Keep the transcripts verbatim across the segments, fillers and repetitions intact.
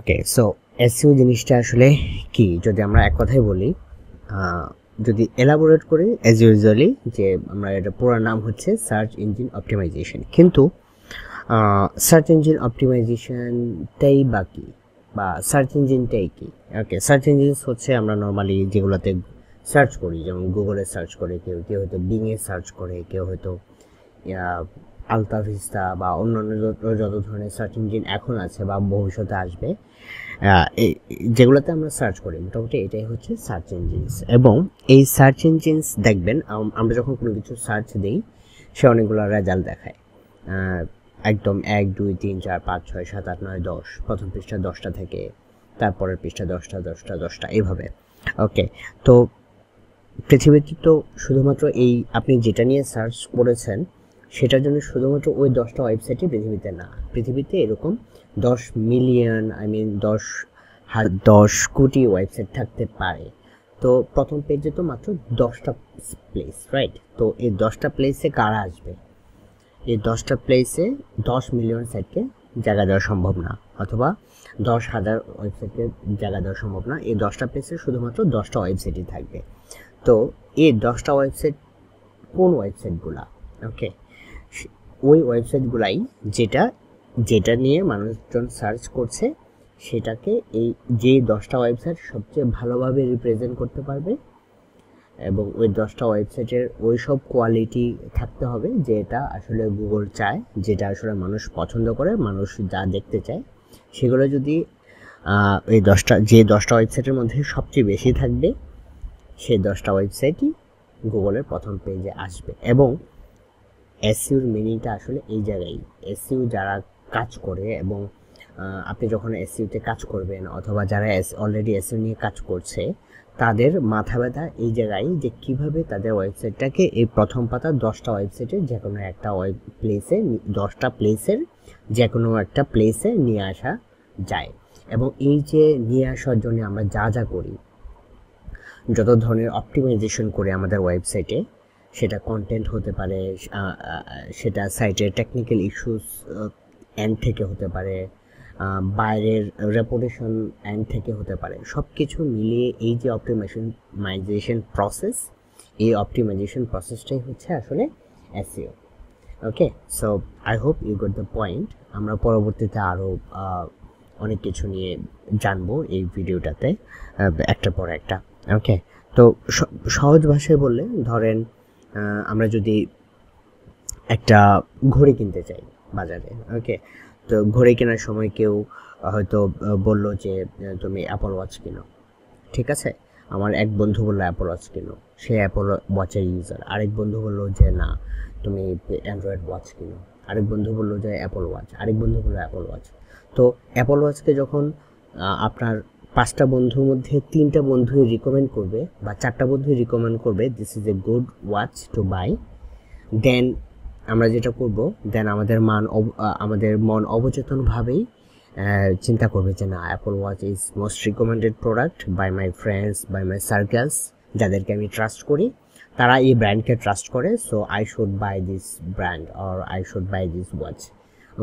ওকে so SEO জিনিসটা আসলে কি যদি আমরা এক কথায় বলি যদি এলাবোরেট করি অ্যাজ ইউজুয়ালি যে আমরা এটা পুরো নাম হচ্ছে সার্চ ইঞ্জিন অপটিমাইজেশন কিন্তু সার্চ ইঞ্জিন অপটিমাইজেশনটাই বাকি বা সার্চ ইঞ্জিনটাই কি ওকে সার্চ ইঞ্জিনস হচ্ছে আমরা নরমালি যেগুলোতে সার্চ করি যেমন গুগলে সার্চ করে কেউ কেউ হয়তো বিং এ সার্চ করে কেউ হয়তো আলতা ভিস্তা বা অন্যান্য যত ধরনের সার্চ ইঞ্জিন এখন আছে বা ভবিষ্যতে আসবে যেগুলোতে আমরা সার্চ করি মোটামুটি এটাই হচ্ছে সার্চ ইঞ্জিনস এবং এই সার্চ ইঞ্জিনস দেখবেন আমরা যখন কোনো কিছু সার্চ দিই সে অনেকগুলো রেজাল্ট দেখায় একদম এক দুই তিন চার পাঁচ ছয় সাত আট নয় দশ প্রথম পৃষ্ঠা দশটা থেকে তারপরের পৃষ্ঠা দশটা দশটা দশটা এইভাবে ওকে তো পৃথিবীতে তো শুধুমাত্র এই আপনি যেটা নিয়ে সার্চ করেছেন সেটার জন্য শুধুমাত্র ওই দশটা ওয়েবসাইটই পৃথিবীতে না পৃথিবীতে এরকম দশ মিলিয়ন আই মিন দশ দশ কোটি ওয়েবসাইট থাকতে পারে তো প্রথম পেজে তো মাত্র দশটা প্লেস রাইট তো এই দশটা প্লেসে কারা আসবে এই দশটা প্লেসে দশ মিলিয়ন সাইটকে জায়গা দেওয়া সম্ভব না অথবা দশ হাজার ওয়েবসাইটকে জায়গা দেওয়া সম্ভব না এই দশটা প্লেসে শুধুমাত্র দশটা ওয়েবসাইটই থাকবে তো এই দশটা ওয়েবসাইট কোন ওয়েবসাইটগুলা ওকে ওই ওয়েবসাইটগুলাই যেটা যেটা নিয়ে মানুষজন সার্চ করছে সেটাকে এই যে দশটা ওয়েবসাইট সবচেয়ে ভালোভাবে রিপ্রেজেন্ট করতে পারবে এবং ওই দশটা ওয়েবসাইটের ওই সব কোয়ালিটি থাকতে হবে যেটা আসলে গুগল চায় যেটা আসলে মানুষ পছন্দ করে মানুষ যা দেখতে চায় সেগুলো যদি ওই দশটা যে দশটা ওয়েবসাইটের মধ্যে সবচেয়ে বেশি থাকবে সেই দশটা ওয়েবসাইটই গুগলের প্রথম পেজে আসবে এবং এসইউর মিনিংটা আসলে এই জায়গায় এসইউ যারা কাজ করে এবং আপনি যখন এসইউতে কাজ করবেন অথবা যারা অলরেডি এসইউ নিয়ে কাজ করছে তাদের মাথা ব্যথা এই জায়গায় যে কিভাবে তাদের ওয়েবসাইটটাকে এই প্রথম পাতা দশটা ওয়েবসাইটে যে কোনো একটা ওয়েব প্লেসে দশটা প্লেসের যে কোনো একটা প্লেসে নিয়ে আসা যায় এবং এই যে নিয়ে আসার জন্য আমরা যা যা করি যত ধরনের অপটিমাইজেশন করে আমাদের ওয়েবসাইটে সেটা কন্টেন্ট হতে পারে সেটা সাইটের টেকনিক্যাল ইস্যুস এন্ড থেকে হতে পারে বাইরের রেপুটেশন এন্ড থেকে হতে পারে সব কিছু মিলিয়ে এই যে অপটিমাইজেশন মাইজেশন প্রসেস এই অপটিমাইজেশন প্রসেসটাই হচ্ছে আসলে SEO okay so I hope you got the point আমরা পরবর্তীতে আরও অনেক কিছু নিয়ে জানবো এই ভিডিওটাতে একটা পর একটা ওকে তো সহজ ভাষায় বললে ধরেন আমরা যদি একটা ঘড়ি কিনতে চাই বাজারে ওকে তো ঘড়ি কেনার সময় কেউ হয়তো বলল যে তুমি অ্যাপল ওয়াচ কিনো ঠিক আছে আমার এক বন্ধু বললো অ্যাপল ওয়াচ কিনো সে অ্যাপল ওয়াচের ইউজার আরেক বন্ধু বললো যে না তুমি অ্যান্ড্রয়েড ওয়াচ কিনো আরেক বন্ধু বললো যে অ্যাপল ওয়াচ আরেক বন্ধু বললো অ্যাপল ওয়াচ তো অ্যাপল ওয়াচকে যখন আপনার পাঁচটা বন্ধুর মধ্যে তিনটা বন্ধুই রিকমেন্ড করবে বা চারটা বন্ধুই রিকমেন্ড করবে this is a good watch to buy then আমরা যেটা করব দেন আমাদের মান আমাদের মন অবচেতনভাবেই চিন্তা করবে যে না Apple watch is most recommended product by my friends by my circles যাদেরকে আমি ট্রাস্ট করি তারা এই ব্র্যান্ডকে ট্রাস্ট করে so I should buy this brand or I should buy this watch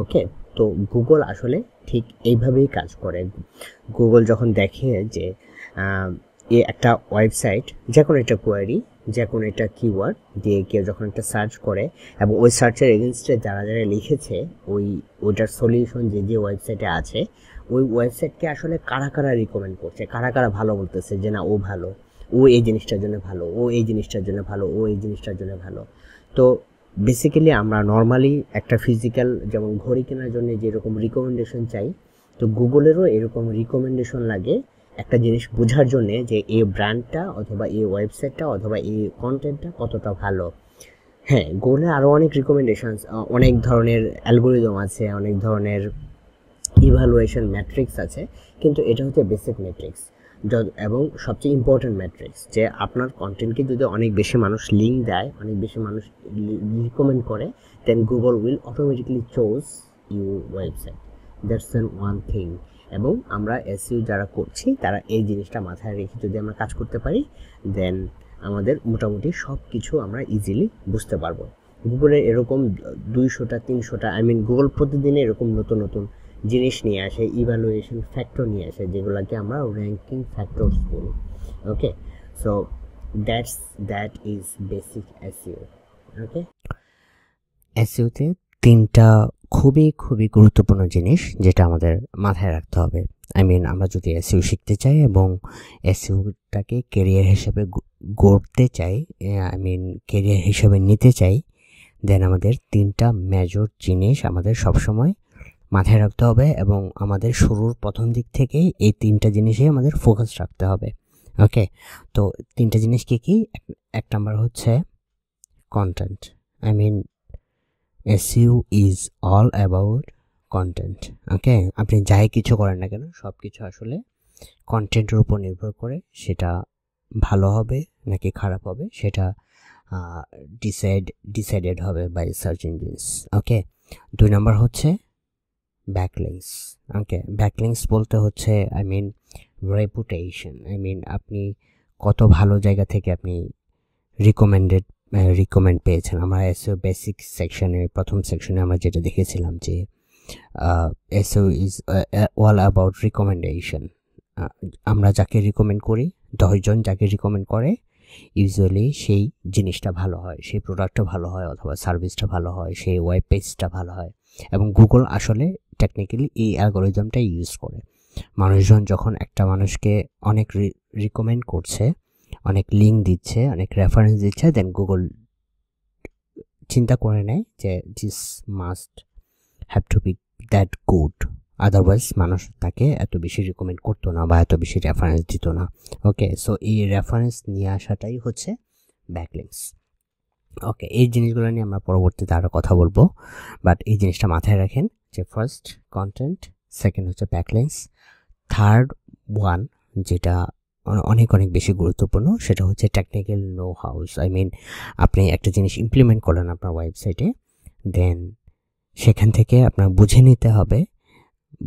okay তো গুগল আসলে ঠিক এইভাবেই কাজ করে গুগল যখন দেখে যে এই একটা ওয়েবসাইট যে কোনো একটা কোয়ারি যে কোনো একটা কিওয়ার্ড দিয়ে কেউ যখন একটা সার্চ করে এবং ওই সার্চের এগেনস্টে যারা যারা লিখেছে ওই ওইটার সলিউশন যে যে ওয়েবসাইটে আছে ওই ওয়েবসাইটকে আসলে কারা কারা রিকমেন্ড করছে কারা কারা ভালো বলতেছে যে না ও ভালো ও এই জিনিসটার জন্য ভালো ও এই জিনিসটার জন্য ভালো ও এই জিনিসটার জন্য ভালো তো বেসিক্যালি আমরা নর্মালি একটা ফিজিক্যাল যেমন ঘড়ি কেনার জন্য যেরকম রিকমেন্ডেশন চাই তো গুগলেরও এরকম রিকমেন্ডেশন লাগে একটা জিনিস বোঝার জন্যে যে এই ব্র্যান্ডটা অথবা এই ওয়েবসাইটটা অথবা এই কন্টেন্টটা কতটা ভালো হ্যাঁ গুগলে আরও অনেক রিকমেন্ডেশনস অনেক ধরনের অ্যালগোরিদম আছে অনেক ধরনের ইভ্যালুয়েশন ম্যাট্রিক্স আছে কিন্তু এটা হচ্ছে বেসিক ম্যাট্রিক্স এবং সবচেয়ে ইম্পর্ট্যান্ট ম্যাট্রিক্স যে আপনার কন্টেন্টকে যদি অনেক বেশি মানুষ লিঙ্ক দেয় অনেক বেশি মানুষ রিকমেন্ড করে then Google will automatically choose you website that's an one thing এবং আমরা এসইও যারা করছি তারা এই জিনিসটা মাথায় রেখে যদি আমরা কাজ করতে পারি দেন আমাদের মোটামুটি সব কিছু আমরা ইজিলি বুঝতে পারবো গুগলের এরকম দুইশোটা তিনশোটা আই মিন গুগল প্রতিদিনে এরকম নতুন নতুন জিনিস নিয়ে আসে, ইভালুয়েশন ফ্যাক্টর নিয়ে আসে, যেগুলোকে আমরা র্যাঙ্কিং ফ্যাক্টরস বলি। Okay, so that's that is basic SEO. Okay, এসইওতে তিনটা খুবই খুবই গুরুত্বপূর্ণ জিনিস যেটা আমাদের মাথায় রাখতে হবে। আই মিন, আমরা যদি এসইও শিখতে চাই এবং এসইওটাকে কেরিয়ার হিসেবে গড়তে চাই, আই মিন কেরিয়ার হিসেবে নিতে চাই, দেন আমাদের তিনটা মেজর জিনিস আমাদের সবসময় মাথায় রাখতে হবে এবং আমাদের শুরুর প্রথম দিক থেকে এই তিনটা জিনিসেই আমাদের ফোকাস রাখতে হবে। ওকে, তো তিনটা জিনিস কি কি? এক নাম্বার হচ্ছে content. I mean SEO is all about content. Okay, আপনি যাই কিছু করেন না কেন সব কিছু আসলে কন্টেন্টের উপর নির্ভর করে, সেটা ভালো হবে নাকি খারাপ হবে সেটা ডিসাইড ডিসাইডেড হবে বাই সার্চ ইঞ্জিনস। ওকে, দুই নাম্বার হচ্ছে ব্যাকলিংস। ওকে, ব্যাকলিংস বলতে হচ্ছে I mean reputation. I mean আপনি কত ভালো জায়গা থেকে আপনি রিকমেন্ডেড রিকমেন্ড পেয়েছেন। আমরা এসইও বেসিক সেকশনে, প্রথম সেকশনে আমরা যেটা দেখেছিলাম যে SEO is all about recommendation. আমরা যাকে রিকমেন্ড করি, দশজন যাকে রিকমেন্ড করে, ইউজুয়ালি সেই জিনিসটা ভালো হয়, সেই প্রোডাক্টটা ভালো হয় অথবা সার্ভিসটা ভালো হয়, সেই ওয়েব পেজটা ভালো হয়। এবং গুগল আসলে টেকনিক্যালি এই অ্যালগোরিজমটা ইউজ করে। মানুষজন যখন একটা মানুষকে অনেক রিকমেন্ড করছে, অনেক লিঙ্ক দিচ্ছে, অনেক রেফারেন্স দিচ্ছে, দেন গুগল চিন্তা করে নেয় যে this must have to be that good, otherwise মানুষ তাকে এত বেশি রিকমেন্ড করতো না বা এত বেশি রেফারেন্স দিত না। ওকে, সো এই রেফারেন্স নিয়ে আসাটাই হচ্ছে ব্যাকলিংস। ওকে, এই জিনিসগুলো নিয়ে আমরা পরবর্তীতে আরও কথা বলবো, বাট এই জিনিসটা মাথায় রাখেন যে ফার্স্ট কন্টেন্ট, সেকেন্ড হচ্ছে ব্যাকলিংস, থার্ড ওয়ান যেটা অনেক অনেক বেশি গুরুত্বপূর্ণ সেটা হচ্ছে technical know how. I mean আপনি একটা জিনিস ইমপ্লিমেন্ট করলেন আপনার ওয়েবসাইটে, দেন সেখান থেকে আপনার বুঝে নিতে হবে,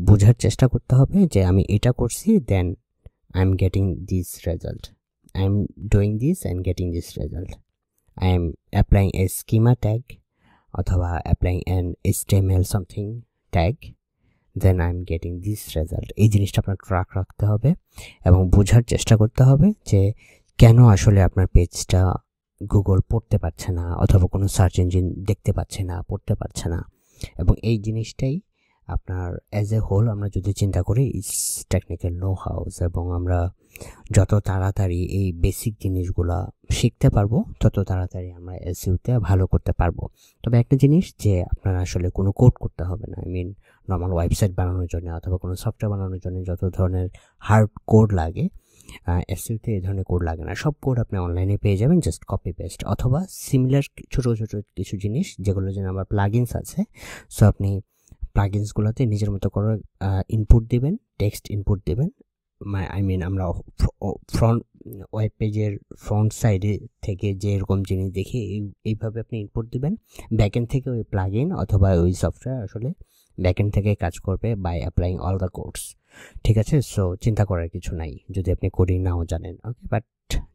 বোঝার চেষ্টা করতে হবে যে আমি এটা করছি, then I am getting this result, I am doing this and getting this result, I am applying a schema tag অথবা applying an HTML something tag, then I am getting this result. এই জিনিসটা আপনার track রাখতে হবে এবং বোঝার চেষ্টা করতে হবে যে কেন আসলে আপনার পেজটা গুগল পড়তে পারছে না অথবা কোনো সার্চ ইঞ্জিন দেখতে পাচ্ছে না, পড়তে পারছে না। এবং এই জিনিসটাই আপনার অ্যাজ এ হোল আমরা যদি চিন্তা করি ইটস টেকনিক্যাল নো হাউস। এবং আমরা যত তাড়াতাড়ি এই বেসিক জিনিসগুলো শিখতে পারবো তত তাড়াতাড়ি আমরা এসইওতে ভালো করতে পারবো। তবে একটা জিনিস যে আপনার আসলে কোনো কোড করতে হবে না। আই মিন নর্মাল ওয়েবসাইট বানানোর জন্য অথবা কোনো সফটওয়্যার বানানোর জন্য যত ধরনের হার্ড কোড লাগে, এসইওতে এই ধরনের কোড লাগে না। সব কোড আপনি অনলাইনে পেয়ে যাবেন, জাস্ট কপি পেস্ট অথবা সিমিলার ছোটো ছোটো কিছু জিনিস যেগুলোর জন্য আবার প্লাগিনস আছে। সো আপনি প্লাগিনসগুলোতে নিজের মতো করে ইনপুট দেবেন, টেক্সট ইনপুট দেবেন। আই মিন আমরা ফ্রন্ট ওয়েব পেজের ফ্রন্ট সাইডে থেকে যেরকম জিনিস দেখি এইভাবে আপনি ইনপুট দেবেন। ব্যাকএন্ড থেকে ওই প্লাগিন অথবা ওই সফটওয়্যার আসলে ব্যাকএন্ড থেকে কাজ করবে by applying all the codes. ঠিক আছে, সো চিন্তা করার কিছু নাই যদি আপনি কোডিং নাও জানেন। ওকে, বাট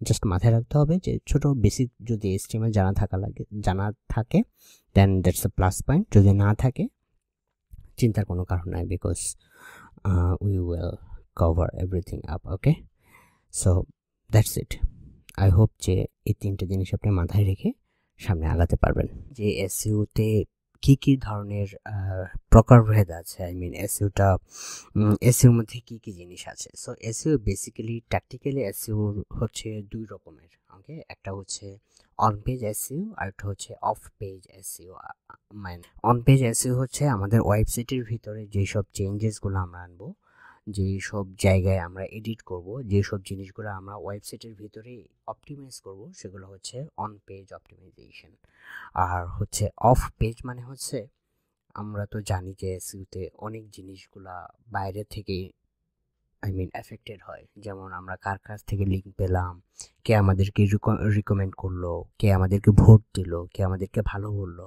জাস্ট মাথায় রাখতে হবে যে ছোটো বেসিক যদি এসটিএমএল জানা থাকা লাগে জানা থাকে then that's a plus point. যদি না থাকে চিন্তার কোনো কারণ নাই, because we will cover everything up. Okay, so that's it. I hope যে এই তিনটে জিনিস আপনি মাথায় রেখে সামনে আগাতে পারবেন। যে এসইওতে কী কী ধরনের প্রকারভেদ আছে, আই মিন এসইওটা এসইওর মধ্যে কী কী জিনিস আছে। So SEO basically tactically SEO হচ্ছে দুই রকমের। ওকে, একটা হচ্ছে অন পেজ এসইও আর একটা হচ্ছে অফ পেজ এসইও। মানে অন পেজ এসইও হচ্ছে আমাদের ওয়েবসাইটের ভিতরে যেসব চেঞ্জেসগুলো আমরা আনবো, যেসব জায়গায় আমরা এডিট করব, যেসব জিনিসগুলো আমরা ওয়েবসাইটের ভিতরে অপটিমাইজ করব সেগুলো হচ্ছে অন পেজ অপটিমাইজেশন। আর হচ্ছে অফ পেজ মানে হচ্ছে আমরা তো জানি যে এসইওতে অনেক জিনিসগুলো বাইরে থেকে আই মিন এফেক্টেড হয়। যেমন আমরা কার কাছ থেকে লিঙ্ক পেলাম, কে আমাদেরকে রিকমেন্ড করলো, কে আমাদেরকে ভোট দিল, কে আমাদেরকে ভালো বললো,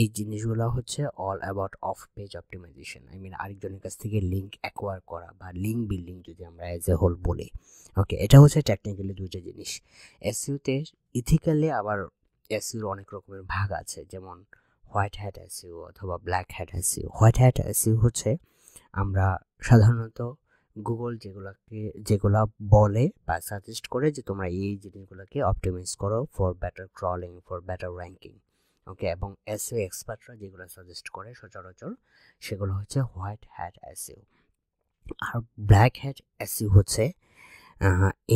এই জিনিসগুলো হচ্ছে all about off page optimization. I mean আরেকজনের কাছ থেকে লিঙ্ক অ্যাকোয়ার করা বা লিঙ্ক বিল্ডিং যদি আমরা অ্যাজ এ হোল বলি। ওকে, এটা হচ্ছে টেকনিক্যালি দুইটা জিনিস। এসইওতে ইথিক্যালি আবার এসইওর অনেক রকমের ভাগ আছে, যেমন হোয়াইট হ্যাট এসইও অথবা black hat SEO. White hat SEO হচ্ছে আমরা সাধারণত গুগল যেগুলোকে যেগুলা বলে বা সাজেস্ট করে যে তোমরা এই জিনিসগুলোকে অপটিমাইজ করো for better crawling, for better ranking, okay. এবং এসইও এক্সপার্টরা যেগুলো সাজেস্ট করে সচরাচর সেগুলো হচ্ছে হোয়াইট হ্যাট এসইও। আর ব্ল্যাক হ্যাট এসইও হচ্ছে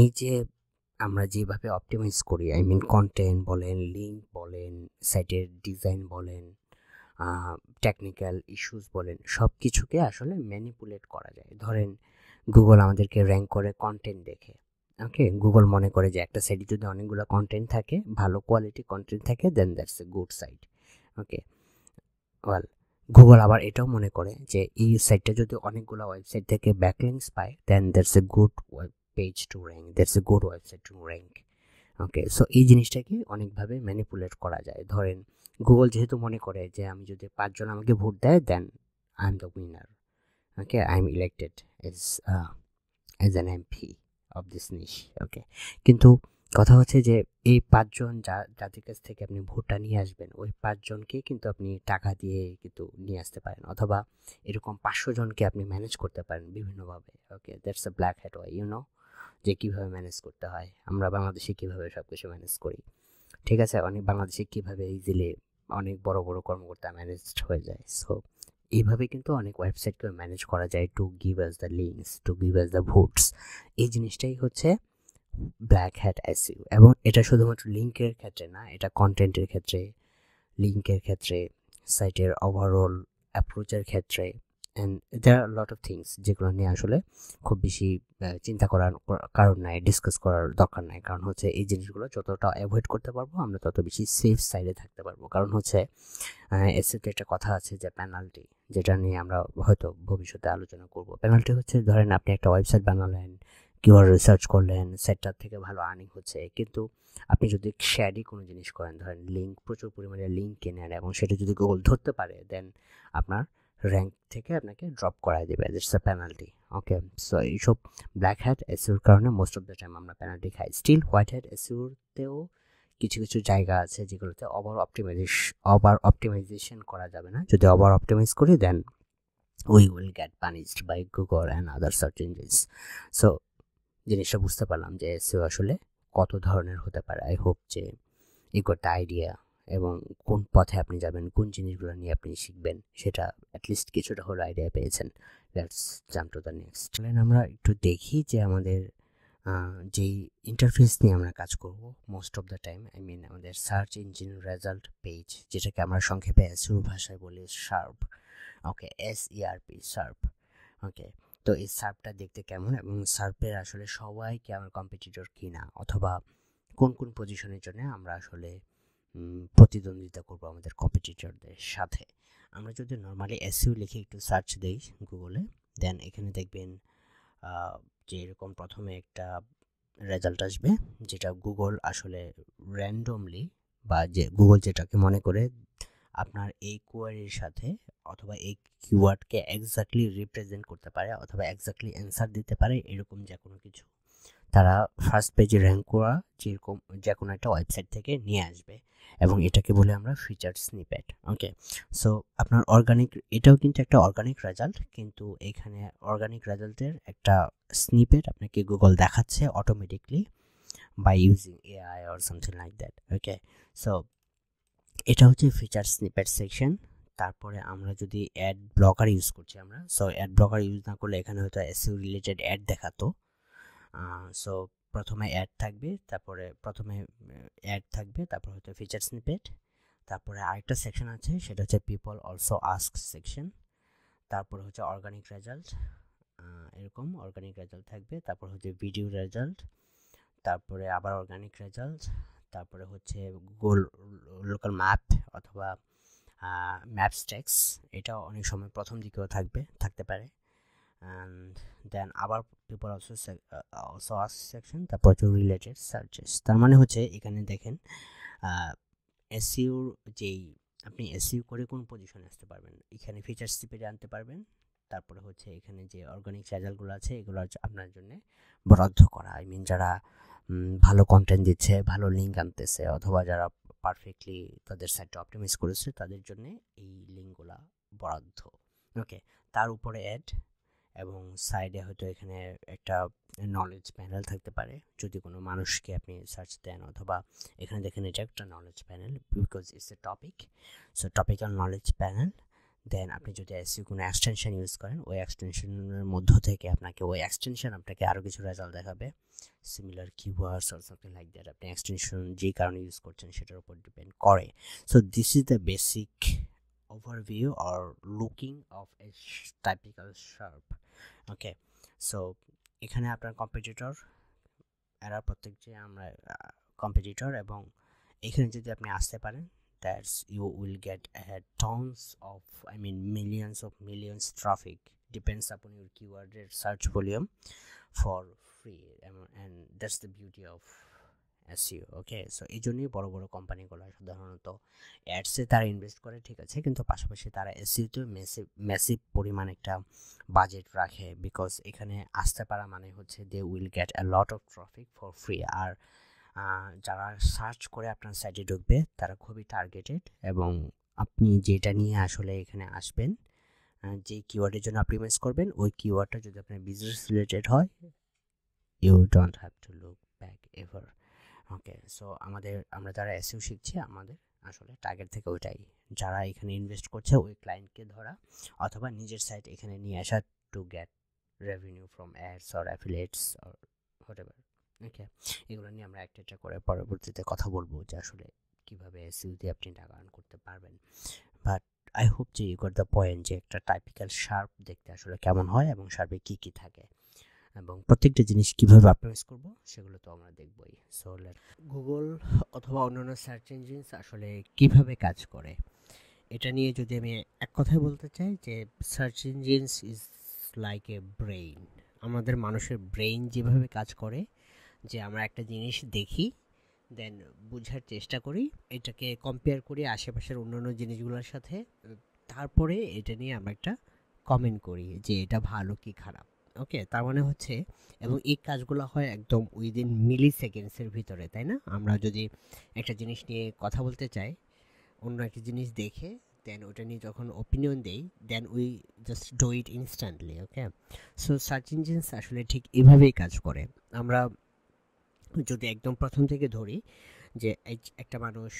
এই যে আমরা যেভাবে অপটিমাইজ করি, আই মিন কন্টেন্ট বলেন, লিঙ্ক বলেন, সাইটের ডিজাইন বলেন, টেকনিক্যাল ইস্যুস বলেন, সব কিছুকে আসলে ম্যানিপুলেট করা যায়। ধরেন গুগল আমাদেরকে র্যাঙ্ক করে কন্টেন্ট দেখে, ওকে। গুগল মনে করে যে একটা সাইটে যদি অনেকগুলো কন্টেন্ট থাকে, ভালো কোয়ালিটি কন্টেন্ট থাকে, then that's a good site, okay. Well Google আবার এটাও মনে করে যে এই সাইটটা যদি অনেকগুলো ওয়েবসাইট থেকে ব্যাকলিংস পায়, then that's a good web page to rank, that's a good website to rank, okay. So এই জিনিসটাকে অনেকভাবে ম্যানিপুলেট করা যায়। ধরেন গুগল যেহেতু মনে করে যে আমি যদি পাঁচজন আমাকে ভোট দেয়, then I am the winner, okay, I am elected as as an MP of this niche, okay. কিন্তু কথা হচ্ছে যে এই পাঁচজন যা যাদের কাছ থেকে আপনি ভোটটা নিয়ে আসবেন, ওই পাঁচজনকে কিন্তু আপনি টাকা দিয়ে কিন্তু নিয়ে আসতে পারেন, অথবা এরকম পাঁচশো জনকে আপনি ম্যানেজ করতে পারেন বিভিন্নভাবে, okay. That's a black hat way, you know, যে কীভাবে ম্যানেজ করতে হয়, আমরা বাংলাদেশে কীভাবে সব কিছু ম্যানেজ করি, ঠিক আছে। অনেক বাংলাদেশে কীভাবে ইজিলি অনেক বড় বড় কর্মকর্তা ম্যানেজড হয়ে যায়। সো এইভাবে কিন্তু অনেক ওয়েবসাইটকেও ম্যানেজ করা যায়, to give us the links, to give us the votes. এই জিনিসটাই হচ্ছে ব্ল্যাক হ্যাট এসইও। এবং এটা শুধুমাত্র লিঙ্কের ক্ষেত্রে না, এটা কন্টেন্টের ক্ষেত্রে, লিঙ্কের ক্ষেত্রে, সাইটের ওভারঅল অ্যাপ্রোচের ক্ষেত্রে, and there are lot of things যেগুলো নিয়ে আসলে খুব বেশি চিন্তা করার কারণ নাই, ডিসকাস করার দরকার নাই। কারণ হচ্ছে এই জিনিসগুলো যতটা অ্যাভয়েড করতে পারবো আমরা, তত বেশি সেফ সাইডে থাকতে পারবো। কারণ হচ্ছে এসইওতে একটা কথা আছে যে পেনাল্টি, যেটা নিয়ে আমরা হয়তো ভবিষ্যতে আলোচনা করব। পেনাল্টি হচ্ছে ধরেন আপনি একটা ওয়েবসাইট বানালেন, কিওয়ার্ড রিসার্চ করলেন, সেটার থেকে ভালো আর্নিং হচ্ছে, কিন্তু আপনি যদি শেয়ারি কোনো জিনিস করেন, ধরেন লিঙ্ক, প্রচুর পরিমাণে লিঙ্ক কেনেন, এবং সেটা যদি গুগল ধরতে পারে, দেন আপনার র্যাঙ্ক থেকে আপনাকে ড্রপ করাই দেবে, that's a penalty, okay. So এইসব ব্ল্যাক হ্যাট এসইওর কারণে মোস্ট অফ দ্য টাইম আমরা পেনাল্টি খাই। স্টিল হোয়াইট হ্যাট এসইওতেও কিছু কিছু জায়গা আছে যেগুলোতে ওভার অপটিমাইজেশ ওভার অপটিমাইজেশন করা যাবে না। যদি ওভার অপটিমাইজ করি, then we will get punished by Google and other search engines. So জিনিসটা বুঝতে পারলাম যে এসইও আসলে কত ধরনের হতে পারে। আই হোপ যে ইউ গট দ্য আইডিয়া, এবং কোন পথে আপনি যাবেন, কোন জিনিসগুলো নিয়ে আপনি শিখবেন, সেটা অ্যাটলিস্ট কিছুটা হলো আইডিয়া পেয়েছেন। Let's jump to the next. আমরা একটু দেখি যে আমাদের যেই ইন্টারফেস নিয়ে আমরা কাজ করব most of the time, I mean আমাদের সার্চ ইঞ্জিন রেজাল্ট পেজ, যেটাকে আমরা সংক্ষেপে এসইওর ভাষায় বলি SERP, okay, S E R P, SERP, okay. তো এই সার্পটা দেখতে কেমন, এবং সার্পের আসলে সবাই কি আমার কম্পিটিটর কিনা, অথবা কোন কোন পজিশনের জন্য আমরা আসলে প্রতিদ্বন্দ্বিতা করবো আমাদের কম্পিটিটরদের সাথে। আমরা যদি নর্মালি এসইও লিখে একটু সার্চ দিই গুগলে, দেন এখানে দেখবেন যে এরকম প্রথমে একটা রেজাল্ট আসবে, যেটা গুগল আসলে র্যান্ডমলি, বা যে গুগল যেটাকে মনে করে আপনার এই কোয়ারির সাথে অথবা এই কিওয়ার্ডকে এক্স্যাক্টলি রিপ্রেজেন্ট করতে পারে, অথবা এক্স্যাক্টলি অ্যান্সার দিতে পারে, এরকম যে কোনো কিছু তারা ফার্স্ট পেজে র্যাঙ্ক করা যেরকম যে কোনো একটা ওয়েবসাইট থেকে নিয়ে আসবে, এবং এটাকে বলে আমরা ফিচার স্নিপেট, ওকে। সো আপনার অর্গানিক, এটাও কিন্তু একটা অর্গানিক রেজাল্ট, কিন্তু এখানে অর্গানিক রেজাল্টের একটা স্নিপেট আপনাকে গুগল দেখাচ্ছে automatically by using AI or something like that, okay. So এটা হচ্ছে ফিচার স্নিপেট সেকশন। তারপরে আমরা যদি অ্যাড ব্লকার ইউজ করছি আমরা, সো অ্যাড ব্লকার ইউজ না করলে এখানে হয়তো এসইও রিলেটেড অ্যাড দেখাতো। সো প্রথমে অ্যাড থাকবে, তারপরে প্রথমে অ্যাড থাকবে, তারপরে হয়তো ফিচার স্নিপেট, তারপরে আরেকটা সেকশন আছে সেটা হচ্ছে পিপল অলসো আস্ক সেকশন, তারপরে হচ্ছে অর্গানিক রেজাল্ট, এরকম অর্গানিক রেজাল্ট থাকবে, তারপর হচ্ছে ভিডিও রেজাল্ট, তারপরে আবার অর্গানিক রেজাল্ট, তারপরে হচ্ছে গুগল লোকাল ম্যাপ অথবা ম্যাপস ট্যাক্স, এটা অনেক সময় প্রথম দিকেও থাকবে থাকতে পারে, and then আবার people also also ask section, তারপর হচ্ছে রিলেটেড সার্চেস। তার মানে হচ্ছে এখানে দেখেন এসইওর যেই আপনি এসইও করে কোন পজিশনে আসতে পারবেন, এখানে ফিচার স্নিপেটে আনতে পারবেন, তারপরে হচ্ছে এখানে যে অর্গানিক রেজাল্টগুলো আছে এগুলো আপনার জন্য বরাদ্দ করা, আই মিন যারা ভালো কন্টেন্ট দিচ্ছে, ভালো লিঙ্ক আনতেছে, অথবা যারা পারফেক্টলি তাদের সাইটটা অপটিমাইজ করেছে, তাদের জন্য এই লিঙ্কগুলো বরাদ্দ, ওকে তার উপরে অ্যাড এবং সাইডে হয়তো এখানে একটা নলেজ প্যানেল থাকতে পারে যদি কোনো মানুষকে আপনি সার্চ দেন অথবা এখানে দেখেন এটা একটা knowledge panel because it's a topic so topical knowledge panel then আপনি যদি এসইও কোনো এক্সটেনশন ইউজ করেন ওই এক্সটেনশনের মধ্য থেকে আপনাকে ওই এক্সটেনশন আপনাকে আরো কিছু রেজাল্ট দেখাবে similar keywords or something like that আপনি এক্সটেনশন যে কারণে ইউজ করছেন সেটার উপর ডিপেন্ড করে so this is the basic overview or looking of a typical SERP okay so এখানে আপনার competitor এরা প্রত্যেক যে আমরা competitor এবং এখানে যদি আপনি আসতে পারেন that's you will get uh, tons of I mean millions of millions traffic depends upon your keyword search volume for free and, and that's the beauty of S E O okay so এজন্যই বড় বড় কোম্পানিগুলো সাধারণত ads এ তারা invest করে ঠিক আছে কিন্তু পাশাপাশি তারা এসইও তে ম্যাসিভ পরিমাণ একটা বাজেট রাখে বিকজ এখানে আসতে পারা মানে হচ্ছে they will get a lot of traffic for free আর যারা সার্চ করে আপনার সাইটে ঢুকবে তারা খুবই টার্গেটেড এবং আপনি যেটা নিয়ে আসলে এখানে আসবেন যে কিওয়ার্ডের জন্য অপটিমাইজ করবেন ওই কিওয়ার্ডটা যদি আপনার বিজনেস রিলেটেড হয় you don't have to look back ever okay so আমাদের আমরা যারা এসইও শিখছি আমাদের আসলে টার্গেট থেকে ওইটাই যারা এখানে ইনভেস্ট করছে ওই ক্লায়েন্টকে ধরা অথবা নিজের সাইট এখানে নিয়ে আসা to get revenue from ads or affiliates or whatever okay এগুলো নিয়ে আমরা একটা একটা করে পরবর্তীতে কথা বলবো যে আসলে কিভাবে এসইও দিয়ে আপনি টাকা আর্ন করতে পারবেন বাট আই হোপ যে ইউ গট দ্য পয়েন্ট যে একটা টাইপিক্যাল শার্প দেখতে আসলে কেমন হয় এবং শার্পে কি কি থাকে এবং প্রত্যেকটা জিনিস কিভাবে অপটিমাইজ করব সেগুলো তো আমরা দেখবই সো লেট গুগল অথবা অন্যান্য সার্চ ইঞ্জিনস আসলে কিভাবে কাজ করে এটা নিয়ে যদি আমি এক কথায় বলতে চাই যে search engines is like a brain আমাদের মানুষের ব্রেইন যেভাবে কাজ করে যে আমরা একটা জিনিস দেখি দেন বোঝার চেষ্টা করি এটাকে কম্পেয়ার করি আশেপাশের অন্যান্য জিনিসগুলোর সাথে তারপরে এটা নিয়ে আমরা একটা কমেন্ট করি যে এটা ভালো কি খারাপ ওকে তার মানে হচ্ছে এবং এই কাজগুলো হয় একদম উইদিন মিলি সেকেন্ডসের ভিতরে তাই না আমরা যদি একটা জিনিস নিয়ে কথা বলতে চাই অন্য একটা জিনিস দেখে দেন ওটা নিয়ে যখন অপিনিয়ন দেই then we just do it instantly okay so search engines আসলে ঠিক এভাবেই কাজ করে আমরা যদি একদম প্রথম থেকে ধরি যে একটা মানুষ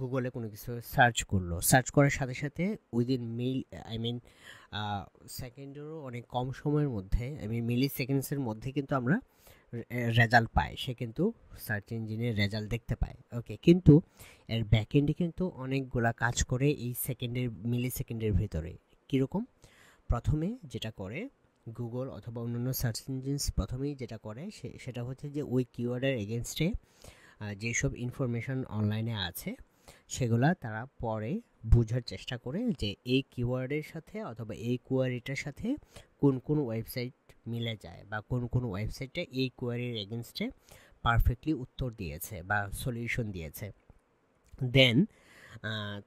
গুগলে কোনো কিছু সার্চ করলো সার্চ করার সাথে সাথে উইদিন মিল আই মিন সেকেন্ডেরও অনেক কম সময়ের মধ্যে আই মিন মিলি সেকেন্ডসের মধ্যে কিন্তু আমরা রেজাল্ট পাই সে কিন্তু সার্চ ইঞ্জিনের রেজাল্ট দেখতে পায় ওকে কিন্তু এর ব্যাকএন্ডে কিন্তু অনেকগুলা কাজ করে এই সেকেন্ডের মিলি সেকেন্ডের ভিতরে কীরকম প্রথমে যেটা করে গুগল অথবা অন্যান্য সার্চ ইঞ্জিনস প্রথমেই যেটা করে সেটা হচ্ছে যে ওই কিওয়ার্ডের এগেনস্টে যেসব ইনফরমেশন অনলাইনে আছে সেগুলা তারা পরে বোঝার চেষ্টা করে যে এই কিওয়ার্ডের সাথে অথবা এই কোয়ারিটার সাথে কোন কোন ওয়েবসাইট মিলে যায় বা কোন কোন ওয়েবসাইটটা এই কোয়ারির এগেইনস্টে পারফেক্টলি উত্তর দিয়েছে বা সলিউশন দিয়েছে দেন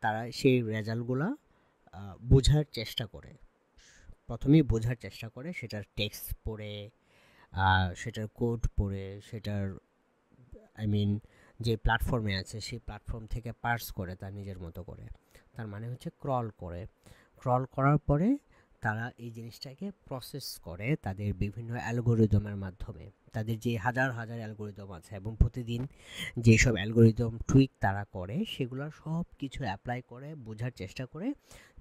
তারা সেই রেজাল্টগুলো বোঝার চেষ্টা করে প্রথমেই বোঝার চেষ্টা করে সেটার টেক্সট পড়ে সেটার কোড পড়ে সেটার আই মিন যে প্ল্যাটফর্মে আছে সেই প্ল্যাটফর্ম থেকে পার্স করে তার নিজের মতো করে তার মানে হচ্ছে ক্রল করে ক্রল করার পরে তারা এই জিনিসটাকে প্রসেস করে তাদের বিভিন্ন অ্যালগোরিদমের মাধ্যমে তাদের যে হাজার হাজার অ্যালগোরিদম আছে এবং প্রতিদিন যেসব অ্যালগোরিদম টুইক তারা করে সেগুলো সব কিছু অ্যাপ্লাই করে বোঝার চেষ্টা করে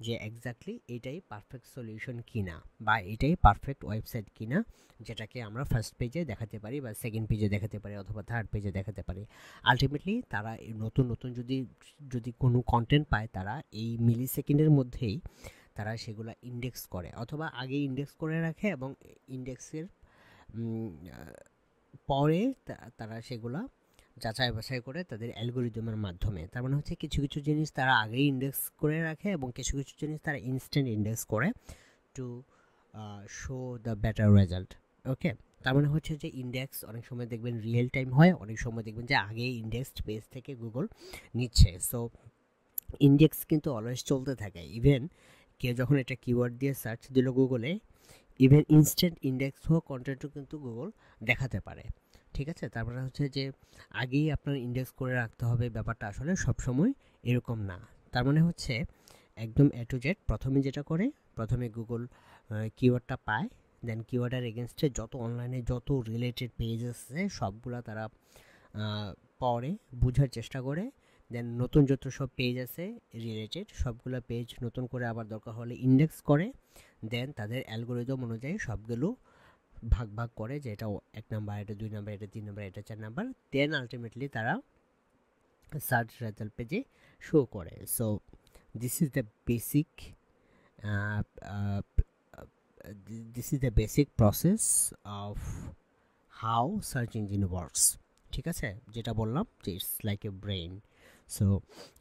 যে এক্স্যাক্টলি এটাই পারফেক্ট সলিউশন কিনা বা এটাই পারফেক্ট ওয়েবসাইট কিনা যেটাকে আমরা ফার্স্ট পেজে দেখাতে পারি বা সেকেন্ড পেজে দেখাতে পারি অথবা থার্ড পেজে দেখাতে পারি আলটিমেটলি তারা নতুন নতুন যদি যদি কোনো কন্টেন্ট পায় তারা এই মিলি সেকেন্ডের মধ্যেই তারা সেগুলো ইনডেক্স করে অথবা আগে ইনডেক্স করে রাখে এবং ইনডেক্সের পরে তারা সেগুলো যাচাই বাছাই করে তাদের অ্যালগোরিদমের মাধ্যমে তার মানে হচ্ছে কিছু কিছু জিনিস তারা আগে ইনডেক্স করে রাখে এবং কিছু কিছু জিনিস তারা ইনস্ট্যান্ট ইনডেক্স করে to show the better result okay তার মানে হচ্ছে যে ইনডেক্স অনেক সময় দেখবেন রিয়েল টাইম হয় অনেক সময় দেখবেন যে আগে ইনডেক্সড পেজ থেকে গুগল নিচ্ছে সো ইনডেক্স কিন্তু অলওয়েজ চলতে থাকে ইভেন কেউ যখন একটা কিওয়ার্ড দিয়ে সার্চ দিল গুগলে ইভেন ইনস্ট্যান্ট ইনডেক্স হোক কন্টেন্টও কিন্তু গুগল দেখাতে পারে ঠিক আছে তারপরে হচ্ছে যে আগেই আপনার ইনডেক্স করে রাখতে হবে ব্যাপারটা আসলে সবসময় এরকম না তার মানে হচ্ছে একদম এ টু জেড প্রথমে যেটা করে प्रथमे Google keyword টা পায় then keyword এর against এ যত অনলাইনে যত related pages আছে সবগুলা তারা পড়ে বুঝার চেষ্টা করে then নতুন যত সব পেজ আছে related সবগুলা পেজ নতুন করে আবার দরকার হলে index করে then তাদের algorithm অনুযায়ী সবগুলো ভাগ ভাগ করে যে এটা এক নাম্বার এটা দুই নাম্বার এটা তিন নাম্বার এটা চার নাম্বার then ultimately তারা search result পেজে show করে so this is the basic Uh, uh, uh, this is the basic process of how search engine works. ठीक है जेटा बोलना, it's like a brain. So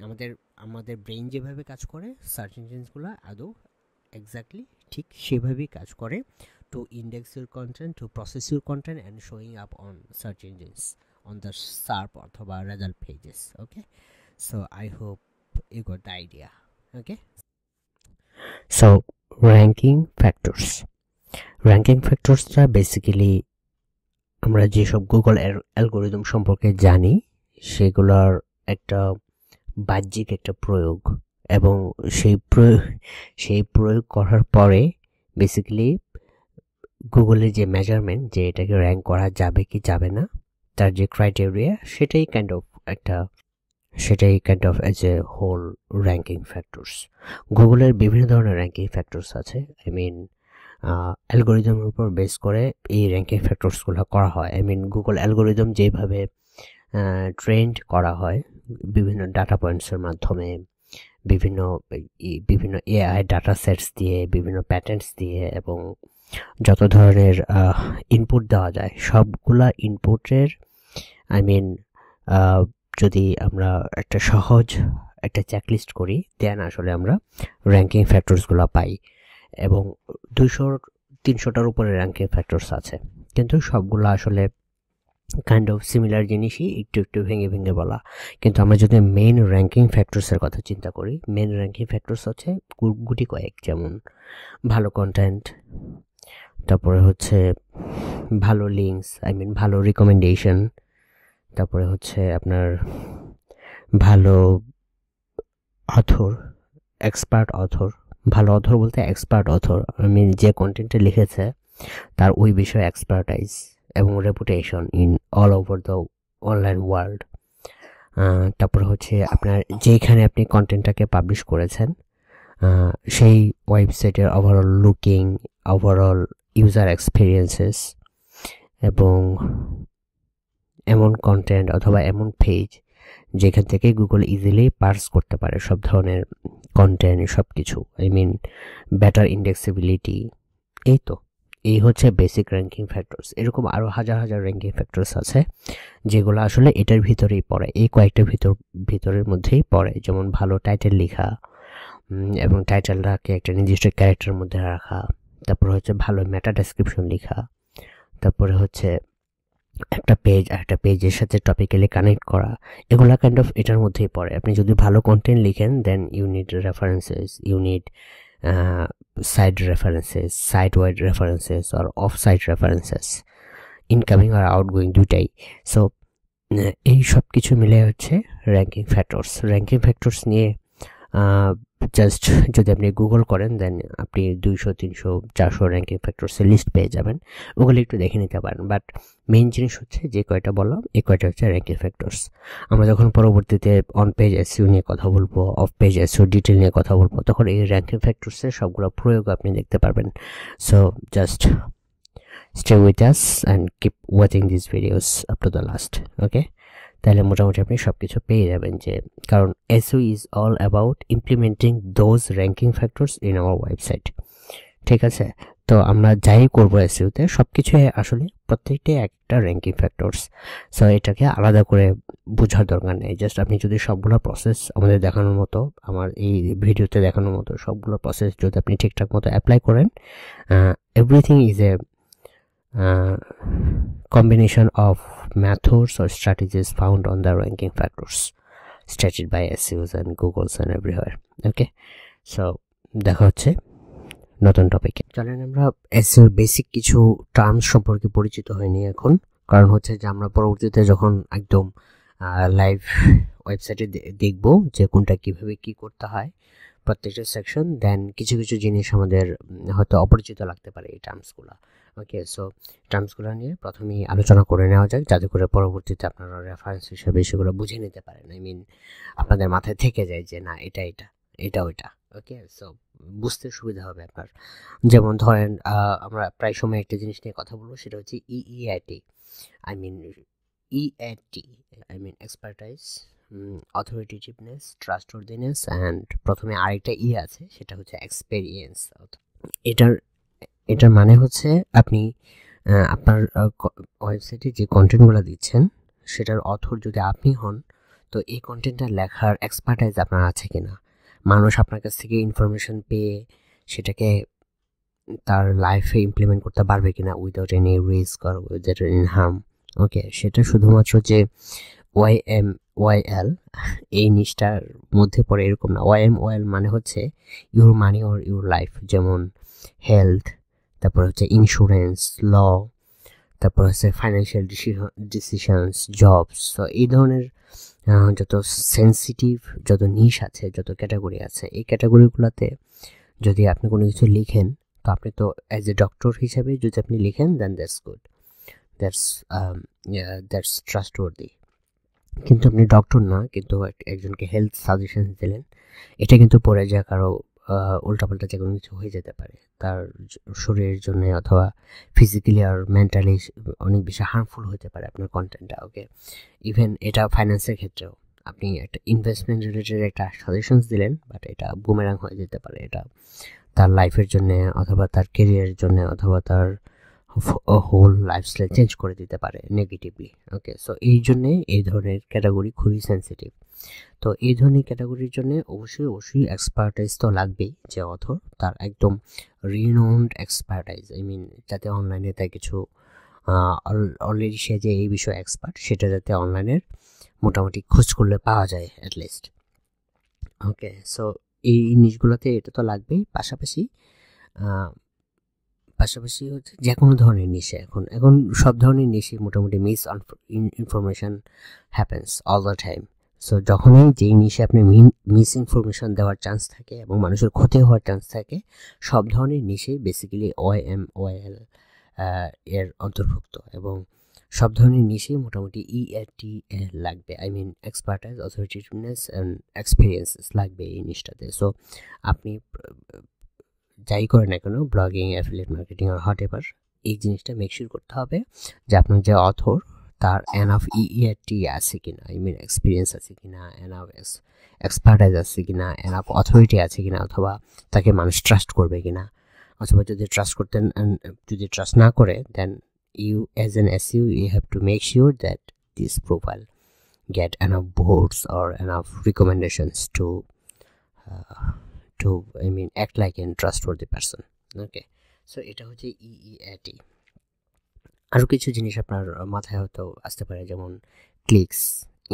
हमारे हमारे brain जे भावे काज करे, search engines गुला आदो exactly ठीक शे भावे काज करे to index your content, to process your content and showing up on search engines on the SERP or result pages. Okay, so I hope you got the idea. Okay. So ranking factors ranking factors are basically amra je sob Google algorithm সম্পর্কে জানি সেগুলোর একটা বাহ্যিক একটা প্রয়োগ এবং সেই সেই প্রয়োগ করার পরে basically Google এর যে measurement যে এটাকে rank করা যাবে কি যাবে না তার যে criteria সেটাই kind of একটা সেটাই kind of as a whole ranking factors Google এর বিভিন্ন ধরনের ranking factors আছে I mean uh, algorithm এর উপর বেস করে এই ranking factors গুলো করা হয় I mean Google algorithm যেভাবে uh, trained করা হয় বিভিন্ন data points এর মাধ্যমে বিভিন্ন বিভিন্ন A I data sets দিয়ে বিভিন্ন patterns দিয়ে এবং যত ধরনের uh, input দেওয়া যায় সবগুলা ইনপুটের I mean uh, যদি আমরা একটা সহজ একটা চেকলিস্ট করি দেন আসলে আমরা র‍্যাঙ্কিং ফ্যাক্টরসগুলো পাই এবং দুইশো তিনশো টার উপরে র‍্যাঙ্কিং ফ্যাক্টরস আছে কিন্তু সবগুলো আসলে কাইন্ড অফ সিমিলার জিনিসই একটু একটু ভেঙে ভেঙে বলা কিন্তু আমরা যদি মেইন র‍্যাঙ্কিং ফ্যাক্টরসের কথা চিন্তা করি মেইন র‍্যাঙ্কিং ফ্যাক্টরস আছে গুটি কয়েক যেমন ভালো কন্টেন্ট তারপরে হচ্ছে ভালো লিংকস আই মিন ভালো রিকমেন্ডেশন তারপরে হচ্ছে আপনার ভালো অথর এক্সপার্ট অথর ভালো অথর বলতে এক্সপার্ট অথর আমি যে কন্টেন্টে লিখেছে তার ওই বিষয়ে এক্সপার্টাইজ এবং reputation in all over the online world তারপর হচ্ছে আপনার যেখানে আপনি কন্টেন্টটাকে পাবলিশ করেছেন সেই ওয়েবসাইটের overall looking overall user experiences এবং এমন কন্টেন্ট অথবা এমন পেজ যেখান থেকে গুগল ইজিলি পার্স করতে পারে সব ধরনের কন্টেন্ট সবকিছু আই মিন বেটার ইনডেক্সেবিলিটি এই তো এই হচ্ছে বেসিক র‍্যাঙ্কিং ফ্যাক্টরস এরকম আরো হাজার হাজার র‍্যাঙ্কিং ফ্যাক্টরস আছে যেগুলো আসলে এটার ভিতরেই পড়ে এই কয়েকটা ভিতর ভিতরের মধ্যেই পড়ে যেমন ভালো টাইটেল লেখা এবং টাইটেলটাকে একটা নির্দিষ্ট ক্যারেক্টারের মধ্যে রাখা তারপর হচ্ছে ভালো মেটা ডেসক্রিপশন লেখা তারপরে হচ্ছে একটা পেজ একটা পেজের সাথে টপিক্যালি কানেক্ট করা এগুলা কাইন্ড অফ এটার মধ্যেই পড়ে আপনি যদি ভালো কন্টেন্ট লিখেন then you need references you need site references site wide references or of site references incoming আর আউটগোয়িং দুটাই সো এই সব কিছু মিলে হচ্ছে র‍্যাঙ্কিং ফ্যাক্টরস র‍্যাঙ্কিং ফ্যাক্টরস নিয়ে জাস্ট যদি আপনি গুগল করেন দেন আপনি দুইশো তিনশো চারশো র‍্যাঙ্কিং ফ্যাক্টরসের লিস্ট পেয়ে যাবেন ওগুলো একটু দেখে নিতে পারেন বাট মেইন জিনিস হচ্ছে যে কয়টা বললাম এই কয়টা হচ্ছে র‍্যাঙ্কিং ফ্যাক্টরস আমরা যখন পরবর্তীতে অন পেজ এসইও নিয়ে কথা বলবো অফ পেজ এসইও ডিটেইল নিয়ে কথা বলবো তখন এই র‍্যাঙ্কিং ফ্যাক্টরসের সবগুলো প্রয়োগ আপনি দেখতে পারবেন so just stay with us and keep watching this videos up to the last okay তাহলে মোটামুটি আপনি সবকিছু পেয়ে যাবেন যে কারণ SEO is all about implementing those ranking factors in our website ঠিক আছে তো আমরা যাই করব এসইও তে সবকিছু আসলে প্রত্যেকটা একটা র‍্যাঙ্কিং ফ্যাক্টরস সো এটাকে আলাদা করে বোঝার দরকার নেই জাস্ট আপনি যদি সবগুলা প্রসেস আমাদের দেখানোর মতো আমার এই ভিডিওতে দেখানোর মতো সবগুলা প্রসেস যদি আপনি ঠিকঠাক মতো অ্যাপ্লাই করেন everything is a Uh, combination of methods or strategies found on the ranking factors stated by S E Os and Googles and everywhere. Okay, so দেখা হচ্ছে নতুন টপিকে চলেন আমরা S E O basic কিছু টার্মস সম্পর্কে পরিচিত হইনি এখন কারণ হচ্ছে যে আমরা পরবর্তীতে যখন একদম লাইভ ওয়েবসাইটে দেখব যে কোনটা কিভাবে কি করতে হয় প্রত্যেকটা সেকশন দেন কিছু কিছু জিনিস আমাদের হয়তো অপরিচিত লাগতে পারে এই টার্মসগুলো ওকে সো টার্মসগুলো নিয়ে প্রথমেই আলোচনা করে নেওয়া যাক যাতে করে পরবর্তীতে আপনারা রেফারেন্স হিসেবে সেগুলো বুঝে নিতে পারেন আই মিন আপনাদের মাথায় থেকে যায় যে না এটা এটা এটা ওটা ওকে সো বুঝতে সুবিধা হবে আপনার যেমন ধরেন আমরা প্রায় সময় একটা জিনিস নিয়ে কথা বলবো সেটা হচ্ছে EEAT I mean EEAT I mean expertise authoritativeness, trustworthiness, and প্রথমে আরেকটা ই আছে সেটা হচ্ছে experience. এটার এটার মানে হচ্ছে আপনি আপনার ওয়েবসাইটে যে কন্টেন্টগুলো দিচ্ছেন সেটার অথর যদি আপনি হন তো এই কন্টেন্টটা লেখার এক্সপার্টাইজ আপনার আছে কিনা মানুষ আপনার কাছ থেকে ইনফরমেশন পেয়ে সেটাকে তার লাইফে ইমপ্লিমেন্ট করতে পারবে কিনা without any risk or without any harm okay সেটা শুধুমাত্র যে ওয়াই এম ওয়াইএল এই নিষ্ঠার মধ্যে পড়ে এরকম না ওয়াইএমওএল মানে হচ্ছে your money or your life যেমন হেলথ তারপর হচ্ছে ইন্স্যুরেন্স ল তারপর হচ্ছে ফাইন্যান্সিয়াল ডিসিশনস জবস তো এই ধরনের যত সেন্সিটিভ যত নিশ আছে যত ক্যাটাগরি আছে এই ক্যাটাগরিগুলোতে যদি আপনি কোনো কিছু লিখেন তো আপনি তো অ্যাজ এ ডক্টর হিসাবে যদি আপনি লিখেন then that's good that's that's trustworthy কিন্তু আপনি ডক্টর না কিন্তু একজনকে হেলথ সাজেশন দিলেন এটা কিন্তু পড়ে যা কারো উল্টাপাল্টা যে কোনো কিছু হয়ে যেতে পারে তার শরীরের জন্য অথবা ফিজিক্যালি আর মেন্টালি অনেক বেশি হার্মফুল হতে পারে আপনার কন্টেন্টটা ওকে ইভেন এটা ফাইন্যান্সের ক্ষেত্রেও আপনি একটা ইনভেস্টমেন্ট রিলেটেড একটা সাজেশনস দিলেন বাট এটা বুমেরাং হয়ে যেতে পারে এটা তার লাইফের জন্যে অথবা তার কেরিয়ারের জন্য অথবা তার হোল লাইফস্টাইল চেঞ্জ করে দিতে পারে নেগেটিভলি ওকে সো এই জন্যে এই ধরনের ক্যাটাগরি খুবই সেন্সিটিভ তো এই ধরনের ক্যাটাগরির জন্যে অবশ্যই অবশ্যই এক্সপার্টাইজ তো লাগবেই যে অথর তার একদম রিনোন্ড এক্সপার্টাইজ আই মিন যাতে অনলাইনে তাই কিছু অলরেডি সে যে এই বিষয়ে এক্সপার্ট সেটা যাতে অনলাইনের মোটামুটি খোঁজ করলে পাওয়া যায় অ্যাটলিস্ট ওকে সো এই জিনিসগুলোতে এটা তো লাগবেই পাশাপাশি পাশাপাশি হচ্ছে যে কোনো ধরনের নিশে এখন এখন সব ধরনের নিশে মোটামুটি miss information happens all the time so যখনই যেই নিশে আপনি মিস ইনফরমেশান দেওয়ার চান্স থাকে এবং মানুষের ক্ষতি হওয়ার চান্স থাকে সব ধরনের নিশে বেসিক্যালি ওয়াইএমওএল এর অন্তর্ভুক্ত এবং সব ধরনের নিশে মোটামুটি ইআরটি লাগবে I mean expertise authoritativeness and experiences লাগবে এই নিশটাতে সো আপনি যাই করে না কেন ব্লগিং অ্যাফিলিয়েট মার্কেটিং আর হোয়াটএভার এই জিনিসটা মেকশিওর করতে হবে যে আপনার যে অথর তার এনাফ ইইআরটি আছে কিনা আই মিন এক্সপিরিয়েন্স আছে কিনা এনাফ এক্সপার্টাইজ আছে কিনা এনাফ অথরিটি আছে কিনা অথবা তাকে মানুষ ট্রাস্ট করবে কিনা অথবা যদি ট্রাস্ট করতেন যদি ট্রাস্ট না করে then you as an SEO you have to make sure that this profile get enough votes or enough recommendations to to I mean act like a trustworthy person okay so এটা হচ্ছে ইইআইটি আরো কিছু জিনিস আপনার মাথায় হয়তো আসতে পারে যেমন ক্লিকস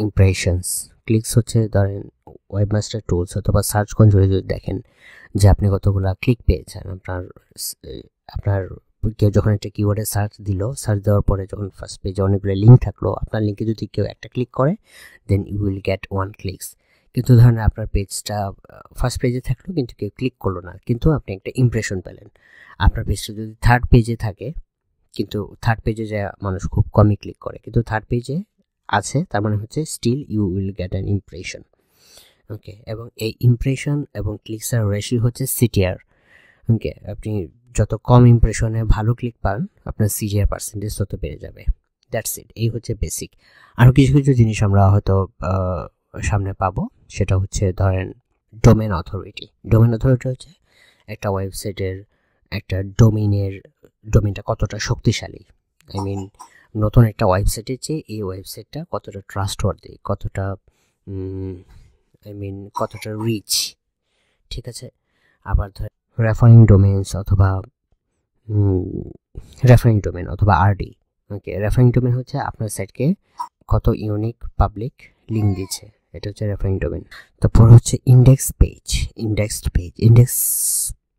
ইমপ্রেশনস ক্লিকস হচ্ছে ধরেন ওয়েবমাস্টার টুলস অথবা সার্চ কনসোলে যদি দেখেন যে আপনি কতগুলো ক্লিক পেয়েছেন আপনার আপনার কেউ যখন একটা কিওয়ার্ডে সার্চ দিল সার্চ দেওয়ার পরে যখন ফার্স্ট পেজে অনেকগুলো লিঙ্ক থাকলো আপনার লিঙ্কে যদি কেউ একটা ক্লিক করে then you will get one clicks কিন্তু ধরেন আপনার পেজটা ফার্স্ট পেজে থাকলো কিন্তু কেউ ক্লিক করলো না কিন্তু আপনি একটা ইমপ্রেশন পেলেন আপনার পেজটা যদি থার্ড পেজে থাকে কিন্তু থার্ড পেজে যা মানুষ খুব কমই ক্লিক করে কিন্তু থার্ড পেজে আছে তার মানে হচ্ছে still you will get an impression okay এবং এই ইমপ্রেশন এবং ক্লিকসের রেশিও হচ্ছে সিটিআর ওকে আপনি যত কম ইমপ্রেশনে ভালো ক্লিক পান আপনার সিটিআর পার্সেন্টেজ তত বেড়ে যাবে দ্যাটস ইট এই হচ্ছে বেসিক আরও কিছু কিছু জিনিস আমরা হয়তো সামনে পাবো সেটা হচ্ছে ধরেন ডোমেন অথরিটি ডোমেন অথরিটি হচ্ছে একটা ওয়েবসাইটের একটা ডোমেনের ডোমেনটা কতটা শক্তিশালী আই মিন নতুন একটা ওয়েবসাইটের চেয়ে এই ওয়েবসাইটটা কতটা ট্রাস্টওয়ার্দি কতটা আই মিন কতটা রিচ ঠিক আছে আবার ধরেন রেফারিং ডোমেন্স অথবা রেফারিং ডোমেন অথবা আরডি ওকে রেফারিং ডোমেন হচ্ছে আপনার সাইটকে কত ইউনিক পাবলিক লিঙ্ক দিচ্ছে এটা হচ্ছে রেফারিং ডোমেন তারপর হচ্ছে index page indexed page index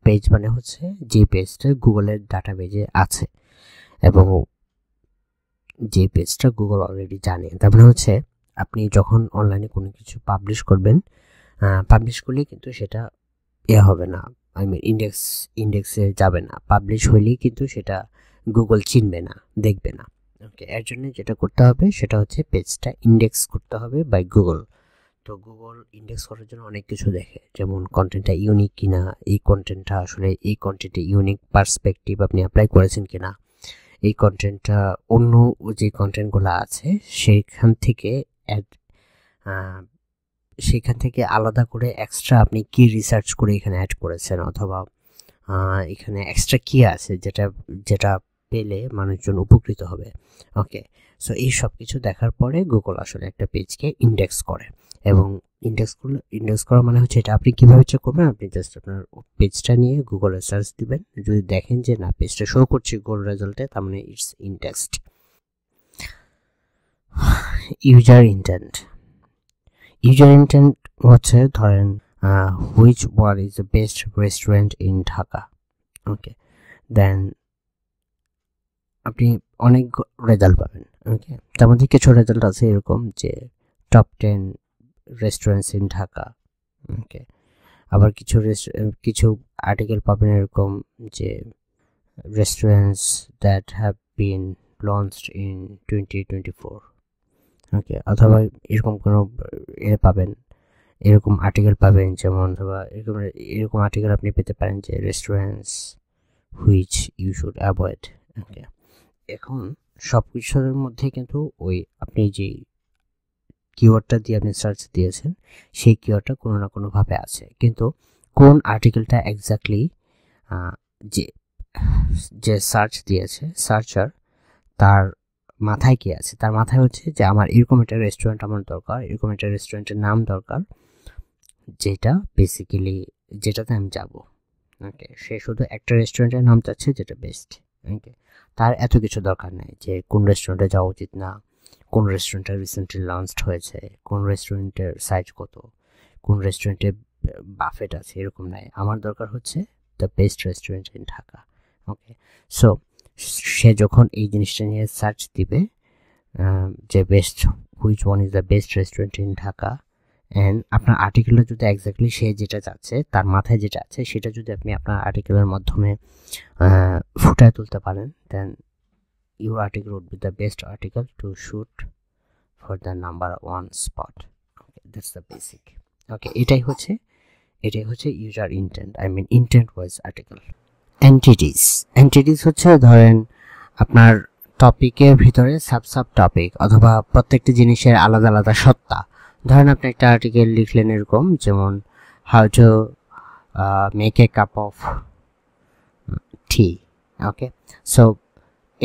page মানে হচ্ছে যে পেজটা গুগলের ডাটাবেজে আছে এবং যে পেজটা গুগল অলরেডি জানে তারপরে হচ্ছে আপনি যখন অনলাইনে কোনো কিছু পাবলিশ করবেন পাবলিশ করলে কিন্তু সেটা এ হবে না আই মিন ইনডেক্স ইনডেক্সে যাবে না পাবলিশ হইলেই কিন্তু সেটা গুগল চিনবে না দেখবে না ওকে এর জন্য যেটা করতে হবে সেটা হচ্ছে পেজটা ইনডেক্স করতে হবে বাই গুগল তো গুগল ইনডেক্স করার জন্য অনেক কিছু দেখে যেমন কন্টেন্টটা ইউনিক কিনা এই কন্টেন্টটা আসলে এই কন্টেন্টে ইউনিক পার্সপেক্টিভ আপনি অ্যাপ্লাই করেছেন কিনা এই কন্টেন্টটা অন্য যে কন্টেন্টগুলো আছে সেইখান থেকে সেখান থেকে আলাদা করে এক্সট্রা আপনি কি রিসার্চ করে এখানে অ্যাড করেছেন অথবা এখানে এক্সট্রা কি আছে যেটা যেটা পেলে মানুষজন উপকৃত হবে ওকে সো এই সব কিছু দেখার পরে গুগল আসলে একটা পেজকে ইনডেক্স করে এবং ইনডেক্স করলে ইনডেক্স করা মানে হচ্ছে এটা আপনি কিভাবে চেক করবেন আপনি জাস্ট আপনার পেজটা নিয়ে গুগলে সার্চ দিবেন যদি দেখেন যে না পেজটা শো করছে গুগল রেজাল্টে তার মানে it's indexed user intent User intent হচ্ছে ধরেন which one is the best restaurant in Dhaka okay then আপনি অনেক রেজাল্ট পাবেন ওকে তার মধ্যে কিছু রেজাল্ট আছে এরকম যে top ten restaurants in Dhaka okay আবার কিছু কিছু আর্টিকেল পাবেন এরকম যে restaurants that have been launched in twenty twenty-four ওকে অথবা এরকম কোন এর পাবেন এরকম আর্টিকেল পাবেন যেমন অথবা এরকম এরকম আর্টিকেল আপনি পেতে পারেন যে restaurants which you should avoid okay এখন সবকিছুর মধ্যে কিন্তু ওই আপনি যে কিওয়ার্ডটা দিয়ে আপনি সার্চ দিয়েছেন সেই কিওয়ার্ডটা কোন না কোন ভাবে আছে কিন্তু কোন আর্টিকেলটা এক্স্যাক্টলি যে যে সার্চ দিয়েছে সার্চার তার মাথায় কি আছে তার মাথায় হচ্ছে যে আমার এরকম একটা রেস্টুরেন্ট আমার দরকার এরকম একটা রেস্টুরেন্টের নাম দরকার যেটা বেসিক্যালি যেটাতে আমি যাব ওকে সে শুধু একটা রেস্টুরেন্টের নাম চাচ্ছে যেটা বেস্ট ওকে তার এত কিছু দরকার নাই যে কোন রেস্টুরেন্টে যাওয়া উচিত না কোন রেস্টুরেন্টটা রিসেন্টলি লঞ্চড হয়েছে কোন রেস্টুরেন্টের সাইজ কত কোন রেস্টুরেন্টে বাফেট আছে এরকম নাই আমার দরকার হচ্ছে the best restaurant in Dhaka okay so সে যখন এই জিনিসটা নিয়ে সার্চ দিবে যে best which one is the best restaurant in Dhaka and আপনার আর্টিকেলে যদি এক্স্যাক্টলি সে যেটা চাচ্ছে তার মাথায় যেটা আছে সেটা যদি আপনি আপনার আর্টিকেলের মাধ্যমে ফুটায় তুলতে পারেন then your article would be the best article to shoot for the number one spot okay that's the basic okay এটাই হচ্ছে এটাই হচ্ছে user intent I mean intent wise article entities entities হচ্ছে ধরেন আপনার টপিকের ভিতরে সাব সাব টপিক অথবা প্রত্যেকটি জিনিসের আলাদা আলাদা সত্তা ধরেন আপনি একটা আর্টিকেল লিখলেন এরকম যেমন how to uh, make a cup of tea okay so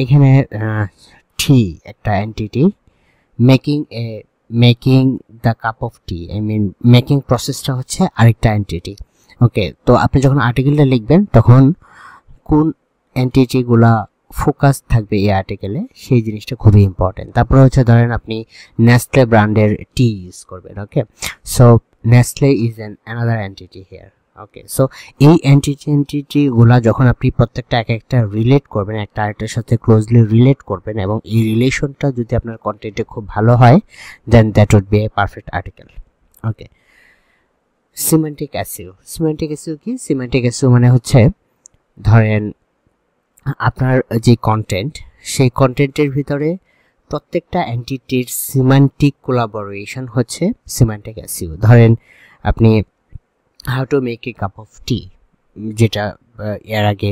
এখানে tea একটা entity making a making the cup of tea i mean making processটা হচ্ছে আরেকটা এন্টিটি ওকে তো আপনি যখন আর্টিকেলটা লিখবেন তখন কোন এন্টিটিগুলা ফোকাস থাকবে এই আর্টিকেলে সেই জিনিসটা খুবই ইম্পর্টেন্ট তারপর হচ্ছে ধরেন আপনি নেস্টলে ব্র্যান্ডের টি ইউজ করবেন okay so Nestle is an another entity here okay so এই এন্টিটি এন্টিটিগুলা যখন আপনি প্রত্যেকটা এক একটা রিলেট করবেন একটা আর্টের সাথে ক্লোজলি রিলেট করবেন এবং এই রিলেশনটা যদি আপনার কন্টেন্টে খুব ভালো হয় then that would be a perfect article okay semantic SEO semantic SEO কি সিমেন্টিক এসইও মানে হচ্ছে ধরেন আপনার যে কন্টেন্ট সেই কন্টেন্টের ভিতরে প্রত্যেকটা এন্টিটির সিমেন্টিক কোলাবোরেশন হচ্ছে সিমেন্টিক এসইও ধরেন আপনি how to make a cup of tea যেটা এর আগে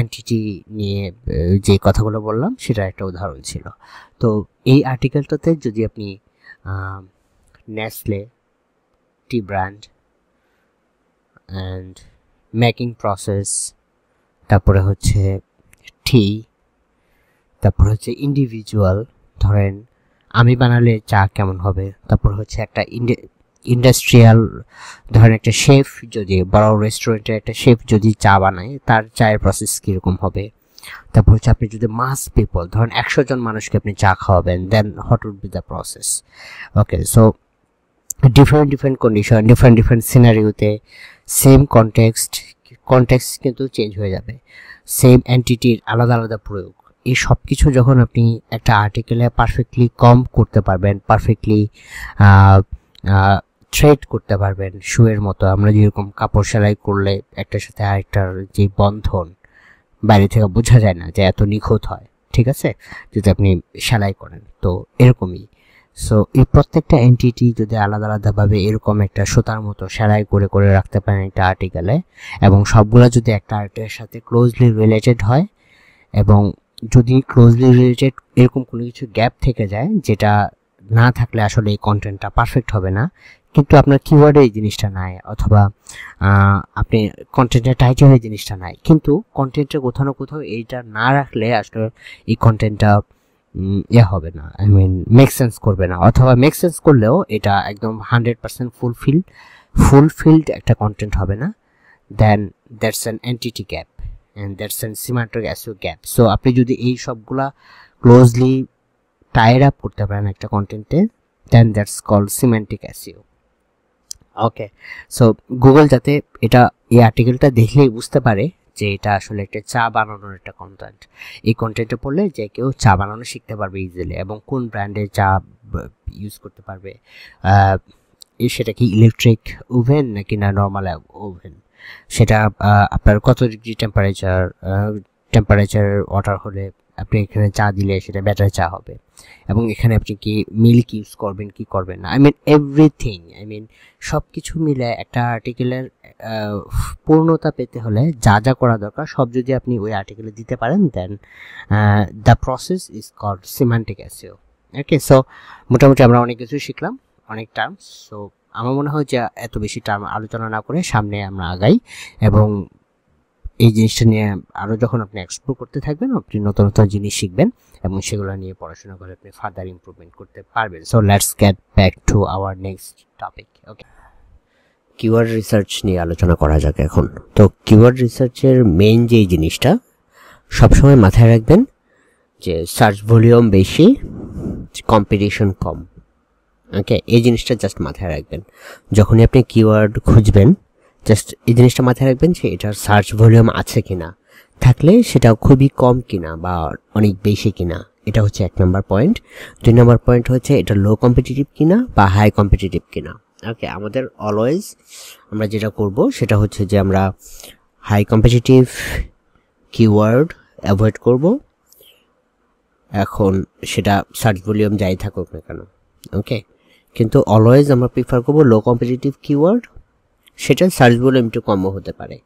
এন্টিটি নিয়ে যে কথাগুলো বললাম সেটা একটা উদাহরণ ছিল তো এই আর্টিকেলটাতে যদি আপনি Nestle tea brand and making process তারপরে হচ্ছে টি তারপরে হচ্ছে ইন্ডিভিজুয়াল ধরেন আমি বানালে চা কেমন হবে তারপর হচ্ছে একটা ইন্ডাস্ট্রিয়াল ধরেন একটা শেফ যদি বড় রেস্টুরেন্টে একটা শেফ যদি চা বানায় তার চায়ের প্রসেস কীরকম হবে তারপর হচ্ছে আপনি যদি মাস পিপল ধরেন একশো জন মানুষকে আপনি চা খাওয়াবেন then what would be the process okay so different different condition different different সিনারিওতে সেম কনটেক্সট কনটেক্সট কিন্তু চেঞ্জ হয়ে যাবে সেম এন্টিটির আলাদা আলাদা প্রয়োগ এই সব কিছু যখন আপনি একটা আর্টিকেলে পারফেক্টলি কম করতে পারবেন পারফেক্টলি থ্রেড করতে পারবেন শুয়ের মতো। আমরা যেরকম কাপড় সেলাই করলে একটার সাথে আরেকটার যে বন্ধন বাইরে থেকে বোঝা যায় না যে এত নিখুঁত হয়, ঠিক আছে, যদি আপনি সেলাই করেন। তো এরকমই সো এই প্রত্যেকটা এন্টিটি যদি আলাদা আলাদাভাবে এরকম একটা সুতার মতো সেলাই করে করে রাখতে পারেন একটা আর্টিকেলে, এবং সবগুলা যদি একটা আর্টের সাথে ক্লোজলি রিলেটেড হয়, এবং যদি ক্লোজলি রিলেটেড এরকম কোনো কিছু গ্যাপ থেকে যায় যেটা না থাকলে আসলে এই কন্টেন্টটা পারফেক্ট হবে না, কিন্তু আপনার কিওয়ার্ডে এই জিনিসটা নাই, অথবা আপনি কন্টেন্টের টাইটেলে এই জিনিসটা নাই, কিন্তু কন্টেন্টের কোথাও না কোথাও এইটা না রাখলে আসলে এই কন্টেন্টটা ইয়ে হবে না, আই মিন মেক সেন্স করবে না, অথবা মেক সেন্স করলেও এটা একদম হান্ড্রেড পার্সেন্ট ফুলফিল ফুলফিল্ড একটা কন্টেন্ট হবে না। Then that's an entity gap and that's an symmetric SEO gap. So আপনি যদি এই সবগুলা ক্লোজলি টাইড আপ করতে পারেন একটা কন্টেন্টে, then that's called semantic SEO. Okay, so Google যাতে এটা এই আর্টিকেলটা দেখলেই বুঝতে পারে যে এটা আসলে একটা চা বানানোর একটা কন্টেন্ট, এই কন্টেন্টে পড়লে যে কেউ চা বানানো শিখতে পারবে ইজিলি, এবং কোন ব্র্যান্ডের চা ইউজ করতে পারবে, সেটা কি ইলেকট্রিক ওভেন নাকি না নর্মাল ওভেন, সেটা আপনার কত ডিগ্রি টেম্পারেচার টেম্পারেচার ওয়াটার হলে আপনি এখানে চা দিলে সেটা ব্যাটার চা হবে, এবং এখানে আপনি কি মিল্ক ইউজ করবেন কি করবেন না, I mean everything, I mean সব কিছু মিলে একটা আর্টিকেলের পূর্ণতা পেতে হলে যা যা করা দরকার সব যদি আপনি ওই আর্টিকেলে দিতে পারেন, then the process is called semantic SEO. Okay, so মোটামুটি আমরা অনেক কিছু শিখলাম, অনেক টার্মস। সো আমার মনে হয় যে এত বেশি টার্ম আলোচনা না করে সামনে আমরা আগাই, এবং এই জিনিসটা নিয়ে আরও যখন আপনি এক্সপ্লোর করতে থাকবেন আপনি নতুন নতুন জিনিস শিখবেন, এবং সেগুলো নিয়ে পড়াশোনা করে আপনি ফার্দার ইমপ্রুভমেন্ট করতে পারবেন। So let's get back to our next topic. Okay, keyword research নিয়ে আলোচনা করা যাক এখন। তো কিওয়ার্ড রিসার্চের মেইন যেই জিনিসটা সবসময় মাথায় রাখবেন যে সার্চ ভলিউম বেশি, কম্পিটিশন কম। ওকে, এই জিনিসটা জাস্ট মাথায় রাখবেন যখনই আপনি কিওয়ার্ড খুঁজবেন, জাস্ট এই জিনিসটা মাথায় রাখবেন যে এটার সার্চ ভলিউম আছে কিনা, থাকলে সেটা খুবই কম কিনা বা অনেক বেশি কিনা, এটা হচ্ছে এক নম্বর পয়েন্ট। দুই নম্বর পয়েন্ট হচ্ছে এটা লো কম্পিটিটিভ কিনা বা হাই কম্পিটিটিভ কিনা। ওকে, আমাদের অলওয়েজ আমরা যেটা করব সেটা হচ্ছে যে আমরা হাই কম্পিটিটিভ কিওয়ার্ড অ্যাভয়েড করব, এখন সেটা সার্চ ভলিউম যাই থাকুক না কেন। ওকে, কিন্তু অলওয়েজ আমরা প্রিফার করব লো কম্পিটিটিভ কিওয়ার্ড, সেটা সার্চ ভলিউম একটু কমও হতে পারে,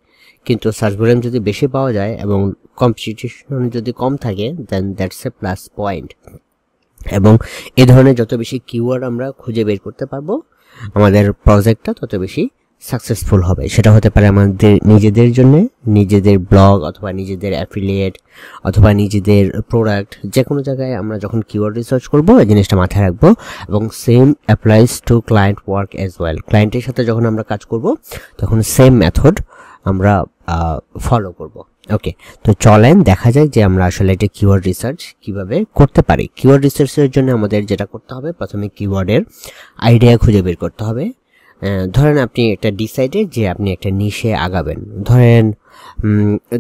কিন্তু সার্চ ভলিউম যদি বেশি পাওয়া যায় এবং কম্পিটিশন যদি কম থাকে, then that's a plus point. এবং এ ধরনের যত বেশি কিওয়ার্ড আমরা খুঁজে বের করতে পারবো আমাদের প্রজেক্টটা তত বেশি সাকসেসফুল হবে। সেটা হতে পারে আমাদের নিজেদের জন্য, নিজেদের ব্লগ অথবা নিজেদের অ্যাফিলিয়েট অথবা নিজেদের প্রোডাক্ট, যে কোনো জায়গায় আমরা যখন কিওয়ার্ড রিসার্চ করবো এই জিনিসটা মাথায় রাখবো। এবং same applies to client work as well, ক্লায়েন্টের সাথে যখন আমরা কাজ করব তখন সেম মেথড আমরা ফলো করব। ওকে, তো চলেন দেখা যাক যে আমরা আসলে এটা কিওয়ার্ড রিসার্চ কিভাবে করতে পারি। কিওয়ার্ড রিসার্চের জন্য আমাদের যেটা করতে হবে, প্রথমে কিওয়ার্ডের আইডিয়া খুঁজে বের করতে হবে। ধরেন আপনি একটা ডিসাইডেড যে আপনি একটা নিশে আগাবেন, ধরেন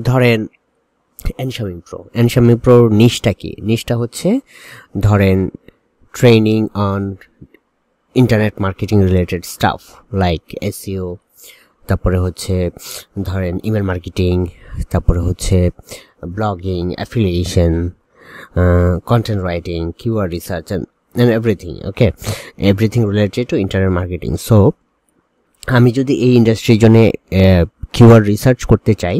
ধরেন এনসামিপ্রো এনসামিপ্রোর নিশটা কি? নিশটা হচ্ছে ধরেন training on internet marketing related stuff like SEO, তারপরে হচ্ছে ধরেন ইমেল মার্কেটিং, তারপরে হচ্ছে blogging, affiliation, content writing, keyword research and and everything, okay, everything related to internet marketing. So আমি যদি এই ইন্ডাস্ট্রির জন্য কিওয়ার্ড রিসার্চ করতে চাই,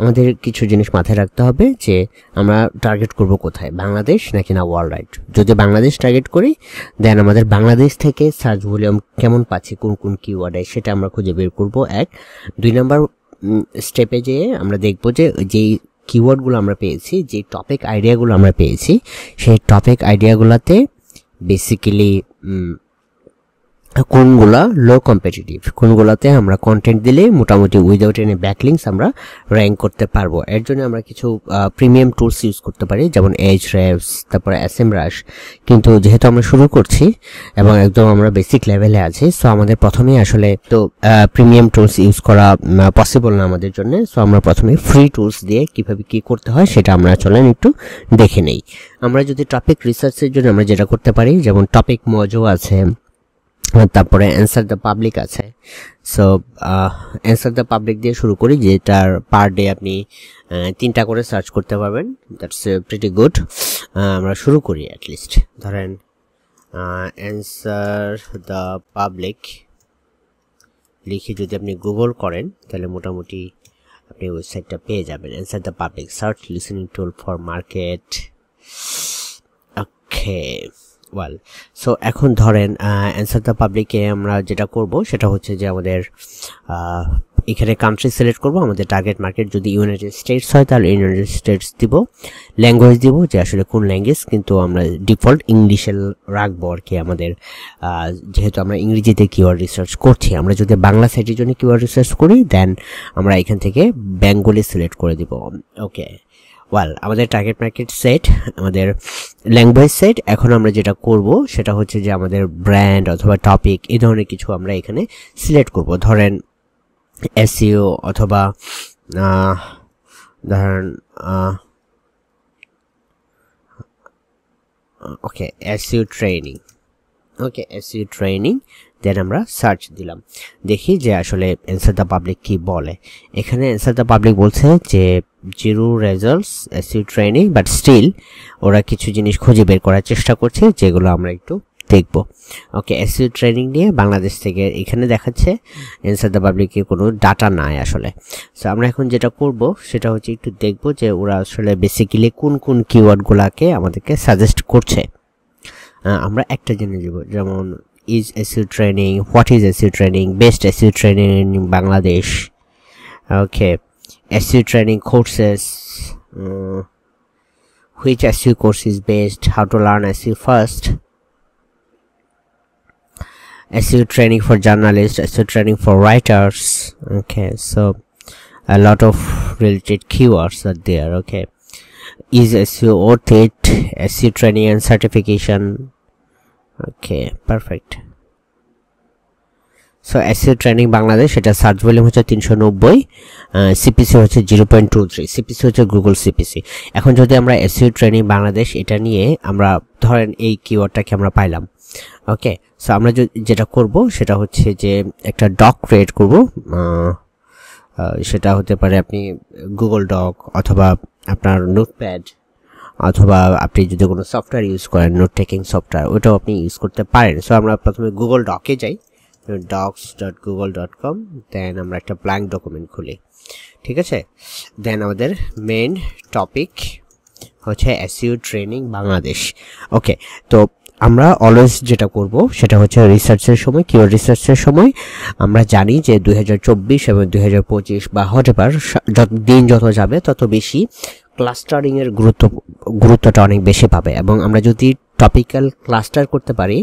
আমাদের কিছু জিনিস মাথায় রাখতে হবে যে আমরা টার্গেট করব কোথায়, বাংলাদেশ নাকি না ওয়ার্ল্ড ওয়াইড। যদি বাংলাদেশ টার্গেট করি, দেন আমাদের বাংলাদেশ থেকে সার্চ ভলিউম কেমন পাচ্ছি কোন কোন কিওয়ার্ডে, সেটা আমরা খুঁজে বের করব এক। দুই নম্বর স্টেপে যেয়ে আমরা দেখব যে যেই কিওয়ার্ডগুলো আমরা পেয়েছি, যে টপিক আইডিয়াগুলো আমরা পেয়েছি, সেই টপিক আইডিয়াগুলোতে বেসিক্যালি কোনগুলা লো কম্পিটিটিভ, কোনগুলাতে আমরা কন্টেন্ট দিলে মোটামুটি উইদাউট এনি ব্যাকলিংস আমরা র্যাঙ্ক করতে পারবো। এর জন্য আমরা কিছু প্রিমিয়াম টুলস ইউজ করতে পারি, যেমন Ahrefs, তারপরে SEMrush, কিন্তু যেহেতু আমরা শুরু করছি এবং একদম আমরা বেসিক লেভেলে আছি, সো আমাদের প্রথমেই আসলে তো প্রিমিয়াম টুলস ইউজ করা পসিবল না আমাদের জন্য। সো আমরা প্রথমে ফ্রি টুলস দিয়ে কীভাবে কী করতে হয় সেটা আমরা চলেন একটু দেখে নেই। আমরা যদি টপিক রিসার্চের জন্য আমরা যেটা করতে পারি, যেমন টপিক মজো আছে, তারপরে Answer the Public আছে সো Answer the Public দিয়ে শুরু করি যেটার পার ডে আপনি তিনটা করে সার্চ করতে পারবেন দ্যাটস প্রিটি গুড আমরা শুরু করি at least ধরেন Answer the Public লিখে যদি আপনি গুগল করেন তাহলে মোটামুটি আপনি ওয়েবসাইটটা পেয়ে যাবেন Answer the Public search listening tool for market okay well so এখন ধরেন Answer the Public এ আমরা যেটা করব সেটা হচ্ছে যে আমাদের এখানে কান্ট্রি সিলেক্ট করব আমাদের টার্গেট মার্কেট যদি ইউনাইটেড স্টেটস হয় তাহলে ইউনাইটেড স্টেটস দিব ল্যাঙ্গুয়েজ দিব যে আসলে কোন ল্যাঙ্গুয়েজ কিন্তু আমরা ডিফল্ট ইংলিশে রাখব আর কি আমাদের যেহেতু আমরা ইংরেজিতে কিওয়ার্ড রিসার্চ করছি আমরা যদি বাংলা সাইটের জন্য কিওয়ার্ড রিসার্চ করি দেন আমরা এখান থেকে বেঙ্গলি সিলেক্ট করে দিব ওকে well আমাদের টার্গেট মার্কেট সেট আমাদের ল্যাঙ্গুয়েজ সেট এখন আমরা যেটা করব সেটা হচ্ছে যে আমাদের ব্র্যান্ড অথবা টপিক এই ধরনের কিছু আমরা এখানে সিলেক্ট করব ধরেন এসইও অথবা ধরেন okay SEO training okay SEO training then আমরা সার্চ দিলাম দেখি যে আসলে Answer the Public কি বলে এখানে Answer the Public বলছে যে zero results SEO training but still ওরা কিছু জিনিস খুঁজে বের করার চেষ্টা করছে যেগুলো আমরা একটু দেখব ওকে SEO ট্রেনিং নিয়ে বাংলাদেশ থেকে এখানে দেখাচ্ছে Answer the Public এর কোনো ডাটা নাই আসলে সো আমরা এখন যেটা করব সেটা হচ্ছে একটু দেখব যে ওরা আসলে বেসিক্যালি কোন কোন কিওয়ার্ডগুলোকে আমাদেরকে সাজেস্ট করছে আমরা একটা জেনে যাব যেমন is SEO training what is SEO training best SEO training in Bangladesh okay SEO training courses uh, which SEO course is best how to learn SEO first SEO training for journalists SEO training for writers okay so a lot of related keywords are there okay is SEO worth it SEO training and certification okay perfect So SEO training Bangladesh এটা search volume হচ্ছে তিনশো নব্বই CPC হচ্ছে zero point two three CPC হচ্ছে Google CPC এখন যদি আমরা SEO training Bangladesh এটা নিয়ে আমরা ধরেন এই কিওয়ার্ডটাকে আমরা পাইলাম ওকে সো আমরা যেটা করব সেটা হচ্ছে যে একটা ডক ক্রিয়েট করব সেটা হতে পারে আপনি Google ডক অথবা আপনার নোটপ্যাড অথবা আপনি যদি কোনো সফটওয়্যার ইউজ করেন নোট টেকিং সফটওয়্যার ওটাও আপনি ইউজ করতে পারেন সো আমরা প্রথমে Google ডকে যাই docs dot google dot com then আমরা একটা blank document খুলি ঠিক আছে then আমাদের main topic হচ্ছে SEO training বাংলাদেশ ওকে তো আমরা অলওয়েজ যেটা করব সেটা হচ্ছে রিসার্চের সময় কিওয়ার্ড রিসার্চের সময় আমরা জানি যে দুই হাজার চব্বিশ এবং দুই হাজার পঁচিশ বা হতে পারে যত দিন যত যাবে তত বেশি ক্লাস্টারিং এর গুরুত্ব গুরুত্বটা অনেক বেশি পাবে এবং আমরা যদি টপিক্যাল ক্লাস্টার করতে পারি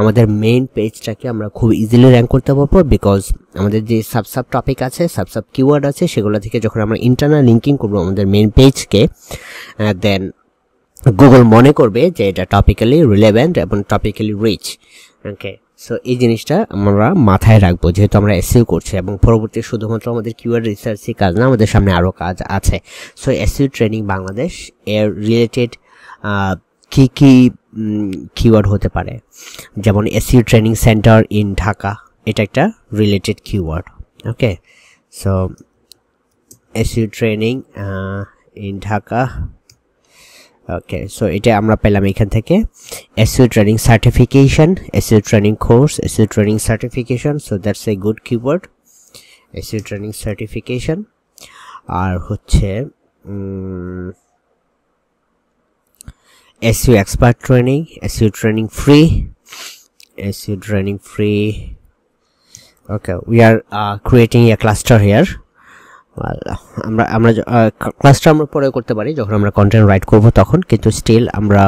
আমাদের মেইন পেজটাকে আমরা খুব ইজিলি র‍্যাঙ্ক করতে পারবো বিকজ আমাদের যে সাব সাব টপিক আছে সাব সাব কিওয়ার্ড আছে সেগুলা থেকে যখন আমরা ইন্টারনাল লিংকিং করব আমাদের মেইন পেজকে দেন গুগল মনে করবে যে এটা টপিক্যালি রিলেভেন্ট এবং টপিক্যালি রিচ ওকে সো এই জিনিসটা আমরা মাথায় রাখবো যেহেতু আমরা এসইও করছি এবং পরবর্তীতে শুধুমাত্র আমাদের কিওয়ার্ড রিসার্চই কাজ না আমাদের সামনে আরো কাজ আছে সো এসইও ট্রেনিং বাংলাদেশ এর রিলেটেড কি কি কিওয়ার্ড হতে পারে যেমন SEO training centre in Dhaka এটা একটা related keyword okay so SEO training in Dhaka okay so এটা আমরা পেলাম এখান থেকে SEO training certification SEO training course SEO training certification so that's a good keyword SEO training certification আর হচ্ছে SEO expert training SEO training free SEO training free okay we are uh, creating a cluster here well আমরা আমরা cluster আমরা পরে করতে পারি যখন আমরা কন্টেন্ট রাইট করব তখন কিন্তু স্টিল আমরা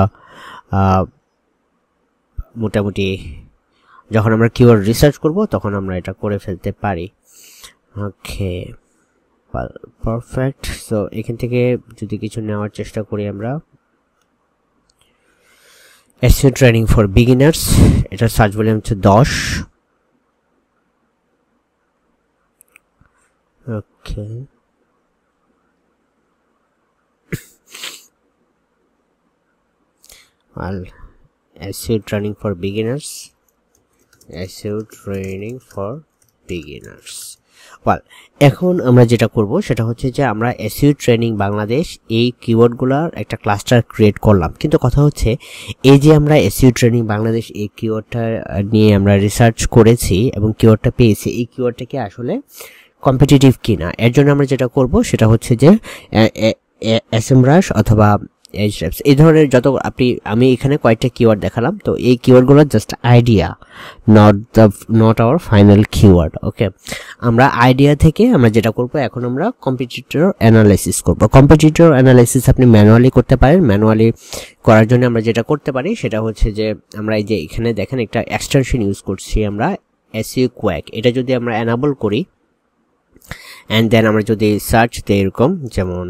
মোটামুটি যখন আমরা কিওয়ার্ড রিসার্চ করব তখন আমরা এটা করে ফেলতে পারি ওকে well perfect so এখান থেকে যদি কিছু নেওয়ার চেষ্টা করি আমরা SEO training for beginners এটা সার্চ ভলিউম হচ্ছে ten okay well SEO training for beginners S E O training for beginners. well এখন আমরা যেটা করব সেটা হচ্ছে যে আমরা S E O training Bangladesh এই কিওয়ার্ডগুলোর একটা ক্লাস্টার ক্রিয়েট করলাম, কিন্তু কথা হচ্ছে এই যে আমরা S E O training Bangladesh এই কিওয়ার্ডটা নিয়ে আমরা রিসার্চ করেছি এবং কিওয়ার্ডটা পেয়েছি, এই কিওয়ার্ডটা কি আসলে কম্পিটিটিভ কিনা এর জন্য আমরা যেটা করব সেটা হচ্ছে যে SEMrush অথবা Ahrefs এই ধরনের যত আপনি আমি এখানে কয়েকটা কিওয়ার্ড দেখালাম, তো এই কিওয়ার্ডগুলো just idea, not the not our final keyword. Okay, আমরা আইডিয়া থেকে আমরা যেটা করব এখন আমরা কম্পিটিটর অ্যানালাইসিস করব। কম্পিটিটর অ্যানালাইসিস আপনি ম্যানুয়ালি করতে পারেন। ম্যানুয়ালি করার জন্য আমরা যেটা করতে পারি সেটা হচ্ছে যে আমরা এই যে এখানে দেখেন একটা এক্সটেনশন ইউজ করছি আমরা S E O কোয়াক, এটা যদি আমরা এনাবল করি অ্যান্ড দেন আমরা যদি সার্চ দিই এরকম যেমন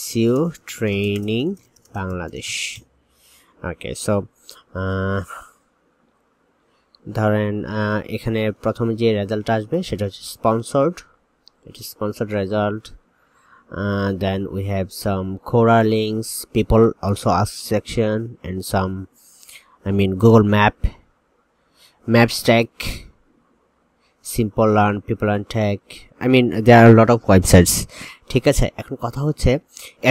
S E O training Bangladesh. Okay, so ধরেন এখানে প্রথমে যে রেজাল্ট আসবে সেটা হচ্ছে sponsored, it is sponsored result. Uh, then we have some Quora links, people also ask section, and some I mean Google map, map stack, simple learn, people learn tech. I mean there are a lot of websites. ঠিক আছে, এখন কথা হচ্ছে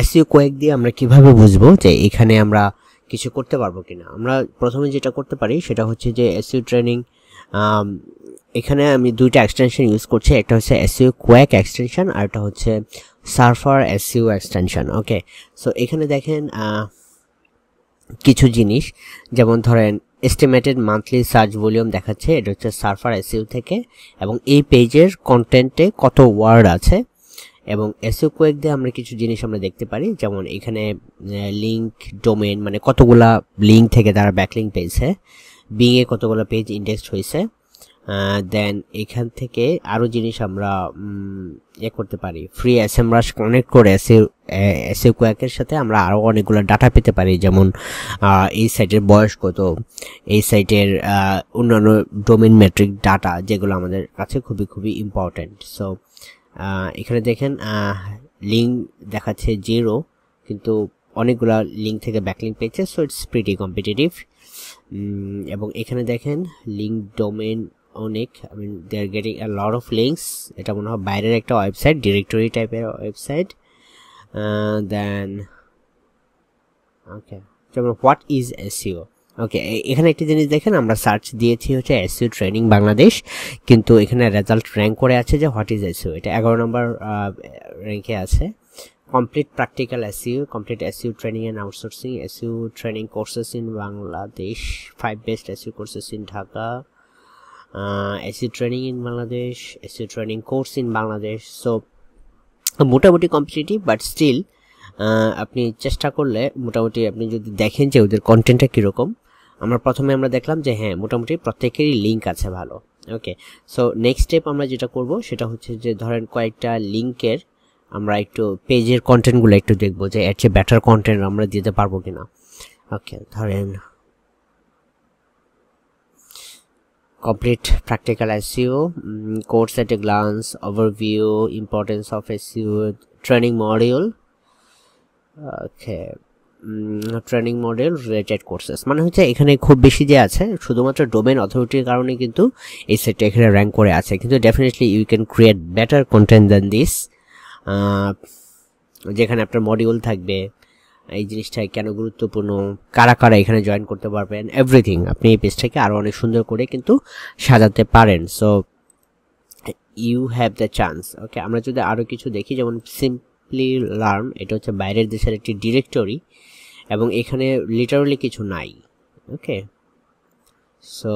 S E O quack দিয়ে আমরা কিভাবে বুঝবো যে এখানে আমরা কিছু করতে পারবো কিনা। আমরা প্রথমে যেটা করতে পারি সেটা হচ্ছে যে S E O ট্রেনিং, এখানে আমি দুইটা এক্সটেনশন ইউজ করছি, একটা হচ্ছে S E O quake extension আর একটা হচ্ছে surfer S E O extension. Okay, so এখানে দেখেন কিছু জিনিস যেমন ধরেন এস্টিমেটেড মান্থলি সার্চ ভলিউম দেখাচ্ছে, এটা হচ্ছে সার্ফার S E O থেকে, এবং এই পেজের কন্টেন্টে কত ওয়ার্ড আছে। এবং S E O কোয়াক দিয়ে আমরা কিছু জিনিস আমরা দেখতে পারি যেমন এখানে লিঙ্ক ডোমেন মানে কতগুলা লিঙ্ক থেকে তারা ব্যাকলিঙ্ক পেয়েছে, বিংয়ে কতগুলো পেজ ইন্ডেক্সড হয়েছে, দেন এখান থেকে আরও জিনিস আমরা ইয়ে করতে পারি। ফ্রি SEMrush কানেক্ট করে S E O কোয়াকের সাথে আমরা আরও অনেকগুলো ডাটা পেতে পারি যেমন এই সাইটের বয়স কত, এই সাইটের অন্যান্য ডোমেন মেট্রিক ডাটা যেগুলো আমাদের কাছে খুবই খুবই ইম্পর্ট্যান্ট। সো এখানে দেখেন লিঙ্ক দেখাচ্ছে জিরো, কিন্তু অনেকগুলা লিঙ্ক থেকে ব্যাকলিঙ্ক পেয়েছে, সো ইটস প্রিটি কম্পিটিটিভ। এবং এখানে দেখেন লিঙ্ক ডোমেন অনেক, I mean they are getting a lot of links, এটা মনে হয় বাইরের একটা ওয়েবসাইট, ডিরেক্টরি টাইপের ওয়েবসাইট। দেন ওকে যেমন what is S E O, okay এখানে একটি জিনিস দেখেন আমরা সার্চ দিয়েছি হচ্ছে S E O training Bangladesh, কিন্তু এখানে রেজাল্ট র্যাঙ্ক করে আছে যে what is S E O, এটা এগারো নম্বর র্যাঙ্কে আছে। Complete practical S E O, complete S E O training and outsourcing, S E O training courses in Bangladesh, five best S E O courses in Dhaka, S E O training in Bangladesh, S E O training course in Bangladesh. So মোটামুটি competitive, but still আপনি চেষ্টা করলে মোটামুটি আপনি যদি দেখেন যে ওদের কন্টেন্টটা কীরকম, আমরা প্রথমে আমরা দেখলাম যে হ্যাঁ মোটামুটি প্রত্যেকেরই লিঙ্ক আছে ভালো। ওকে, সো নেক্সট স্টেপ আমরা যেটা করব সেটা হচ্ছে যে ধরেন কয়েকটা লিঙ্কের আমরা একটু পেজের কন্টেন্টগুলো একটু দেখব যে এর চেয়ে বেটার কন্টেন্ট আমরা দিতে পারবো কিনা। ওকে, ধরেন complete practical S E O, course at a glance, overview, importance of S E O, training module. Okay, training model related courses, মানে হচ্ছে এখানে খুব বেশি যে আছে শুধুমাত্র ডোমেন অথরিটির কারণে কিন্তু এই সাইটটা এখানে র্যাঙ্ক করে আছে, কিন্তু definitely you can create better content than this, যেখানে আপনার মডিউল থাকবে, এই জিনিসটা কেন গুরুত্বপূর্ণ, কারা কারা এখানে জয়েন করতে পারবেন, এভরিথিং। আপনি এই পেজটাকে আরও অনেক সুন্দর করে কিন্তু সাজাতে পারেন। So you have the chance. Okay, আমরা যদি আরও কিছু দেখি যেমন সিম্পলি লার্ন, এটা হচ্ছে বাইরের দেশের একটি ডিরেক্টরি এবং এখানে লিটারালি কিছু নাই। Okay, so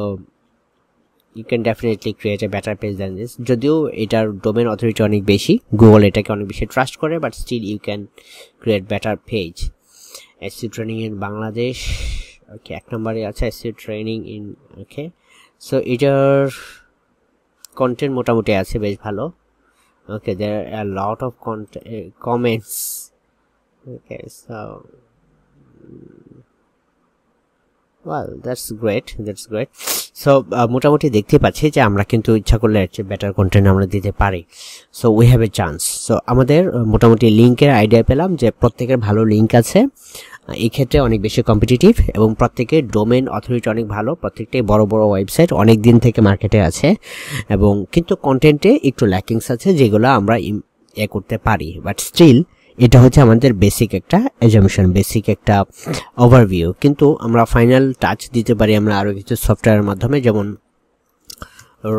you can definitely create a better page than this, যদিও এটার ডোমেন অথরিটি অনেক বেশি, গুগল এটাকে অনেক বেশি ট্রাস্ট করে, but still you can create better page. S E O training in Bangladesh, okay এক নম্বরে আছে S E O training in. Okay, so এটার কন্টেন্ট মোটামুটি আছে বেশ ভালো। Okay, there are a lot of comments. Okay, so well that's great, that's great. So মোটামুটি দেখতে পাচ্ছি যে আমরা কিন্তু ইচ্ছা করলে এর চেয়ে বেটার কন্টেন্ট আমরা দিতে পারি। So we have a chance. So আমাদের মোটামুটি লিঙ্কের আইডিয়া পেলাম যে প্রত্যেকের ভালো লিঙ্ক আছে, এই ক্ষেত্রে অনেক বেশি কম্পিটিটিভ এবং প্রত্যেককে ডোমেইন অথরিটি অনেক ভালো প্রত্যেকটাই বড় বড় ওয়েবসাইট অনেক দিন থেকে মার্কেটে আছে এবং কিন্তু কন্টেন্টে একটু ল্যাকিংস আছে যেগুলো আমরা এ করতে পারি বাট স্টিল এটা হচ্ছে আমাদের বেসিক একটা অ্যাজাম্পশন বেসিক একটা ওভারভিউ কিন্তু আমরা ফাইনাল টাচ দিতে পারি আমরা আরো কিছু সফটওয়্যারের মাধ্যমে যেমন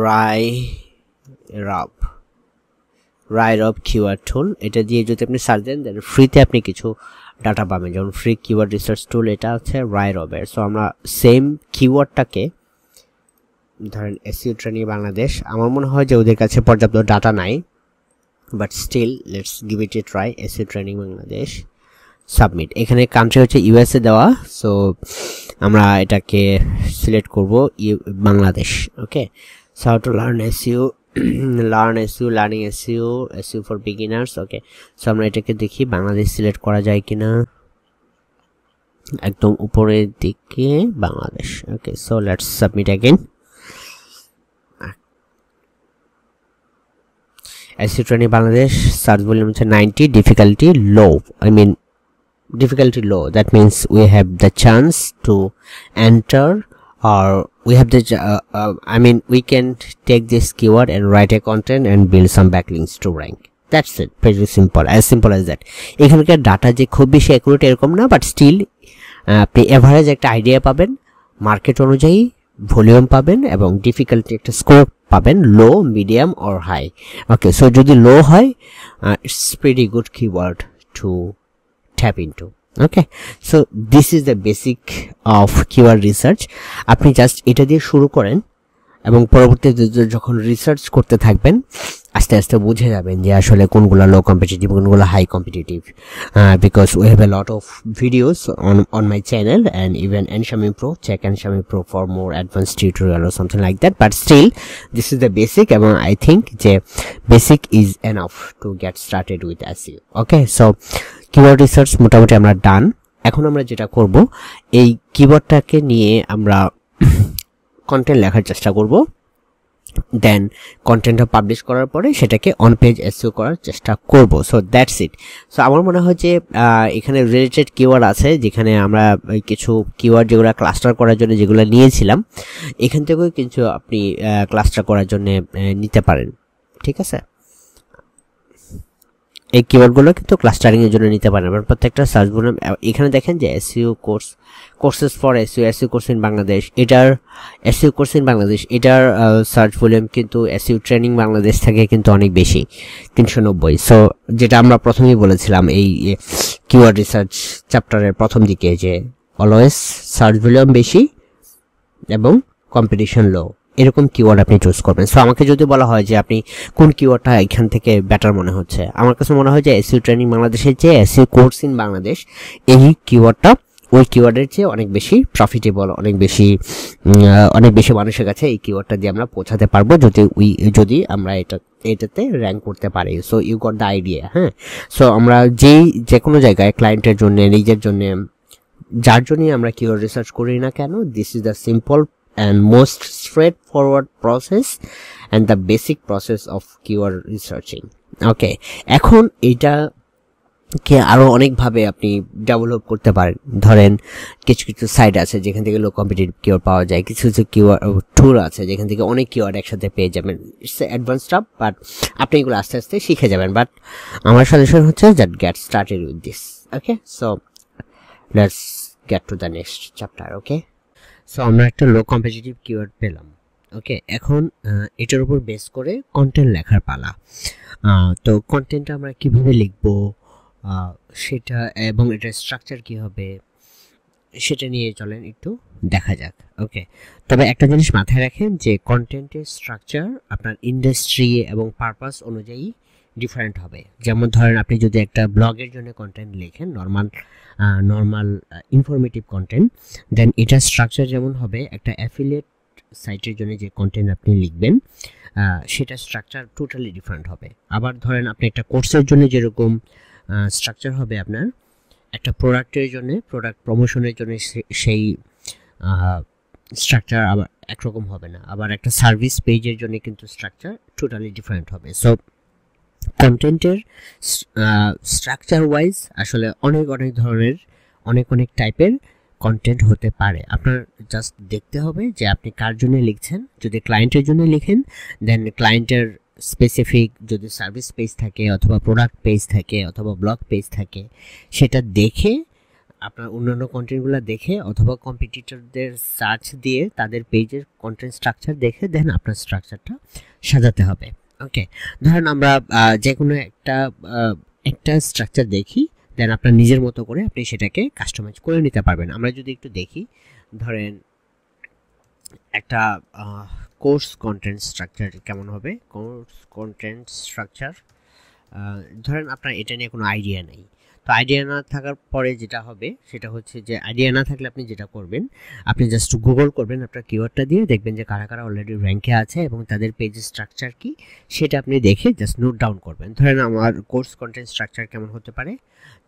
রাই রাব রাই রাব কিওয়ার্ড টুল এটা দিয়ে যদি আপনি সার্চ দেন তাহলে ফ্রিতে আপনি কিছু ডাটা পাবেন যেমন ফ্রি কিওয়ার্ড রিসার্চ টুল এটা হচ্ছে রাই রাবের সো আমরা সেম কিওয়ার্ডটাকে ধরেন এসইও ট্রেনিং বাংলাদেশ আমার মনে হয় যে ওদের কাছে পর্যাপ্ত ডাটা নাই but still let's give it a try S E O training Bangladesh submit এখানে country হচ্ছে U S A দেওয়া so আমরা এটাকে select করব Bangladesh okay so how to learn S E O learn S E O learning S E O S E O for beginners okay so আমরা এটাকে দেখি Bangladesh select করা যায় কিনা একদম উপরের দিকে Bangladesh okay so let's submit again S E O training Bangladesh search volume is ninety difficulty low I mean difficulty low that means we have the chance to enter or we have the uh, uh, I mean we can take this keyword and write a content and build some backlinks to rank that's it pretty simple as simple as that ekhankar data je khub beshi accurate erokom na but still apni average ekta idea paben market onujayi volume paben ebong difficulty ekta score পাবেন low medium or high okay so যদি low হয় it's pretty good keyword to tap into okay so this is the basic of keyword research আপনি just এটা দিয়ে শুরু করেন এবং পরবর্তীতে যখন রিসার্চ করতে থাকবেন আস্তে আস্তে বুঝে যাবেন যে আসলে কোনগুলা লো কম্পিটিটিভ কোনগুলা high competitive because we have a lot of videos on on my channel and even এনশামি pro check এনশামি pro for more advance tutorial or something like that but still this is the basic এবং I think যে basic is enough to get started with SEO okay so keyword research মোটামুটি আমরা ডান এখন আমরা যেটা করব এই কিওয়ার্ডটাকে নিয়ে আমরা কন্টেন্ট লেখার চেষ্টা করব দেন কন্টেন্টটা পাবলিশ করার পরে সেটাকে অন পেজ এসইও করার চেষ্টা করব সো দ্যাটস ইট সো আমার মনে হয় যে এখানে রিলেটেড কিওয়ার্ড আছে যেখানে আমরা কিছু কিওয়ার্ড যেগুলো ক্লাস্টার করার জন্য যেগুলো নিয়েছিলাম এখান থেকেও কিছু আপনি ক্লাস্টার করার জন্য নিতে পারেন ঠিক আছে এই কিওয়ার্ডগুলো কিন্তু ক্লাস্টারিং এর জন্য নিতে পারেন আপনারা প্রত্যেকটা সার্চ ভলিউম এখানে দেখেন যে SEO course courses for SEO SEO course in Bangladesh এটার এসইও কোর্স ইন বাংলাদেশ এটার সার্চ ভলিউম কিন্তু এসইও ট্রেনিং বাংলাদেশ থেকে কিন্তু অনেক বেশি তিনশো নব্বই সো যেটা আমরা প্রথমেই বলেছিলাম এই কিওয়ার্ড রিসার্চ চ্যাপ্টারের প্রথম দিকে যে অলওয়েজ সার্চ ভলিউম বেশি এবং কম্পিটিশন লো এরকম কিওয়ার্ড আপনি চুজ করবেন সো আমাকে যদি বলা হয় যে আপনি কোন কিওয়ার্ডটা এখান থেকে বেটার মনে হচ্ছে আমার কাছে মনে হয় যে এসইও ট্রেনিং বাংলাদেশের যে এসইও কোর্স ইন বাংলাদেশ এই কিওয়ার্ডটা ওই কিওয়ার্ডের চেয়ে অনেক বেশি প্রফিটেবল অনেক বেশি অনেক বেশি মানুষের কাছে এই কিওয়ার্ডটা দিয়ে আমরা পৌঁছাতে পারবো যদি যদি আমরা এটা এটাতে র্যাঙ্ক করতে পারি so you got the idea হ্যাঁ সো আমরা যেই যে কোনো জায়গায় ক্লায়েন্টের জন্য নিজের জন্য যার জন্যই আমরা কিওয়ার্ড রিসার্চ করি না কেন this is the simple and most straightforward process and the basic process of keyword researching okay এখন এটা কে আরো অনেক ভাবে আপনি ডেভেলপ করতে পারেন ধরেন কিছু কিছু সাইট আছে যেখান থেকে লো কম্পিটিটিভ কিওয়ার্ড পাওয়া যায় কিছু কিছু কিওয়ার্ড টুল আছে যেখান থেকে অনেক কিওয়ার্ড একসাথে পেয়ে যাবেন इट्स অ্যাডভান্স স্টাফ বাট আপনি এগুলো আস্তে আস্তে শিখে যাবেন বাট আমার সাজেশন হচ্ছে that get started with this okay so let's get to the next chapter okay so আমরা একটা লো কম্পিটিটিভ কিওয়ার্ড পেলাম ওকে এখন এটার উপর বেস করে কন্টেন্ট লেখার পালা তো কন্টেন্টটা আমরা কিভাবে লিখব সেটা এবং এটার স্ট্রাকচার কি হবে সেটা নিয়ে চলেন একটু দেখা যাক ওকে তবে একটা জিনিস মাথায় রাখেন যে কন্টেন্টের স্ট্রাকচার আপনার ইন্ডাস্ট্রি এবং পারপাস অনুযায়ী ডিফারেন্ট হবে যেমন ধরেন আপনি যদি একটা ব্লগের জন্য কন্টেন্ট লেখেন normal normal informative content then এটা স্ট্রাকচার যেমন হবে একটা অ্যাফিলিয়েট সাইটের জন্য যে কন্টেন্ট আপনি লিখবেন সেটা স্ট্রাকচার টোটালি ডিফারেন্ট হবে আবার ধরেন আপনি একটা কোর্সের জন্য যেরকম স্ট্রাকচার হবে আপনার একটা প্রোডাক্টের জন্য প্রোডাক্ট প্রমোশনের জন্য সেই স্ট্রাকচার আবার একরকম হবে না আবার একটা সার্ভিস পেজের জন্য কিন্তু স্ট্রাকচার টোটালি ডিফারেন্ট হবে সো কন্টেন্টের স্ট্রাকচার ওয়াইজ আসলে অনেক অনেক ধরনের অনেক অনেক টাইপের কন্টেন্ট হতে পারে। আপনার জাস্ট দেখতে হবে যে আপনি কার জন্য লিখছেন। যদি ক্লায়েন্টের জন্য লিখেন দেন ক্লায়েন্টের স্পেসিফিক যদি সার্ভিস পেজ থাকে অথবা প্রোডাক্ট পেজ থাকে অথবা ব্লগ পেজ থাকে সেটা দেখে আপনার অন্যান্য কন্টেন্টগুলো দেখে অথবা কম্পিটিটরদের সার্চ দিয়ে তাদের পেজের কন্টেন্ট স্ট্রাকচার দেখে দেন আপনার স্ট্রাকচারটা সাজাতে হবে। ওকে, ধরেন আমরা যে কোনো একটা একটা স্ট্রাকচার দেখি, দেন আপনার নিজের মতো করে আপনি সেটাকে কাস্টমাইজ করে নিতে পারবেন। আমরা যদি একটু দেখি, ধরেন একটা কোর্স কন্টেন্ট স্ট্রাকচার কেমন হবে। কোর্স কন্টেন্ট স্ট্রাকচার ধরেন আপনার এটা নিয়ে কোনো আইডিয়া নেই, তো আইডিয়া না থাকার পরে যেটা হবে সেটা হচ্ছে যে আইডিয়া না থাকলে আপনি যেটা করবেন, আপনি জাস্ট গুগল করবেন আপনার কিওয়ার্ডটা দিয়ে, দেখবেন যে কারা কারা অলরেডি র্যাঙ্কে আছে এবং তাদের পেজের স্ট্রাকচার কি সেটা আপনি দেখে জাস্ট নোট ডাউন করবেন। ধরেন আমার কোর্স কন্টেন্ট স্ট্রাকচার কেমন হতে পারে,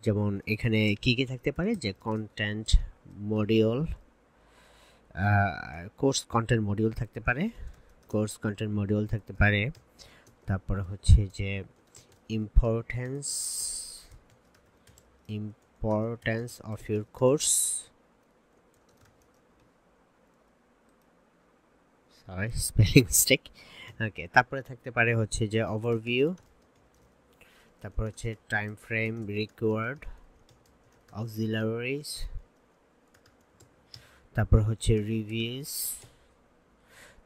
যেমন এখানে কি কি থাকতে পারে, যে content module, course content module থাকতে পারে, কোর্স কন্টেন্ট মডিউল থাকতে পারে, তারপরে হচ্ছে যে importance importance of your course, sorry spelling mistake, okay, তারপরে থাকতে পারে হচ্ছে যে overview, তারপর হচ্ছে time frame required, auxiliaries, তারপর হচ্ছে reviews,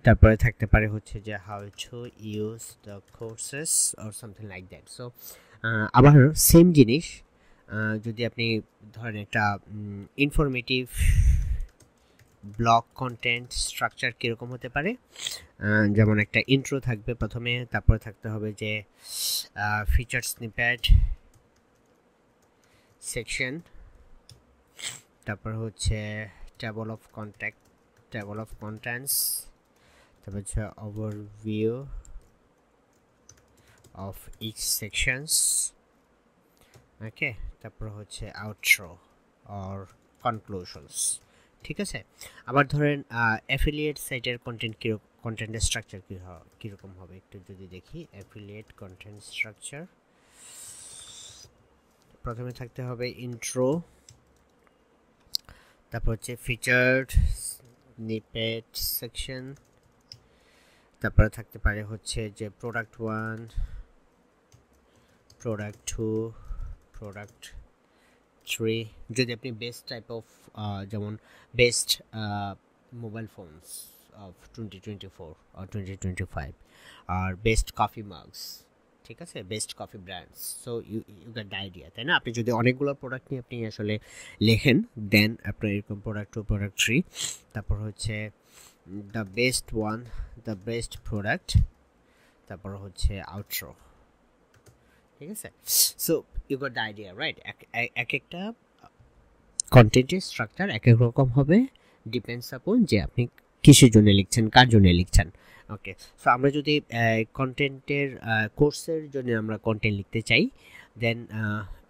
তারপরে থাকতে পারে হচ্ছে যে how to use the courses or something like that. So আবার সেম জিনিস যদি আপনি ধরেন একটা ইনফরমেটিভ ব্লগ কন্টেন্ট স্ট্রাকচার কীরকম হতে পারে, যেমন একটা ইন্ট্রো থাকবে প্রথমে, তারপরে থাকতে হবে যে ফিচার স্নিপেট, সেকশন, তারপর হচ্ছে table of content, table of contents, তারপর হচ্ছে overview of each sections, okay, তারপর হচ্ছে আউটরো অর কনক্লুশনস, ঠিক আছে। আবার ধরেন অ্যাফিলিয়েট সাইটের কন্টেন্ট কীরকম, কন্টেন্টের স্ট্রাকচার কী কীরকম হবে একটু যদি দেখি। অ্যাফিলিয়েট কন্টেন্ট স্ট্রাকচার প্রথমে থাকতে হবে ইন্ট্রো, তারপর হচ্ছে ফিচার্ড স্নিপেট সেকশন, তারপরে থাকতে পারে হচ্ছে যে product one, product two, product three, যদি আপনি বেস্ট টাইপ অফ যেমন best mobile phones of twenty twenty four আর টোয়েন্টি টোয়েন্টি ফাইভ আর বেস্ট কফি মাগস, ঠিক আছে, best coffee brands, so you you get the idea, তাই না? আপনি যদি অনেকগুলো প্রোডাক্ট নিয়ে আপনি আসলে লেখেন দেন আপনার এরকম প্রোডাক্ট টু, প্রোডাক্ট থ্রি, তারপর হচ্ছে the best one, the best product, তারপর হচ্ছে আউটরো, ঠিক আছে। So you got the idea, right? এক একটা কন্টেন্টের স্ট্রাকচার এক এক রকম হবে, ডিপেন্ডস আপন যে আপনি কিসের জন্য লিখছেন, কার জন্য লিখছেন। ওকে, সো আমরা যদি কন্টেন্টের কোর্সের জন্য আমরা কন্টেন্ট লিখতে চাই দেন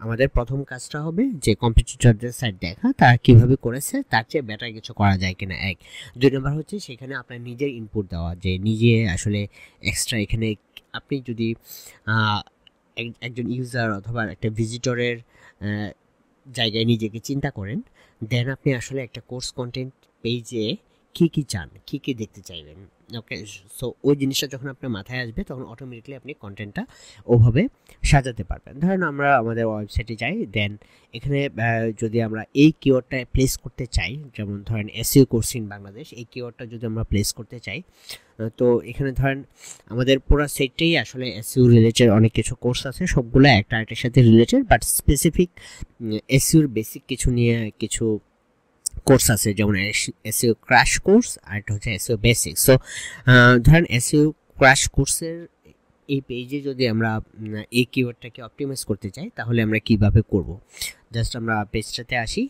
আমাদের প্রথম কাজটা হবে যে কম্পিটিটরদের সাইট দেখা, তারা কীভাবে করেছে তার চেয়ে বেটার কিছু করা যায় কিনা, এক। দুই নম্বর হচ্ছে সেখানে আপনার নিজের ইনপুট দেওয়া, যে নিজে আসলে এক্সট্রা এখানে আপনি যদি একজন ইউজার অথবা একটা ভিজিটরের জায়গায় নিজেকে চিন্তা করেন দেন আপনি আসলে একটা কোর্স কন্টেন্ট পেজে কী কী চান, কী কী দেখতে চাইবেন, ওকে, সো ওই জিনিসটা যখন আপনার মাথায় আসবে তখন অটোমেটিকলি আপনি কন্টেন্টটা ওভাবে সাজাতে পারবেন। ধরেন আমরা আমাদের ওয়েবসাইটে যাই, দেন এখানে যদি আমরা এই কিওয়ার্ডটা প্লেস করতে চাই, যেমন ধরেন এসইও কোর্স ইন বাংলাদেশ, এই কিওয়ার্ডটা যদি আমরা প্লেস করতে চাই, তো এখানে ধরেন আমাদের পুরো সেটটাই আসলে এসইও রিলেটেড অনেক কিছু কোর্স আছে, সবগুলো একটা আর্টের সাথে রিলেটেড, বাট স্পেসিফিক এসইওর বেসিক কিছু নিয়ে কিছু কোর্স আছে, যেমন এসইও ক্র্যাশ কোর্স আর একটা হচ্ছে এসইও বেসিক। সো ধরেন এসইও ক্র্যাশ কোর্সের এই পেজে যদি আমরা এই কিওয়ার্ডটাকে অপটিমাইজ করতে চাই তাহলে আমরা কিভাবে করব, জাস্ট আমরা পেজটাতে আসি,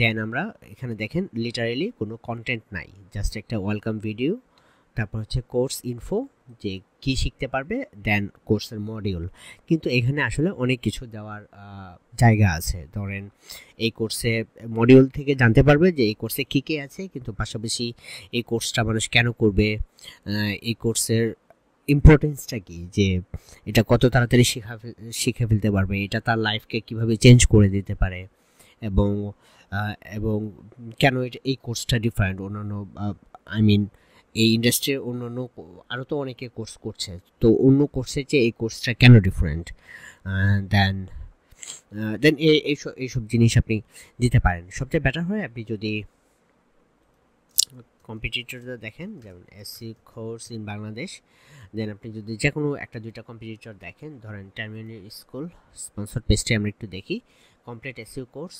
দেন আমরা এখানে দেখেন লিটারেলি কোনো কন্টেন্ট নাই, জাস্ট একটা ওয়েলকাম ভিডিও, তারপর হচ্ছে কোর্স ইনফো যে কি শিখতে পারবে, দেন কোর্সের মডিউল, কিন্তু এখানে আসলে অনেক কিছু দেওয়ার জায়গা আছে। ধরেন এই কোর্সে মডিউল থেকে জানতে পারবে যে এই কোর্সে কী কী আছে, কিন্তু পাশাপাশি এই কোর্সটা মানুষ কেন করবে, এই কোর্সের ইম্পর্টেন্সটা কী, যে এটা কত তাড়াতাড়ি শিখা শিখে ফেলতে পারবে, এটা তার লাইফকে কীভাবে চেঞ্জ করে দিতে পারে, এবং এবং কেন এই কোর্সটা ডিফারেন্ট অন্যান্য আই মিন এই ইন্ডাস্ট্রির অন্যান্য আরও তো অনেকে কোর্স করছে, তো অন্য কোর্সের চেয়ে এই কোর্সটা কেন ডিফারেন্ট দেন দেন এইসব এইসব জিনিস আপনি দিতে পারেন। সবচেয়ে বেটার হয় আপনি যদি কম্পিটিটরদের দেখেন, যেমন SEO course in Bangladesh, then আপনি যদি যে কোনো একটা দুইটা কম্পিটিটর দেখেন, ধরেন টার্মিনাল স্কুল স্পন্সর পেজটি আমরা একটু দেখি, complete SEO course,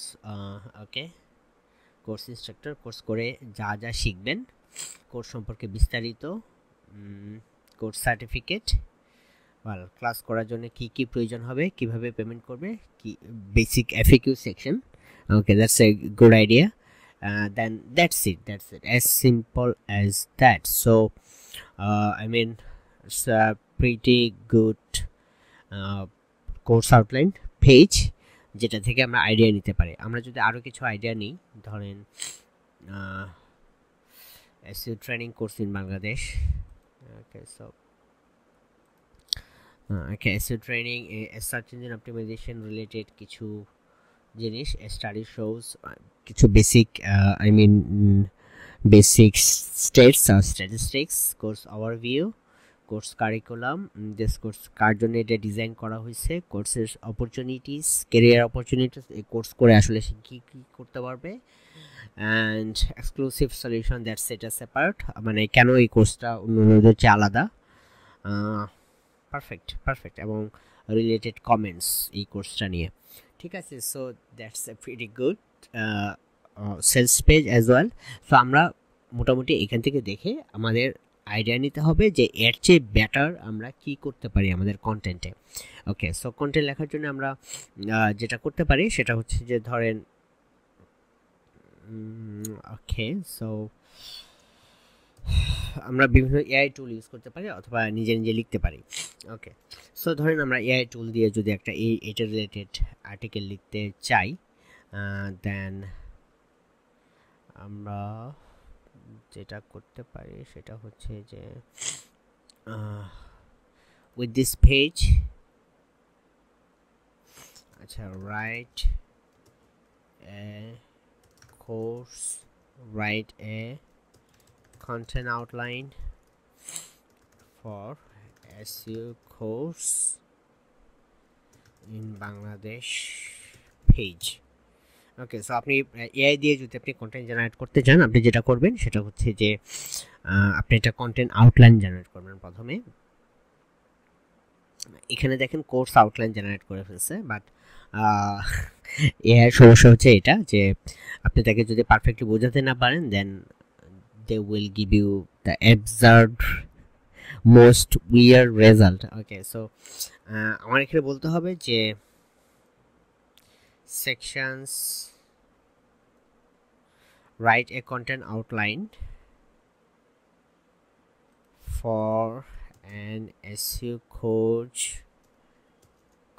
okay course instructor, course করে যা যা শিখবেন, কোর্স সম্পর্কে বিস্তারিত, কোর্স সার্টিফিকেট, আর ক্লাস করার জন্য কি কি প্রয়োজন হবে, কিভাবে পেমেন্ট করবে, কি basic FAQ section, okay that's a good idea, then that's it that's it as simple as that. So I mean it's a pretty good course outline page, যেটা থেকে আমরা আইডিয়া নিতে পারি। আমরা যদি আরও কিছু আইডিয়া নিই, ধরেন SEO training course in Bangladesh, okay so okay SEO training search engine optimization related কিছু জিনিস, স্টাডি শোজ কিছু basic I mean basic stats আর statistics, course overview, course curriculum, this course কার জন্য এটা ডিজাইন করা হয়েছে, কোর্সের অপরচুনিটিস, কেরিয়ার অপরচুনিটিস, এই কোর্স করে আসলে সে কী কী করতে পারবে, অ্যান্ড এক্সক্লুসিভ সলিউশন দ্যাটস এটা সেপারেট, মানে কেন এই কোর্সটা অন্যান্য হচ্ছে আলাদা, পারফেক্ট পারফেক্ট এবং রিলেটেড কমেন্টস এই কোর্সটা নিয়ে, ঠিক আছে। So that's a pretty good sales page as well. So আমরা মোটামুটি এখান থেকে দেখে আমাদের আইডিয়া নিতে হবে যে এর চেয়ে বেটার আমরা কি করতে পারি আমাদের কন্টেন্টে। ওকে সো কন্টেন্ট লেখার জন্য আমরা যেটা করতে পারি সেটা হচ্ছে যে ধরেন ওকে সো আমরা বিভিন্ন এআই টুল ইউজ করতে পারি অথবা নিজে নিজে লিখতে পারি। ওকে সো ধরেন আমরা এআই টুল দিয়ে যদি একটা এই এটা রিলেটেড আর্টিকেল লিখতে চাই, দেন আমরা যেটা করতে পারি সেটা হচ্ছে যে উইথ দিস পেজ, আচ্ছা write a course, write a content outline for S E O course in Bangladesh page. Okay so আপনি এআই দিয়ে যদি আপনি কন্টেন্ট জেনারেট করতে চান, আপনি যেটা করবেন সেটা হচ্ছে যে আপনি একটা কন্টেন্ট আউটলাইন জেনারেট করবেন প্রথমে। এখানে দেখেন কোর্স আউটলাইন জেনারেট করে ফেলছে, বাট এআই সমস্যা হচ্ছে এটা যে আপনি তাকে যদি পারফেক্টলি বোঝাতে না পারেন, দেন they will give you the absurd most weird result. Okay so আমার এখানে বলতে হবে যে sections, write a content outline for an S E O coach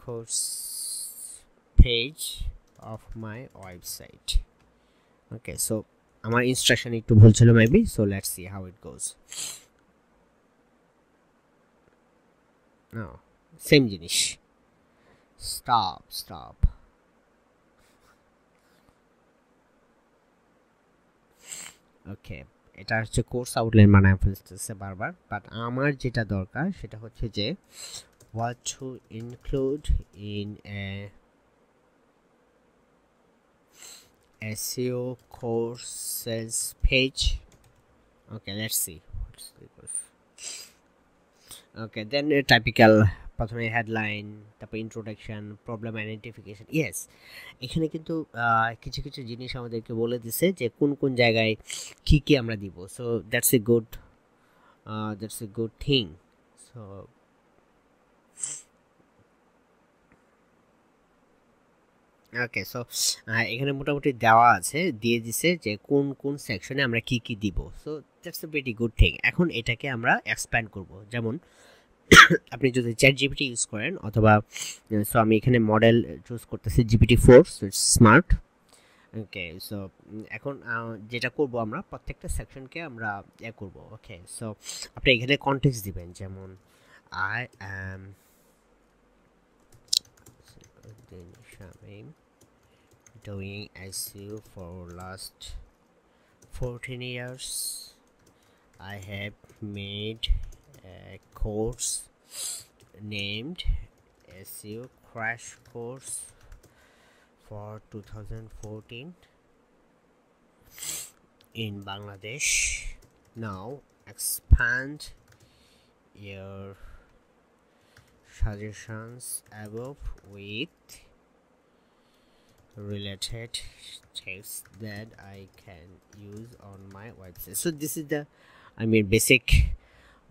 course page of my website. Okay so আমার ইনস্ট্রাকশন একটু ভুল ছিল maybe, so let's see how it goes. Now same জিনিস, স্টপ স্টপ ওকে এটা হচ্ছে course outline বানায় ফেলতেছে বারবার, বাট আমার যেটা দরকার সেটা হচ্ছে যে what to include in a S E O course sales page. Okay let's see what's the course. Okay then a typical প্রথমে headline, তারপর introduction, problem identification. yes এখানে কিন্তু কিছু কিছু জিনিস আমাদেরকে বলে দিছে যে কোন কোন জায়গায় কি কি আমরা দিব, so that's a good uh, that's a good thing. so okay so এখানে মোটামুটি দেওয়া আছে, দিয়ে দিছে যে কোন কোন সেকশনে আমরা কি কি দিব, so that's a very good thing. এখন এটাকে আমরা এক্সপ্যান্ড করব, যেমন আপনি যদি চ্যাট জিপিটি ইউজ করেন অথবা সো আমি এখানে মডেল চুজ করতেছি GPT four, so it's smart. Okay so এখন যেটা করব আমরা প্রত্যেকটা সেকশনকে আমরা এ করব। ওকে সো আপনি এখানে কনটেক্সট দিবেন, যেমন I am doing S E O for last fourteen years. I have made a course named S E O Crash Course for two thousand fourteen in Bangladesh. Now expand your suggestions above with related tips that I can use on my website. So this is the I mean basic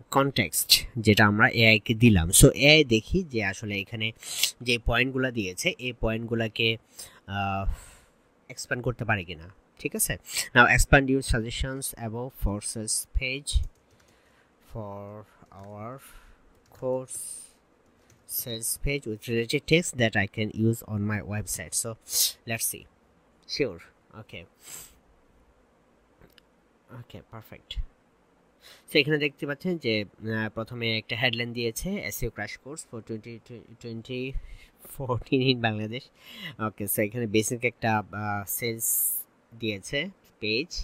context jeta amra A I ke dilam. So A I dekhi je ashole ekhane je point gula diyeche ei point gula ke expand korte pare kina, thik ache. Now expand your suggestions above forces page for our course sales page with related text that I can use on my website. So let's see. Sure. Okay. Okay, perfect. So ekhane dekhte pacchen je prothome ekta headline diyeche S E O crash course for twenty fourteen in Bangladesh. Okay, so ekhane basic ekta sales diyeche page,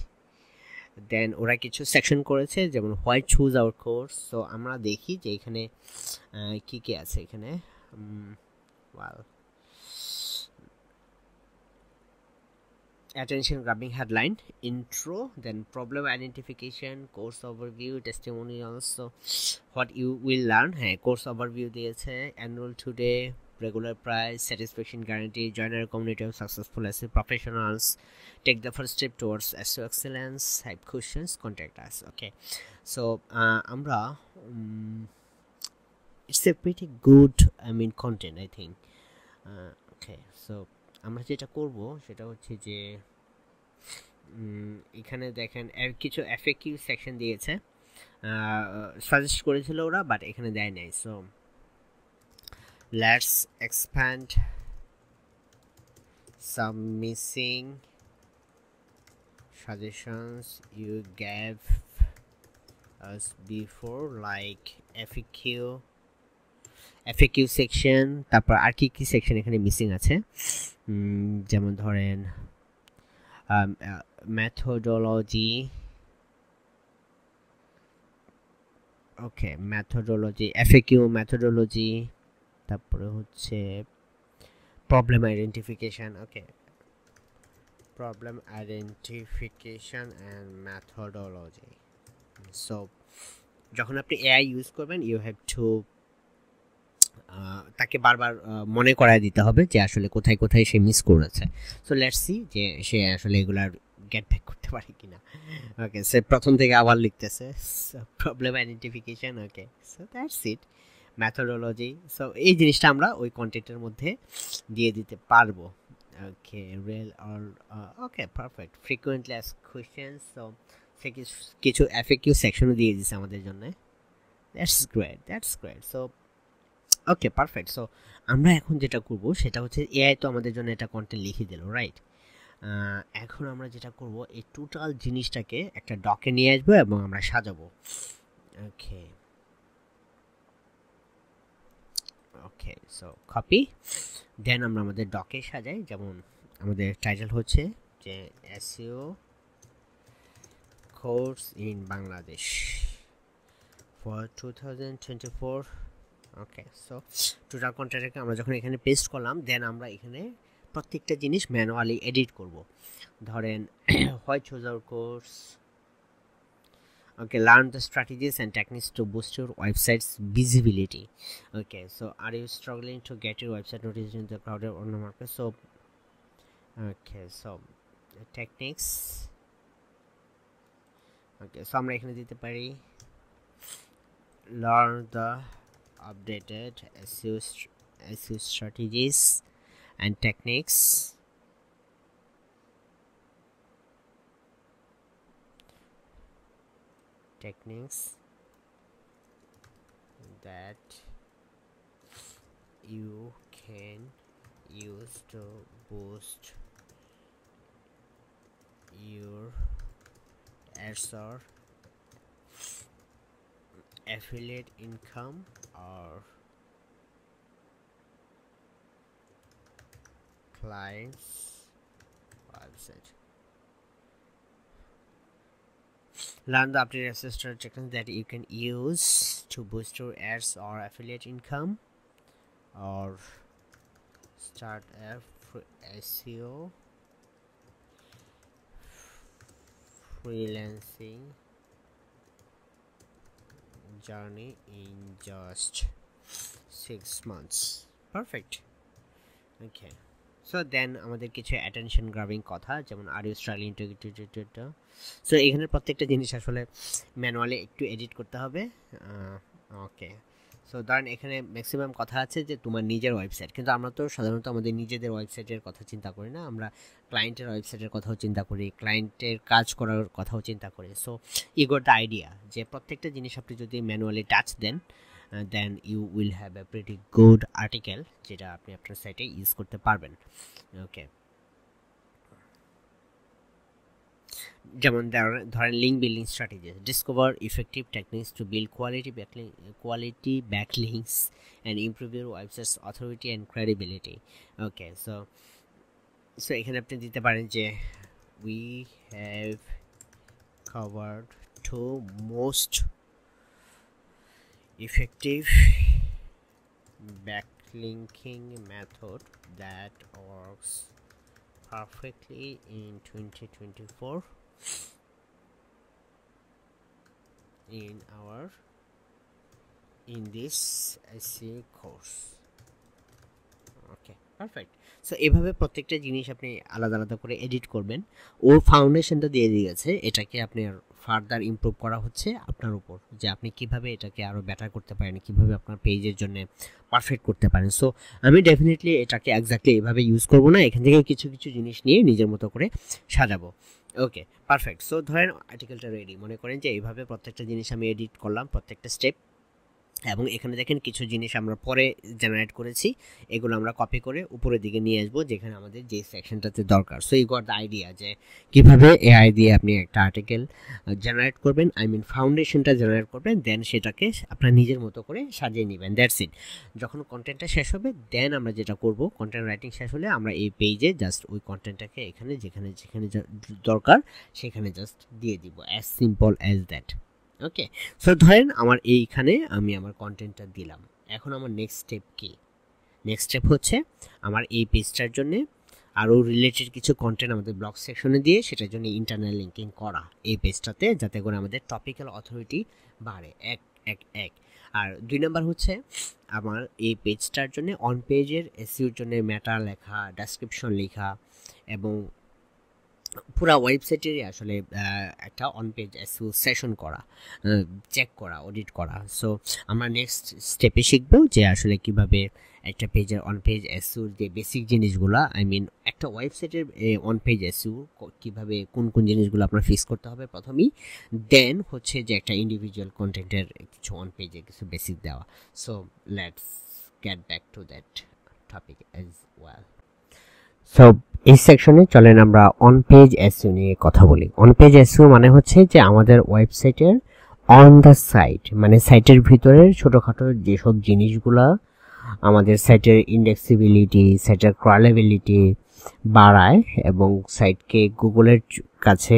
then ora kichu section koreche jemon why choose our course. So amra dekhi je ekhane ki ki ache ekhane. Well, attention grabbing headline, intro, then problem identification, course overview, testimonials. So what you will learn, hey, course overview diyeche, enroll today, regular price, satisfaction guarantee, join our community of successful S E O professionals, take the first step towards S E O excellence, have questions, contact us. Okay, so uh, amra um, it's a pretty good I mean content I think. Uh, okay, so আমরা যেটা করব সেটা হচ্ছে যে এখানে দেখেন এর কিছু এফএকিউ সেকশন দিয়েছে সাজেস্ট করেছিল ওরা বাট এখানে দেয় নাই। So let's expand some missing suggestions you gave us before like FAQ F A Q সেকশন, তারপর আর কি কি সেকশন এখানে মিসিং আছে যেমন ধরেন methodology. Okay, methodology F A Q methodology, তারপরে হচ্ছে problem identification. Okay, problem identification and methodology. So যখন আপনি এআই ইউজ করবেন ইউ হ্যাভ টু তাকে বারবার মনে করায় দিতে হবে যে আসলে কোথায় কোথায় সে মিস করেছে। সো লেটস সি যে সে আসলে এগুলা গেট ব্যাক করতে পারে কিনা। ওকে, সে প্রথম থেকে আবার লিখতেছে problem identification. Okay, so that's it methodology. So এই জিনিসটা আমরা ওই কন্টেন্টের মধ্যে দিয়ে দিতে পারবো। Okay, real or okay perfect frequently asked questions. So সে কিছু এফএকিউ সেকশনও দিয়ে দিয়েছে আমাদের জন্য। That's great, that's great. So okay perfect. So আমরা এখন যেটা করবো সেটা হচ্ছে এআই তো আমাদের জন্য এটা কন্টেন্ট লিখে দিল, রাইট? এখন আমরা যেটা করব এই টোটাল জিনিসটাকে একটা ডকে নিয়ে আসবো এবং আমরা সাজাবো। ওকে, ওকে, সো কপি, দেন আমরা আমাদের ডকে সাজাই। যেমন আমাদের টাইটেল হচ্ছে যে SEO course in Bangladesh for two thousand twenty four. Okay, so total কন্টেন্টটাকে আমরা যখন এখানে পেস্ট করলাম দেন আমরা এখানে প্রত্যেকটা জিনিস ম্যানুয়ালি এডিট করব। ধরেন why choose our course. Okay, learn the strategies and techniques to boost your website's visibility. Okay, so are you struggling to get your website notice in the crowded on the market. So okay, so techniques. Okay, so আমরা এখানে দিতে পারি learn the updated S E O strategies and techniques. Techniques that you can use to boost your S E O affiliate income or clients website. Learn the updated S E O strategy that you can use to boost your ads or affiliate income, or start a S E O freelancing journey in just six months. Perfect. Okay. So then আমাদের কিছু attention grabbing কথা যেমন are you struggling to to to to, to. So এখানে প্রত্যেকটা জিনিস আসলে manually একটু edit করতে হবে ওকে সো ধরেন এখানে ম্যাক্সিমাম কথা আছে যে তোমার নিজের ওয়েবসাইট কিন্তু আমরা তো সাধারণত আমাদের নিজেদের ওয়েবসাইটের কথা চিন্তা করি না আমরা ক্লায়েন্টের ওয়েবসাইটের কথাও চিন্তা করি ক্লায়েন্টের কাজ করার কথাও চিন্তা করি so you got the idea যে প্রত্যেকটা জিনিস আপনি যদি ম্যানুয়ালি টাচ দেন Uh, then you will have a pretty good article যেটা আপনি আপনার সাইটে ইউজ করতে পারবেন ওকে যেমন ধরেন link building strategy discover effective techniques to build quality backlink quality backlinks and improve your website's authority and credibility okay so so এখানে আপনি দিতে পারেন যে we have covered two most effective backlinking method that works perfectly in twenty twenty-four in our in this S E O course. Okay, perfect. So এভাবে প্রত্যেকটা জিনিস আপনি আলাদা আলাদা করে এডিট করবেন ওর ফাউন্ডেশনটা দিয়ে দিয়েছে এটাকে আপনি ফার্দার ইমপ্রুভ করা হচ্ছে আপনার উপর যে আপনি কিভাবে এটাকে আরো বেটার করতে পারেন কিভাবে আপনার পেজের জন্য পারফেক্ট করতে পারেন সো আমি ডেফিনেটলি এটাকে এক্স্যাক্টলি এভাবে ইউজ করব না এখান থেকে কিছু কিছু জিনিস নিয়ে নিজের মতো করে সাজাবো ওকে পারফেক্ট সো ধরেন আর্টিকেলটা রেডি মনে করেন যে এইভাবে প্রত্যেকটা জিনিস আমি এডিট করলাম প্রত্যেকটা স্টেপ এবং এখানে দেখেন কিছু জিনিস আমরা পরে জেনারেট করেছি এগুলো আমরা কপি করে উপরের দিকে নিয়ে আসব যেখানে আমাদের যে সেকশনটাতে দরকার so you got the idea যে কিভাবে এআই দিয়ে আপনি একটা আর্টিকেল জেনারেট করবেন আই মিন ফাউন্ডেশনটা জেনারেট করবেন দেন সেটাকে আপনারা নিজের মতো করে সাজিয়ে নেবেন দ্যাটস ইট যখন কন্টেন্টটা শেষ হবে দেন আমরা যেটা করব কন্টেন্ট রাইটিং শেষ হলে আমরা এই পেজে জাস্ট ওই কন্টেন্টটাকে এখানে যেখানে যেখানে দরকার সেখানে জাস্ট দিয়ে দিব as simple as that okay so ধরেন আমার এইখানে আমি আমার কন্টেন্টটা দিলাম এখন আমার নেক্সট স্টেপ কি নেক্সট স্টেপ হচ্ছে আমার এই পেজটার জন্য আরো রিলেটেড কিছু কন্টেন্ট আমাদের ব্লগ সেকশনে দিয়ে সেটার জন্য ইন্টারনাল লিংকিং করা এই পেজটাতে যাতে করে আমাদের টপিক্যাল অথরিটি বাড়ে এক এক এক আর দুই নাম্বার হচ্ছে আমার এই পেজটার জন্য অন পেজের এসইওর জন্য ম্যাটার লেখা ডেসক্রিপশন লেখা এবং পুরা ওয়েবসাইটেরই আসলে একটা অন পেজ এসইও সেশন করা চেক করা অডিট করা সো আমরা নেক্সট স্টেপে শিখব যে আসলে কিভাবে একটা পেজের অন পেজ এসইওর যে বেসিক জিনিসগুলো আই মিন একটা ওয়েবসাইটের অন পেজ এসইও কিভাবে কোন কোন জিনিসগুলো আপনারা ফিক্স করতে হবে প্রথমেই দেন হচ্ছে যে একটা ইন্ডিভিজুয়াল কন্টেন্টের কিছু অন পেজে কিছু বেসিক দেওয়া so let's get back to that topic as well so এই সেকশনে চলেন আমরা অন পেজ এসইও নিয়ে কথা বলি অন পেজ এসইও মানে হচ্ছে যে আমাদের ওয়েবসাইটের অন দা সাইট মানে সাইটের ভিতরে ছোটখাটো যে সব জিনিসগুলো আমাদের সাইটের ইনডেক্সিবিলিটি সাইটের ক্রলেবিলিটি বাড়ায় এবং সাইটকে গুগলের কাছে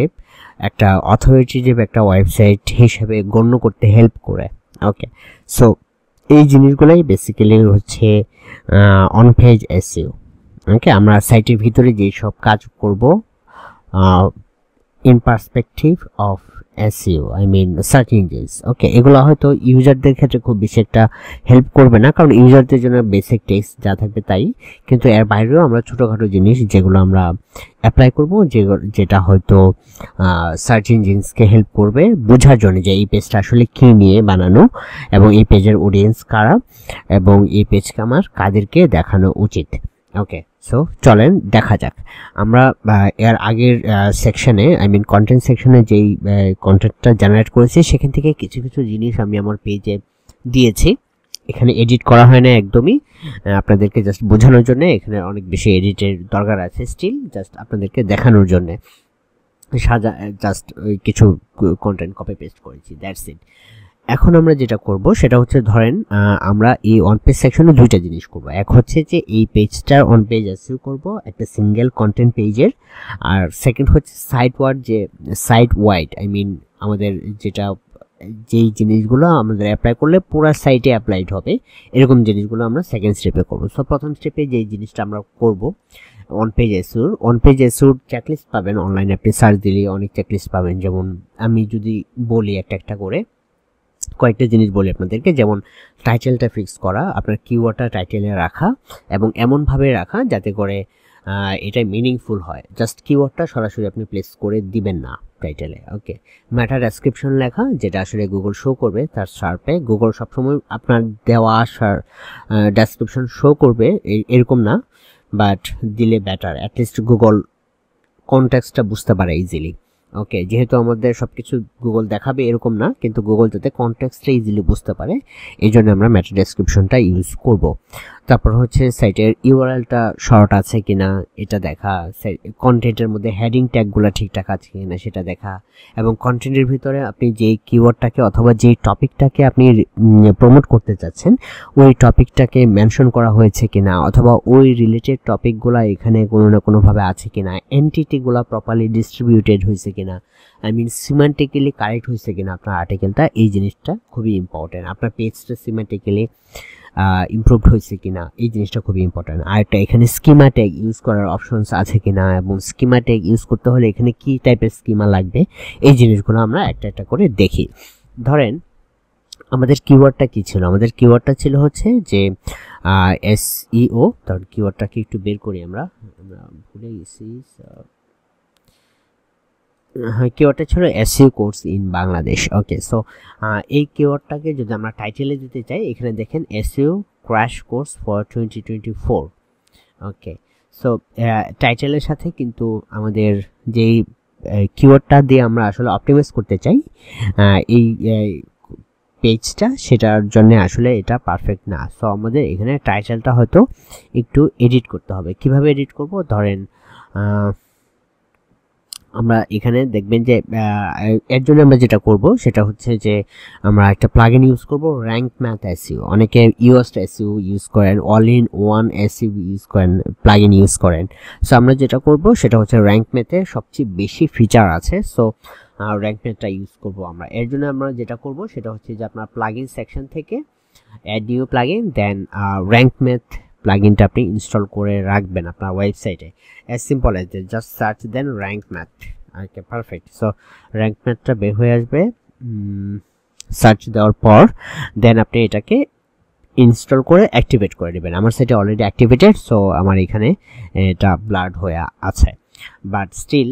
একটা অথরিটিটিভ একটা ওয়েবসাইট হিসেবে গণ্য করতে হেল্প করে ওকে সো এই জিনিসগুলাই বেসিক্যালি হচ্ছে অন পেজ এসইও ওকে আমরা সাইটের ভিতরে যে সব কাজ করব in perspective of SEO I mean search engines okay এগুলো হয়তো ইউজারদের ক্ষেত্রে খুব বেশি একটা হেল্প করবে না কারণ ইউজারদের জন্য বেসিক টেক্সট যা থাকবে তাই কিন্তু এর বাইরেও আমরা ছোটখাটো জিনিস যেগুলো আমরা অ্যাপ্লাই করব যে যেটা হয়তো সার্চ ইঞ্জিনসকে হেল্প করবে বোঝার জন্য যে এই পেজটা আসলে কী নিয়ে বানানো এবং এই পেজের অডিয়েন্স কারা এবং এই পেজকে আমার কাদেরকে দেখানো উচিত ওকে সো চলেন দেখা যাক আমরা এর আগের সেকশনে আই মিন কন্টেন্ট সেকশনে যেই কন্টেন্টটা জেনারেট করেছি সেখান থেকে কিছু কিছু জিনিস আমি আমার পেজে দিয়েছি এখানে এডিট করা হয় না একদমই আপনাদেরকে জাস্ট বোঝানোর জন্য এখানে অনেক বেশি এডিটের দরকার আছে স্টিল জাস্ট আপনাদেরকে দেখানোর জন্য সাজা জাস্ট কিছু কন্টেন্ট কপি পেস্ট করেছি দ্যাটস ইট এখন আমরা যেটা করব সেটা হচ্ছে ধরেন আমরা এই অন পেজ সেকশনে দুইটা জিনিস করব এক হচ্ছে যে এই পেজটার অন পেজ এসইও করব একটা সিঙ্গেল কন্টেন্ট পেজের আর সেকেন্ড হচ্ছে সাইট ওয়াইড যে সাইট ওয়াইড আই মিন আমাদের যেটা যেই জিনিসগুলো আমাদের অ্যাপ্লাই করলে পুরো সাইটে অ্যাপ্লাইড হবে এরকম জিনিসগুলো আমরা সেকেন্ড স্টেপে করব সো প্রথম স্টেপে যেই জিনিসটা আমরা করব on page SEO on page SEO checklist পাবেন অনলাইনে আপনি সার্চ দিলে অনেক চেকলিস্ট পাবেন যেমন আমি যদি বলি একটা একটা করে কয়েকটা জিনিস বলি আপনাদেরকে যেমন টাইটেলটা ফিক্স করা আপনার কিওয়ার্ডটা টাইটেলে রাখা এবং এমন ভাবে রাখা যাতে করে এটা মিনিংফুল হয় জাস্ট কিওয়ার্ডটা সরাসরি আপনি প্লেস করে দিবেন না টাইটেলে ওকে মেটা ডেসক্রিপশন লেখা যেটা আসলে গুগল শো করবে তার সার্পে গুগল সবসময় আপনার দেওয়া আসার ডেসক্রিপশন শো করবে এরকম না বাট দিলে বেটার অ্যাট লিস্ট গুগল কনটেক্সটটা বুঝতে পারে ইজিলি ওকে যেহেতু আমাদের সবকিছু গুগল দেখাবে এরকম না কিন্তু গুগল যাতে কনটেক্সটটা ইজিলি বুঝতে পারে এইজন্য আমরা মেটা ডেসক্রিপশনটা ইউজ করব তারপর হচ্ছে সাইটের ইউআরএলটা শর্ট আছে কিনা এটা দেখা কন্টেন্টের মধ্যে হেডিং ট্যাগগুলো ঠিকঠাক আছে কিনা সেটা দেখা এবং কন্টেন্টের ভিতরে আপনি যে কিওয়ার্ডটাকে অথবা যে টপিকটাকে আপনি প্রমোট করতে যাচ্ছেন ওই টপিকটাকে মেনশন করা হয়েছে কিনা অথবা ওই রিলেটেড টপিকগুলো এখানে কোনো না কোনো ভাবে আছে কিনা এন্টিটিগুলো প্রপারলি ডিস্ট্রিবিউটেড হয়েছে কিনা আই মিন সিমান্টিক্যালি কারেক্ট হয়েছে কিনা আপনার আর্টিকেলটা এই জিনিসটা খুবই ইম্পর্টেন্ট আপনার পেজটা সিমান্টিক্যালি ইমপ্রুভড হয়েছে কিনা এই জিনিসটা খুবই ইম্পর্টেন্ট আর একটা এখানে স্কিমা ট্যাগ ইউজ করার অপশনস আছে কিনা এবং স্কিমা ট্যাগ ইউজ করতে হলে এখানে কি টাইপের স্কিমা লাগবে এই জিনিসগুলো আমরা একটা একটা করে দেখি ধরেন আমাদের কিওয়ার্ডটা কি ছিল আমাদের কিওয়ার্ডটা ছিল হচ্ছে যে এসইও তার কিওয়ার্ডটাকে একটু বের করি আমরা আমরা ভুলে গেছি হ্যাঁ কিওয়ার্ডটা ছিল SEO course in Bangladesh okay so এই কিওয়ার্ডটাকে যদি আমরা টাইটেলে দিতে চাই এখানে দেখেন SEO crash course for twenty twenty four okay so টাইটেলের সাথে কিন্তু আমাদের যেই কিওয়ার্ডটা দিয়ে আমরা আসলে অপটিমাইজ করতে চাই এই পেজটা সেটার জন্য আসলে এটা পারফেক্ট না সো আমাদের এখানে টাইটেলটা হয়তো একটু এডিট করতে হবে কিভাবে এডিট করব ধরেন আমরা এখানে দেখবেন যে এর জন্য আমরা যেটা করব সেটা হচ্ছে যে আমরা একটা প্লাগইন ইউজ করব র্যাঙ্ক ম্যাথ এসইও অনেকে ইওএস এসইও ইউজ করেন all in one SEO use করেন প্লাগইন ইউজ করেন সো আমরা যেটা করব সেটা হচ্ছে র্যাঙ্ক ম্যাথে সবচেয়ে বেশি ফিচার আছে সো র্যাঙ্ক ম্যাথটা ইউজ করব আমরা এর জন্য আমরা যেটা করব সেটা হচ্ছে যে আপনার প্লাগইন সেকশন থেকে add new plugin then Rank Math প্লাগইনটা আপনি ইনস্টল করে রাখবেন আপনার ওয়েবসাইটে as simple as this just search then rank math okay perfect so rank math টা বের হয়ে আসবে সার্চ দেওয়ার পর দেন আপনি এটাকে ইনস্টল করে অ্যাক্টিভেট করে নেবেন আমার সাইটে অলরেডি অ্যাক্টিভেটেড সো আমার এখানে এটা ব্লাড হয়ে আছে বাট স্টিল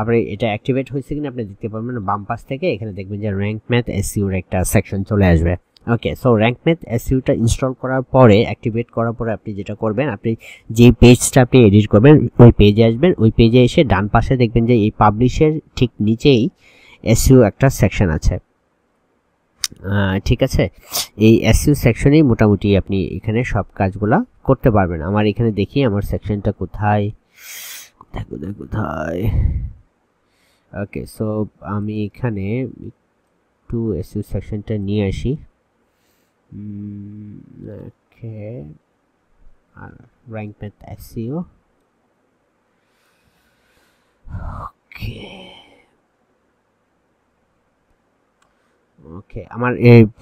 আপনি এটা অ্যাক্টিভেট হয়েছে কিনা আপনি দেখতে পারবেন বাম পাশ থেকে এখানে দেখবেন যে র্যাঙ্ক ম্যাথ এসইও এর একটা সেকশন চলে আসবে ওকে সো র্যাঙ্ক ম্যাথ এসইওটা ইনস্টল করার পরে অ্যাক্টিভেট করার পরে আপনি যেটা করবেন আপনি যে পেজটা আপনি এডিট করবেন ওই পেজে আসবেন ওই পেজে এসে ডান পাশে দেখবেন যে এই পাবলিশের ঠিক নিচেই এসইও একটা সেকশন আছে ঠিক আছে এই এসইও সেকশনেই মোটামুটি আপনি এখানে সব কাজগুলা করতে পারবেন আমার এখানে দেখি আমার সেকশনটা কোথায় কোথায় কোথায় কোথায় ওকে সো আমি এখানে একটু এসইও সেকশনটা নিয়ে আসি okay uh, rank math S E O okay okay আমার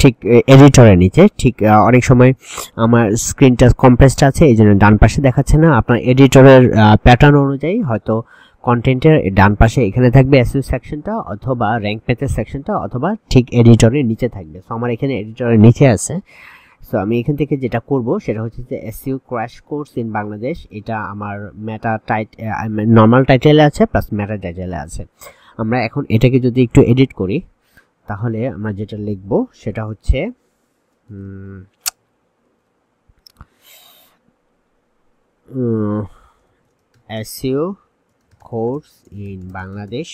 ঠিক এডিটরের নিচে ঠিক অনেক সময় আমার স্ক্রিনটা কম্প্রেসড আছে এইজন্য ডান পাশে দেখাচ্ছে না আপনার এডিটরের প্যাটার্ন অনুযায়ী হয়তো কন্টেন্টের ডান পাশে এখানে থাকবে এসইও সেকশনটা অথবা র্যাঙ্ক ম্যাথের সেকশনটা অথবা ঠিক এডিটরের নিচে থাকবে সো আমার এখানে এডিটরের নিচে আছে সো আমি এখান থেকে যেটা করব সেটা হচ্ছে যে SEO crash course in Bangladesh এটা আমার মেটা টাইট নর্মাল টাইটেলে আছে প্লাস মেটা টাইটেলে আছে আমরা এখন এটাকে যদি একটু এডিট করি তাহলে আমরা যেটা লিখব সেটা হচ্ছে SEO course in Bangladesh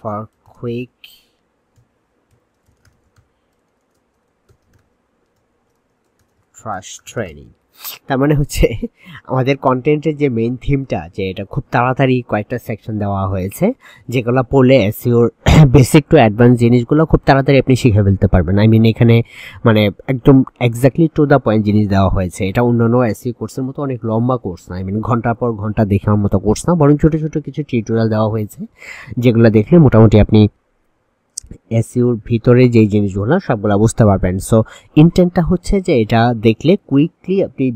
for quick trash training তার মানে হচ্ছে আমাদের কন্টেন্টের যে মেইন থিমটা যে এটা খুব তাড়াতাড়ি কয়েকটা সেকশন দেওয়া হয়েছে যেগুলো পড়লে এসইওর বেসিক টু অ্যাডভান্স জিনিসগুলো খুব তাড়াতাড়ি আপনি শিখে ফেলতে পারবেন। আই মিন এখানে মানে একদম এক্স্যাক্টলি টু দ্য পয়েন্ট জিনিস দেওয়া হয়েছে। এটা অন্যান্য এসইও কোর্সের মতো অনেক লম্বা কোর্স না, আই মিন ঘন্টা পর ঘন্টা দেখার মতো কোর্স না, বরং ছোটো ছোটো কিছু টিউটোরিয়াল দেওয়া হয়েছে যেগুলো দেখলে মোটামুটি আপনি এসইওর ভিতরে যে জিনিসগুলো সবগুলো বুঝতে পারবেন। সো ইন্টেন্টটা হচ্ছে যে এটা দেখলে কুইকলি আপনি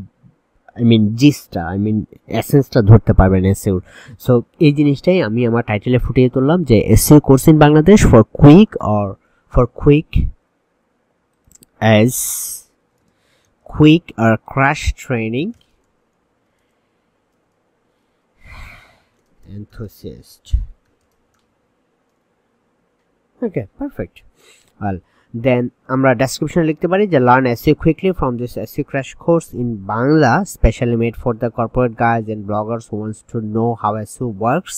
আই মিন জিসটা আই মিন এসেন্সটা ধরতে পারবেন এসইওর। সো এই জিনিসটাই আমি আমার টাইটেলে ফুটিয়ে তুললাম যে SEO course in Bangladesh for quick or for quick as quick আর crash training enthusiast. Okay, perfect. Well, then আমরা ডেসক্রিপশনে লিখতে পারি যে learn S E O quickly from this S E O crash course in Bangla, specially made for the corporate guys and bloggers who wants to know how S E O works.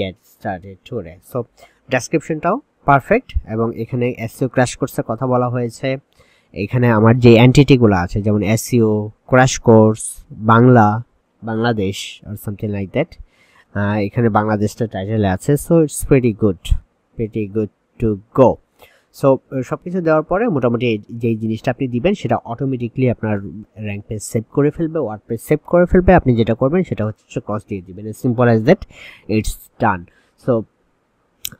Get started today. So ডেসক্রিপশনটাও perfect, এবং এখানে S E O crash course এর কথা বলা হয়েছে। এখানে আমার যে এন্টিটিগুলো আছে যেমন S E O crash course Bangla Bangladesh or something like that, এখানে বাংলাদেশটা টাইটেলে আছে। So it's very good pretty good to go. So সব কিছু দেওয়ার পরে মোটামুটি যেই জিনিসটা আপনি দিবেন সেটা অটোমেটিকলি আপনার র্যাঙ্ক পেজ সেভ করে ফেলবে, ওয়ার্ড পেজ সেভ করে ফেলবে। আপনি যেটা করবেন সেটা হচ্ছে ক্রস দিয়ে দিবেন, simple as that, it's done. So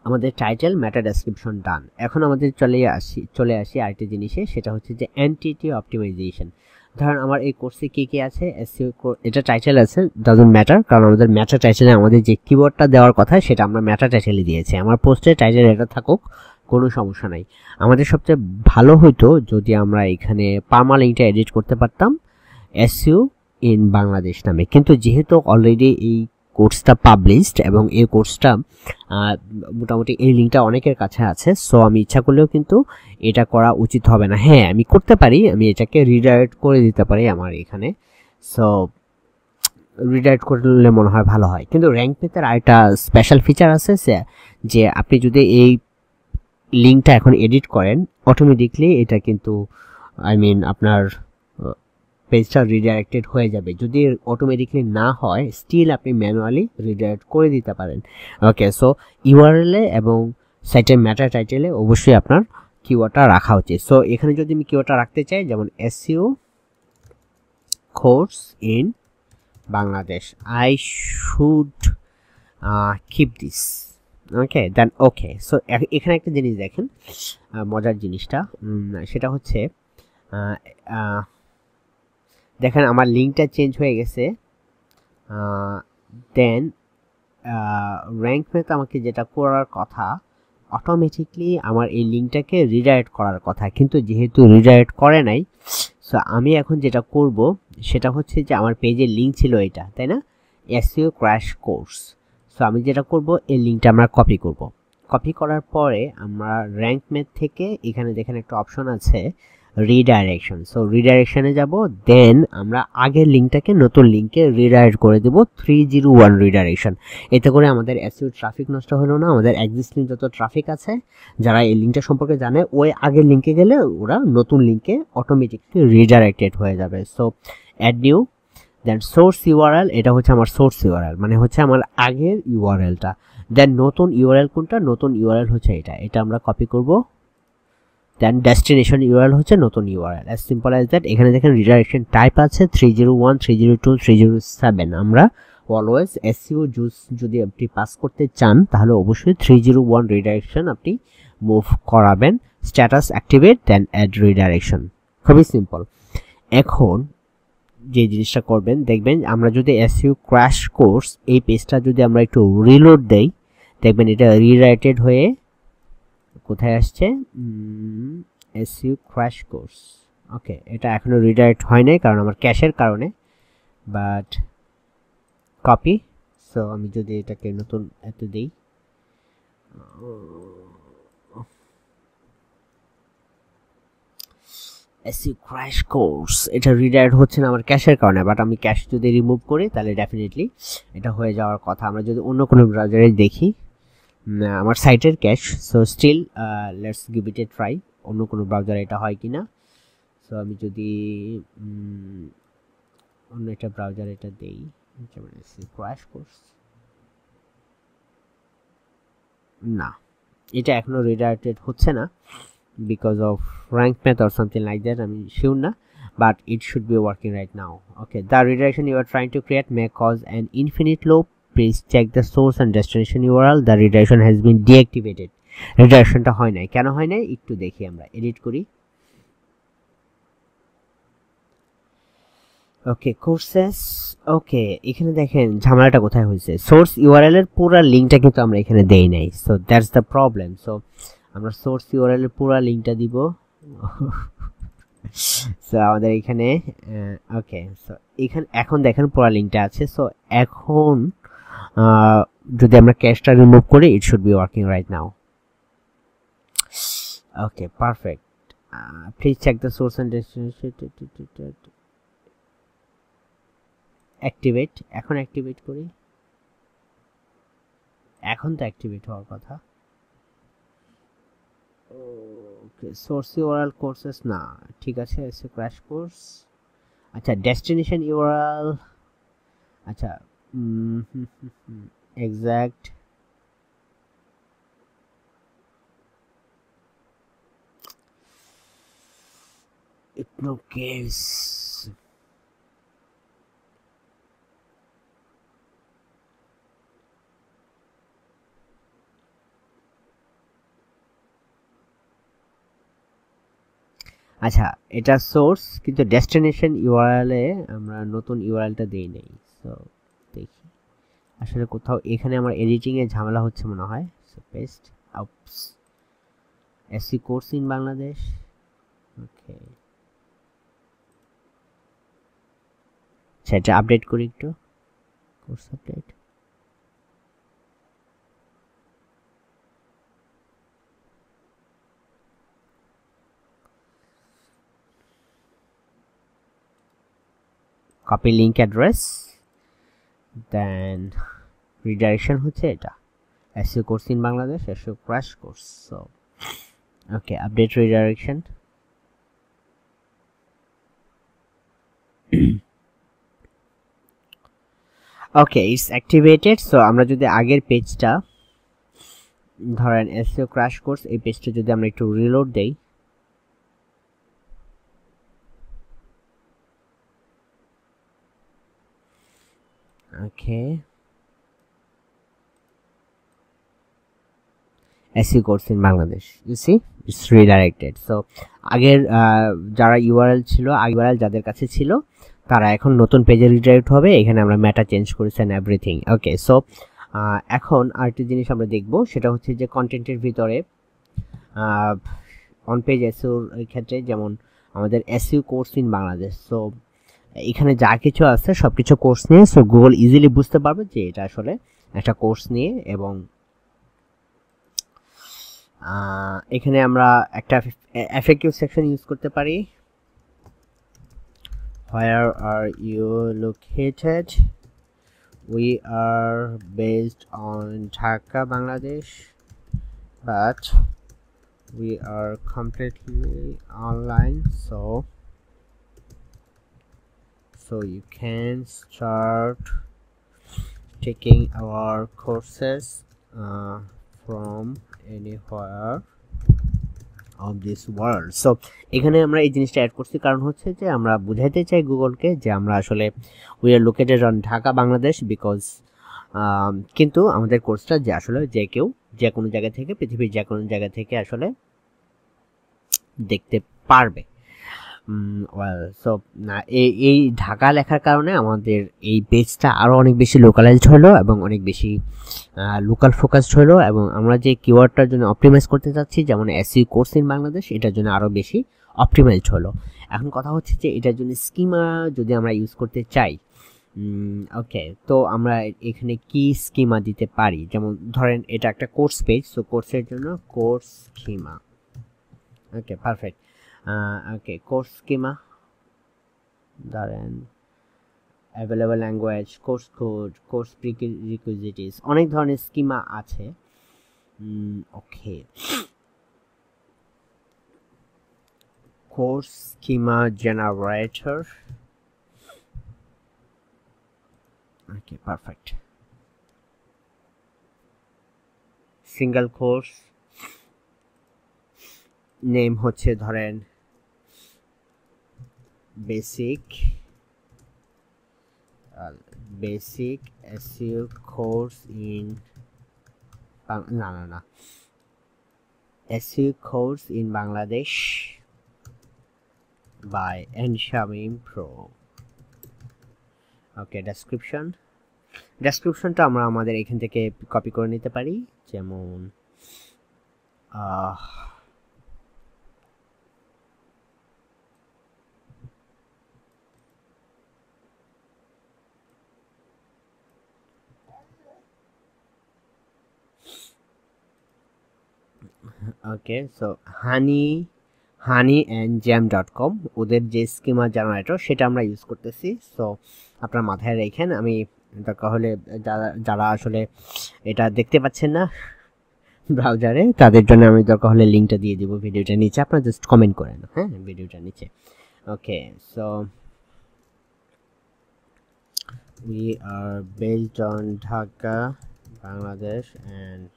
আমাদের টাইটেল মেটা ডেসক্রিপশন ডান। এখন আমাদের চলে আসি চলে আসি আরেকটি জিনিসে, সেটা হচ্ছে যে এন্টিটি অপটিমাইজেশন। ধরেন আমার এই কোর্সে কী কী আছে, এসইও এটা টাইটেল আছে, ডাজন্ট ম্যাটার, কারণ আমাদের ম্যাটার টাইটেলে আমাদের যে কিবোর্ডটা দেওয়ার কথা সেটা আমরা ম্যাটার টাইটেলে দিয়েছি। আমার পোস্টের টাইটেল এটা থাকুক, কোনো সমস্যা নাই। আমাদের সবচেয়ে ভালো হতো যদি আমরা এখানে পারমালিংটা এডিট করতে পারতাম এসইও ইন বাংলাদেশ নামে, কিন্তু যেহেতু অলরেডি এই কোর্সটা পাবলিশড এবং এই কোর্সটা মোটামুটি এই লিঙ্কটা অনেকের কাছে আছে, সো আমি ইচ্ছা করলেও কিন্তু এটা করা উচিত হবে না। হ্যাঁ, আমি করতে পারি, আমি এটাকে রিডাইরেক্ট করে দিতে পারি আমার এখানে। সো রিডাইরেক্ট করলে মনে হয় ভালো হয়। কিন্তু র্যাঙ্ক পেতের আরেকটা স্পেশাল ফিচার আছে যে আপনি যদি এই লিঙ্কটা এখন এডিট করেন অটোমেটিকলি এটা কিন্তু আই মিন আপনার পেজটা রিডাইরেক্টেড হয়ে যাবে। যদি অটোমেটিকলি না হয় স্টিল আপনি ম্যানুয়ালি রিডাইরেক্ট করে দিতে পারেন। ওকে, সো ইউআরএলে এবং সাইটের ম্যাটার টাইটেলে অবশ্যই আপনার কিওয়ার্ডটা রাখা উচিত। সো এখানে যদি আমি কিওয়ার্ডটা রাখতে চাই যেমন SEO course in Bangladesh, I should keep this. Okay then okay. So এখানে একটা জিনিস দেখেন মজার জিনিসটা, সেটা হচ্ছে দেখেন আমার লিঙ্কটা চেঞ্জ হয়ে গেছে। দেন র্যাঙ্ক ম্যাথ আমাকে যেটা করার কথা অটোমেটিকলি আমার এই লিঙ্কটাকে রিডাইরেক্ট করার কথা, কিন্তু যেহেতু রিডাইরেক্ট করে নাই, সো আমি এখন যেটা করব সেটা হচ্ছে যে আমার পেজের লিঙ্ক ছিল এটা, তাই না, এসইও ক্র্যাশ কোর্স। সো আমি যেটা করব এই লিঙ্কটা আমরা কপি করব। কপি করার পরে আমরা র্যাঙ্ক ম্যাথ থেকে এখানে দেখেন একটা অপশন আছে রিডাইরেকশন, সো রিডাইরেকশনে যাব। দেন আমরা আগের লিঙ্কটাকে নতুন লিঙ্কে রিডাইরেক্ট করে দেব, থ্রি জিরো ওয়ান রিডাইরেকশন। এতে করে আমাদের এসইও ট্রাফিক নষ্ট হলো না, আমাদের এক্সিস্টিং যত ট্রাফিক আছে যারা এই লিঙ্কটা সম্পর্কে জানে ওই আগের লিঙ্কে গেলে ওরা নতুন লিঙ্কে অটোমেটিকলি রিডাইরেক্টেড হয়ে যাবে। So add new, then source URL, এটা হচ্ছে আমার সোর্স ইউআরএল, মানে হচ্ছে আমার আগের ইউআরএলটা। দেন নতুন ইউআরএল কোনটা, নতুন ইউআরএল হচ্ছে এটা, এটা আমরা কপি করবো। দেন ডেস্টিনেশন ইউআরএল হচ্ছে নতুন URL, as simple as that. এখানে দেখেন রিডাইরেকশন টাইপ আছে three zero one three zero two three zero seven. আমরা অলওয়েজ এসইও জুস যদি আপনি পাস করতে চান তাহলে অবশ্যই থ্রি জিরো ওয়ান রিডাইরেকশন আপনি মুভ করাবেন। Status activate, then add redirection, খুবই সিম্পল। এখন যে জিনিসটা করবেন দেখবেন আমরা যদি এসইও ক্র্যাশ কোর্স এই পেজটা যদি আমরা একটু রিলোড দেই দেখবেন এটা রিরাইটেড হয়ে কোথায় আসছে, এসইও ক্র্যাশ কোর্স। ওকে, এটা এখনও রিডাইরেক্ট হয় নাই কারণ আমার ক্যাশের কারণে, বাট কপি। সো আমি যদি এটাকে নতুন এত দিই, এসইও ক্র্যাশ কোর্স, এটা রিডাইরেক্ট হচ্ছে না আমার ক্যাশের কারণে, বাট আমি ক্যাশ যদি রিমুভ করি তাহলে ডেফিনেটলি এটা হয়ে যাওয়ার কথা। আমরা যদি অন্য কোনো ব্রাউজারে দেখি আমার সাইটের cache, so still let's give it a try, অন্য কোনো ব্রাউজারে এটা হয় কি না। সো আমি যদি অন্য একটা ব্রাউজার এটা দেই, যেমন ক্র্যাশ কোর্স না, এটা এখনো রিডাইরেক্টেড হচ্ছে না because of Rank Math or something like that, আমি শিওর না, but it should be working right now. Okay, the redirection you are trying to create may cause an infinite loop. Please check the source and destination U R L. The redirection has been deactivated. Redirection ta hoy nai keno hoy nai ekটু দেখি আমরা, edit kori. Okay, courses. Okay, এখানে দেখেন ঝামেলাটা কোথায় হইছে, source U R L এর পুরো লিংকটা কিন্তু আমরা এখানে দেই নাই, so that's the problem. So আমরা source U R L এর পুরো লিংকটা দিব, so আমাদের এখানে ওকে, সো এখানে এখন দেখেন পুরো লিংকটা আছে, সো এখন যদি আমরা ক্যাশটা রিমুভ করি it should be working right now. Okay perfect, please check the source and destination activate, এখন অ্যাক্টিভেট করি, এখন তো অ্যাক্টিভেট হওয়ার কথা. ওকে সোর্স ইউআরএল কোর্সেস না, ঠিক আছে, এসে ক্র্যাশ কোর্স, আচ্ছা ডেস্টিনেশন ইউআরএল, আচ্ছা এক্স্যাক্ট, ইগনোর কেস, আচ্ছা এটা সোর্স কিন্তু ডেস্টিনেশন ইউআরএল এ আমরা নতুন ইউআরএলটা দেই নাই, সো দেখি আসলে কোথাও এখানে আমার এডিটিং এ ঝামেলা হচ্ছে মনে হয়, so paste oops SE course in Bangladesh. Okay আচ্ছা এটা আপডেট করি একটু, course update, copy link address, then redirection hoche eta S E O course in Bangladesh, S E O crash course. So okay, update redirection. Okay, it's activated. So amra jodi ager page ta dhoren S E O crash course ei page ta jodi amra ekটু reload dei, okay, S E O course in Bangladesh, you see it's redirected. So ager jara U R L chilo U R L jader kache chilo tara ekhon notun page e redirect hobe, ekhane amra meta change korechi and everything. Okay, so ekhon ar ekta jinish amra dekhbo seta hocche je content er bhitore on page S E O er khetre jemon amader S E O course in Bangladesh, so এখানে যা কিছু আছে সবকিছু course নিয়ে, so Google easily বুঝতে পারবে যে এটা আসলে একটা কোর্স নিয়ে, এবং এখানে আমরা একটা এফএকিউ সেকশন ইউজ করতে পারি, where are you located, we are based on Dhaka Bangladesh, but we are completely online, so So you can start taking our courses uh, from anywhere of this world. So এখানে আমরা এই জিনিসটা add করছি কারণ হচ্ছে যে আমরা বুঝাইতে চাই গুগলকে যে আমরা আসলে we are located on Dhaka Bangladesh, because কিন্তু আমাদের কোর্সটা যে আসলে যে কেউ যে কোনো জায়গা থেকে পৃথিবীর যে কোনো জায়গা থেকে আসলে দেখতে পারবে. ওয়েল সো এই ঢাকা লেখার কারণে আমাদের এই পেজটা আরও অনেক বেশি লোকালাইজড হলো এবং অনেক বেশি লোকাল ফোকাসড হলো, এবং আমরা যে কিওয়ার্ডটার জন্য অপটিমাইজ করতে চাচ্ছি যেমন এসইও কোর্স ইন বাংলাদেশ, এটার জন্য আরও বেশি অপটিমাইজড হলো. এখন কথা হচ্ছে যে এটার জন্য স্কিমা যদি আমরা ইউজ করতে চাই, ওকে, তো আমরা এখানে কি স্কিমা দিতে পারি, যেমন ধরেন এটা একটা কোর্স পেজ, সো কোর্সের জন্য course schema. Okay perfect, uh okay, course schema, then available language, course code, course prerequisites, onek dhoroner schema ache. Okay, course schema generator, Okay, perfect. Single course name হচ্ছে ধরেন basic uh, basic S E O course in uh, no no no S E O course in Bangladesh by Anshamim Pro. Okay, description description টা আমরা আমাদের এখান থেকে copy করে নিতে পারি, যেমন okay so honey honey and jam dot com ওদের যে স্কিমা জেনারেটর সেটা আমরা ইউজ করতেছি। সো আপনার মাথায় রেখেন, আমি দরকার হলে যারা যারা আসলে এটা দেখতে পাচ্ছেন না ব্রাউজারে তাদের জন্য আমি দরকার হলে লিঙ্কটা দিয়ে দিব ভিডিওটা নিচে, আপনারা জাস্ট কমেন্ট করেন হ্যাঁ ভিডিওটা নিচে। Okay so we are based on Dhaka Bangladesh and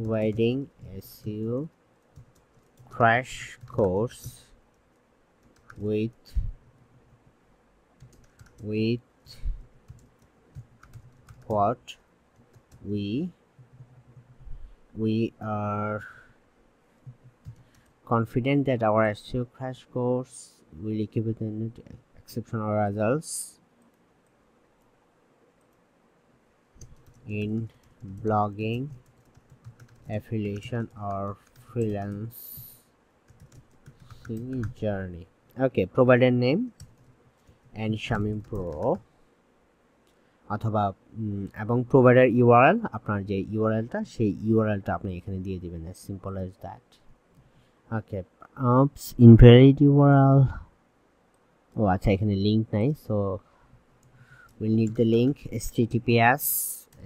providing S E O crash course with with what we we are confident that our S E O crash course will equip exceptional results in blogging, affiliation or freelancing journey. Okay, provider name and Anshamim Pro অথবা এবং provider URL, আপনার যে ইউআরএলটা সেই ইউআরএলটা আপনি এখানে দিয়ে দেবেন, as simple as that. Okay oops invalid URL, ও আচ্ছা এখানে লিঙ্ক নাই, so will need the link HTTPS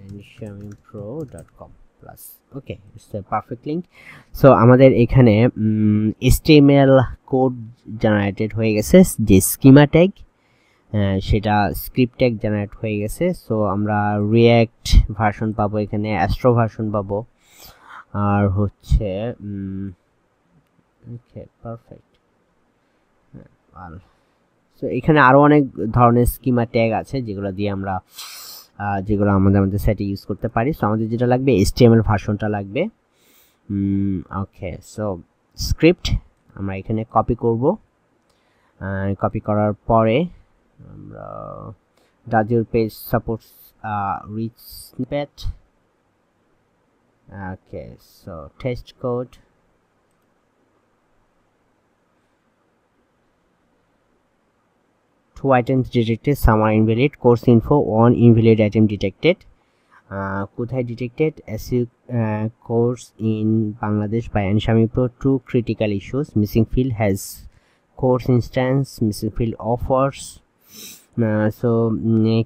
anshamim pro dot com plus. Okay it's the perfect link. So আমাদের এখানে এইচটিএমএল কোড জেনারেটেড হয়ে গেছে, যে স্কিমা ট্যাগ সেটা স্ক্রিপ্ট ট্যাগ জেনারেট হয়ে গেছে। সো আমরা রিয়্যাক্ট ভার্সন পাবো এখানে, অ্যাস্ট্রো ভার্সন পাবো, আর হচ্ছে ওকে পারফেক্ট। আর সো এখানে আরও অনেক ধরনের স্কিমা ট্যাগ আছে যেগুলো দিয়ে আমরা যেগুলো আমাদের আমাদের সাইটে ইউজ করতে পারি। সো আমাদের যেটা লাগবে এইচটিএমএল ভার্সনটা লাগবে। ওকে সো স্ক্রিপ্ট আমরা এখানে কপি করব, কপি করার পরে আমরা does your page supports uh, rich snippet. Okay, so test code two items detected, some are invalid, course info one invalid item detected, uh, কোথায় detected S E O uh, course in Bangladesh by Anshamim Pro, two critical issues, missing field has course instance, missing field offers. So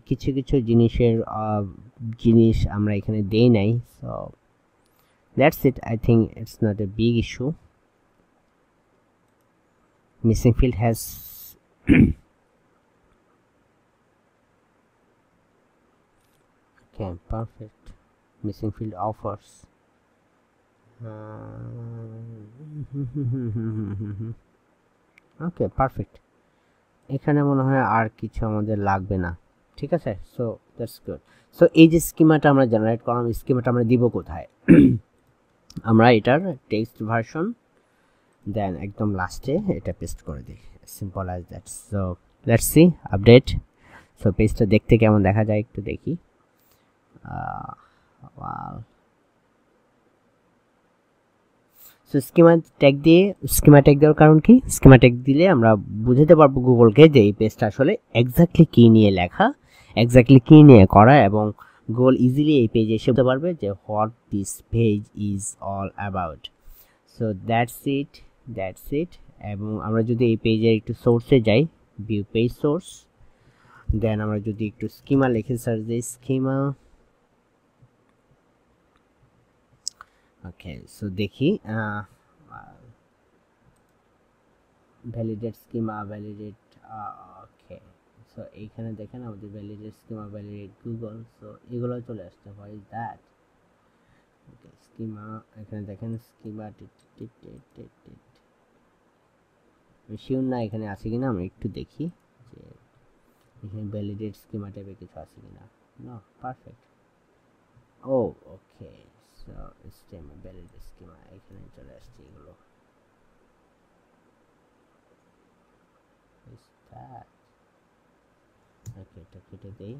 কিছু কিছু জিনিসের জিনিস আমরা এখানে দেই নাই। So that's it, I think it's not a big issue. Missing field has okay perfect, missing field offers. Okay perfect, এখানে মনে হয় আর কিছু আমাদের লাগবে না, ঠিক আছে। So that's good. সো এই যে স্কিমাটা আমরা জেনারেট করলাম, স্কিমাটা আমরা দিব কোথায়? আমরা এটার টেক্সট ভার্সন দেন একদম লাস্টে এটা পেস্ট করে দিই, simple as that. So let's see update. So পেজটা দেখতে কেমন দেখা যায় একটু দেখি। সো স্কিমা ট্যাগ দিয়ে স্কিমা ট্যাগ দেওয়ার কারণ কি? স্কিমা ট্যাগ দিলে আমরা বুঝাতে পারবো গুগলকে যে এই পেজটা আসলে এক্স্যাক্টলি কী নিয়ে লেখা, এক্স্যাক্টলি কী নিয়ে করা, এবং গুগল ইজিলি এই পেজে এসে বলতে পারবে যে what this page is all about. So that's it, that's it. এবং আমরা যদি এই পেজের একটু সোর্সে যাই, ভিউ পেজ সোর্স, দেন আমরা যদি একটু স্কিমা লিখে সার্চ দিই স্কিমা। ওকে সো দেখি validate schema, validate. Okay so এইখানে দেখেন আমাদের validate schema validate Google, so এগুলো চলে আসছে। হোয়াই দ্যাট ওকে স্কিমা, এখানে দেখেন স্কিমা টিট টিট টিট টিট শিওর না এখানে আছে কিনা, আমি একটু দেখি যে এখানে ভ্যালিডেট স্কিমা টাইপে কিছু আছে কিনা। না পারফেক্ট, ও okay so stem validate schema এখানে চলে আসছে। এগুলো is that okay to get it there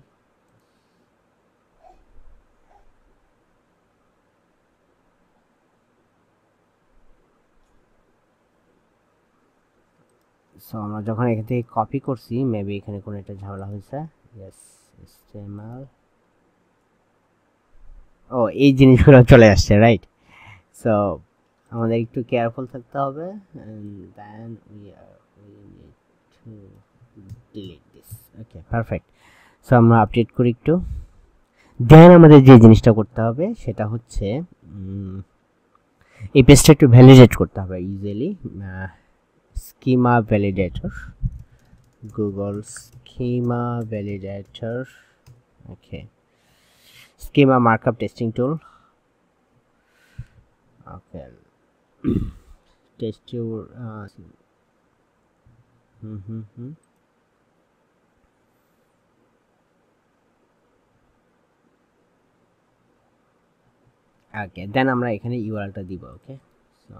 so amra jokhon ekhan theke copy korchi maybe ekhane kono ekta jhamela hoyeche yes html oh ei jinish gulo chole asche right so amader ekটু careful থাকতে হবে and then we are we need delete this okay perfect so আমরা update করি একটু। দেন আমাদের যে জিনিসটা করতে হবে সেটা হচ্ছে এই পেজটা একটু ভ্যালিডেট করতে হবে। Usually schema validator Google schema validator okay schema markup testing tool okay test your Mm-hmm, mm-hmm. Okay, then I'm like U R L to the okay. So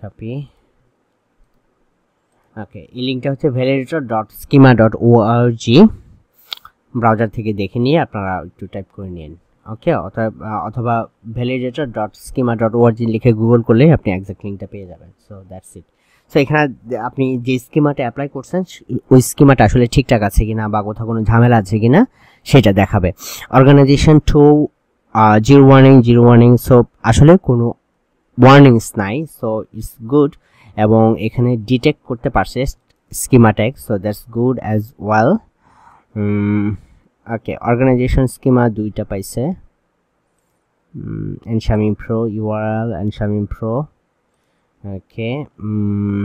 copy. Okay, e link to validator dot schema dot org browser থেকে দেখে নিয়ে আপনারা একটু type করে নিন। ওকে অথবা validator dot schema dot org লিখে Google করলে আপনি এক্সাক্ট লিংকটা পেয়ে যাবেন। So that's it. সো এখানে আপনি যে স্কিমাটা অ্যাপ্লাই করছেন ওই স্কিমাটা আসলে ঠিকঠাক আছে কিনা বা কোথাও কোনো ঝামেলা আছে কিনা সেটা দেখাবে। Organization two zero warning zero warning so আসলে কোনো ওয়ার্নিংস নাই সো ইটস গুড এবং এখানে ডিটেক্ট করতে পারছে schema tag so that's good as well. Okay organization schema দুইটা পাইছে and Shamim pro URL and Shamim pro okay um,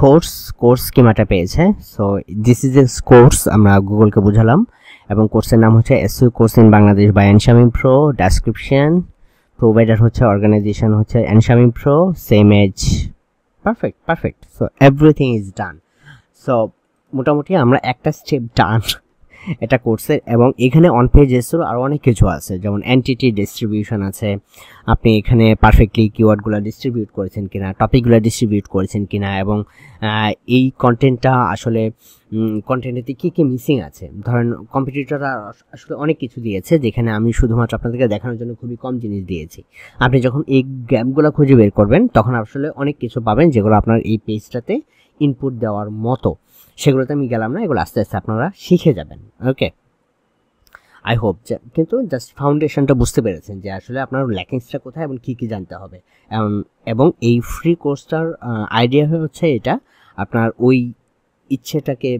course course schema ta page hai so this is a course amra google ke bujhalam ebong course er naam hocche S E O course in Bangladesh by Anshamim pro description provider hocche organization hocche Anshamim pro same age perfect perfect so everything is done so মোটামুটি amra ekta step done এটা কোর্সের এবং এখানে on page S O আর অনেক কিছু আছে যেমন entity distribution আছে আপনি এখানে পারফেক্টলি কিওয়ার্ডগুলো ডিস্ট্রিবিউট করেছেন কিনা টপিকগুলো ডিস্ট্রিবিউট করেছেন কিনা এবং এই কন্টেন্টটা আসলে কন্টেন্টেতে কি কি মিসিং আছে ধরেন কম্পিটিটররা আসলে অনেক কিছু দিয়েছে যেখানে আমি শুধুমাত্র আপনাদেরকে দেখানোর জন্য খুবই কম জিনিস দিয়েছি। আপনি যখন এই গ্যাপগুলো খুঁজে বের করবেন তখন আসলে অনেক কিছু পাবেন যেগুলো আপনার এই পেজটাতে ইনপুট দেওয়ার মতো সেগুলোতে আমি গেলাম না, এগুলো আস্তে আস্তে আপনারা শিখে যাবেন। ওকে আই হোপ যে কিন্তু জাস্ট ফাউন্ডেশনটা বুঝতে পেরেছেন যে আসলে আপনার ল্যাকিংসটা কোথায় এবং কী কী জানতে হবে এবং এই ফ্রি কোর্সটার আইডিয়া হচ্ছে এটা আপনার ওই ইচ্ছেটাকে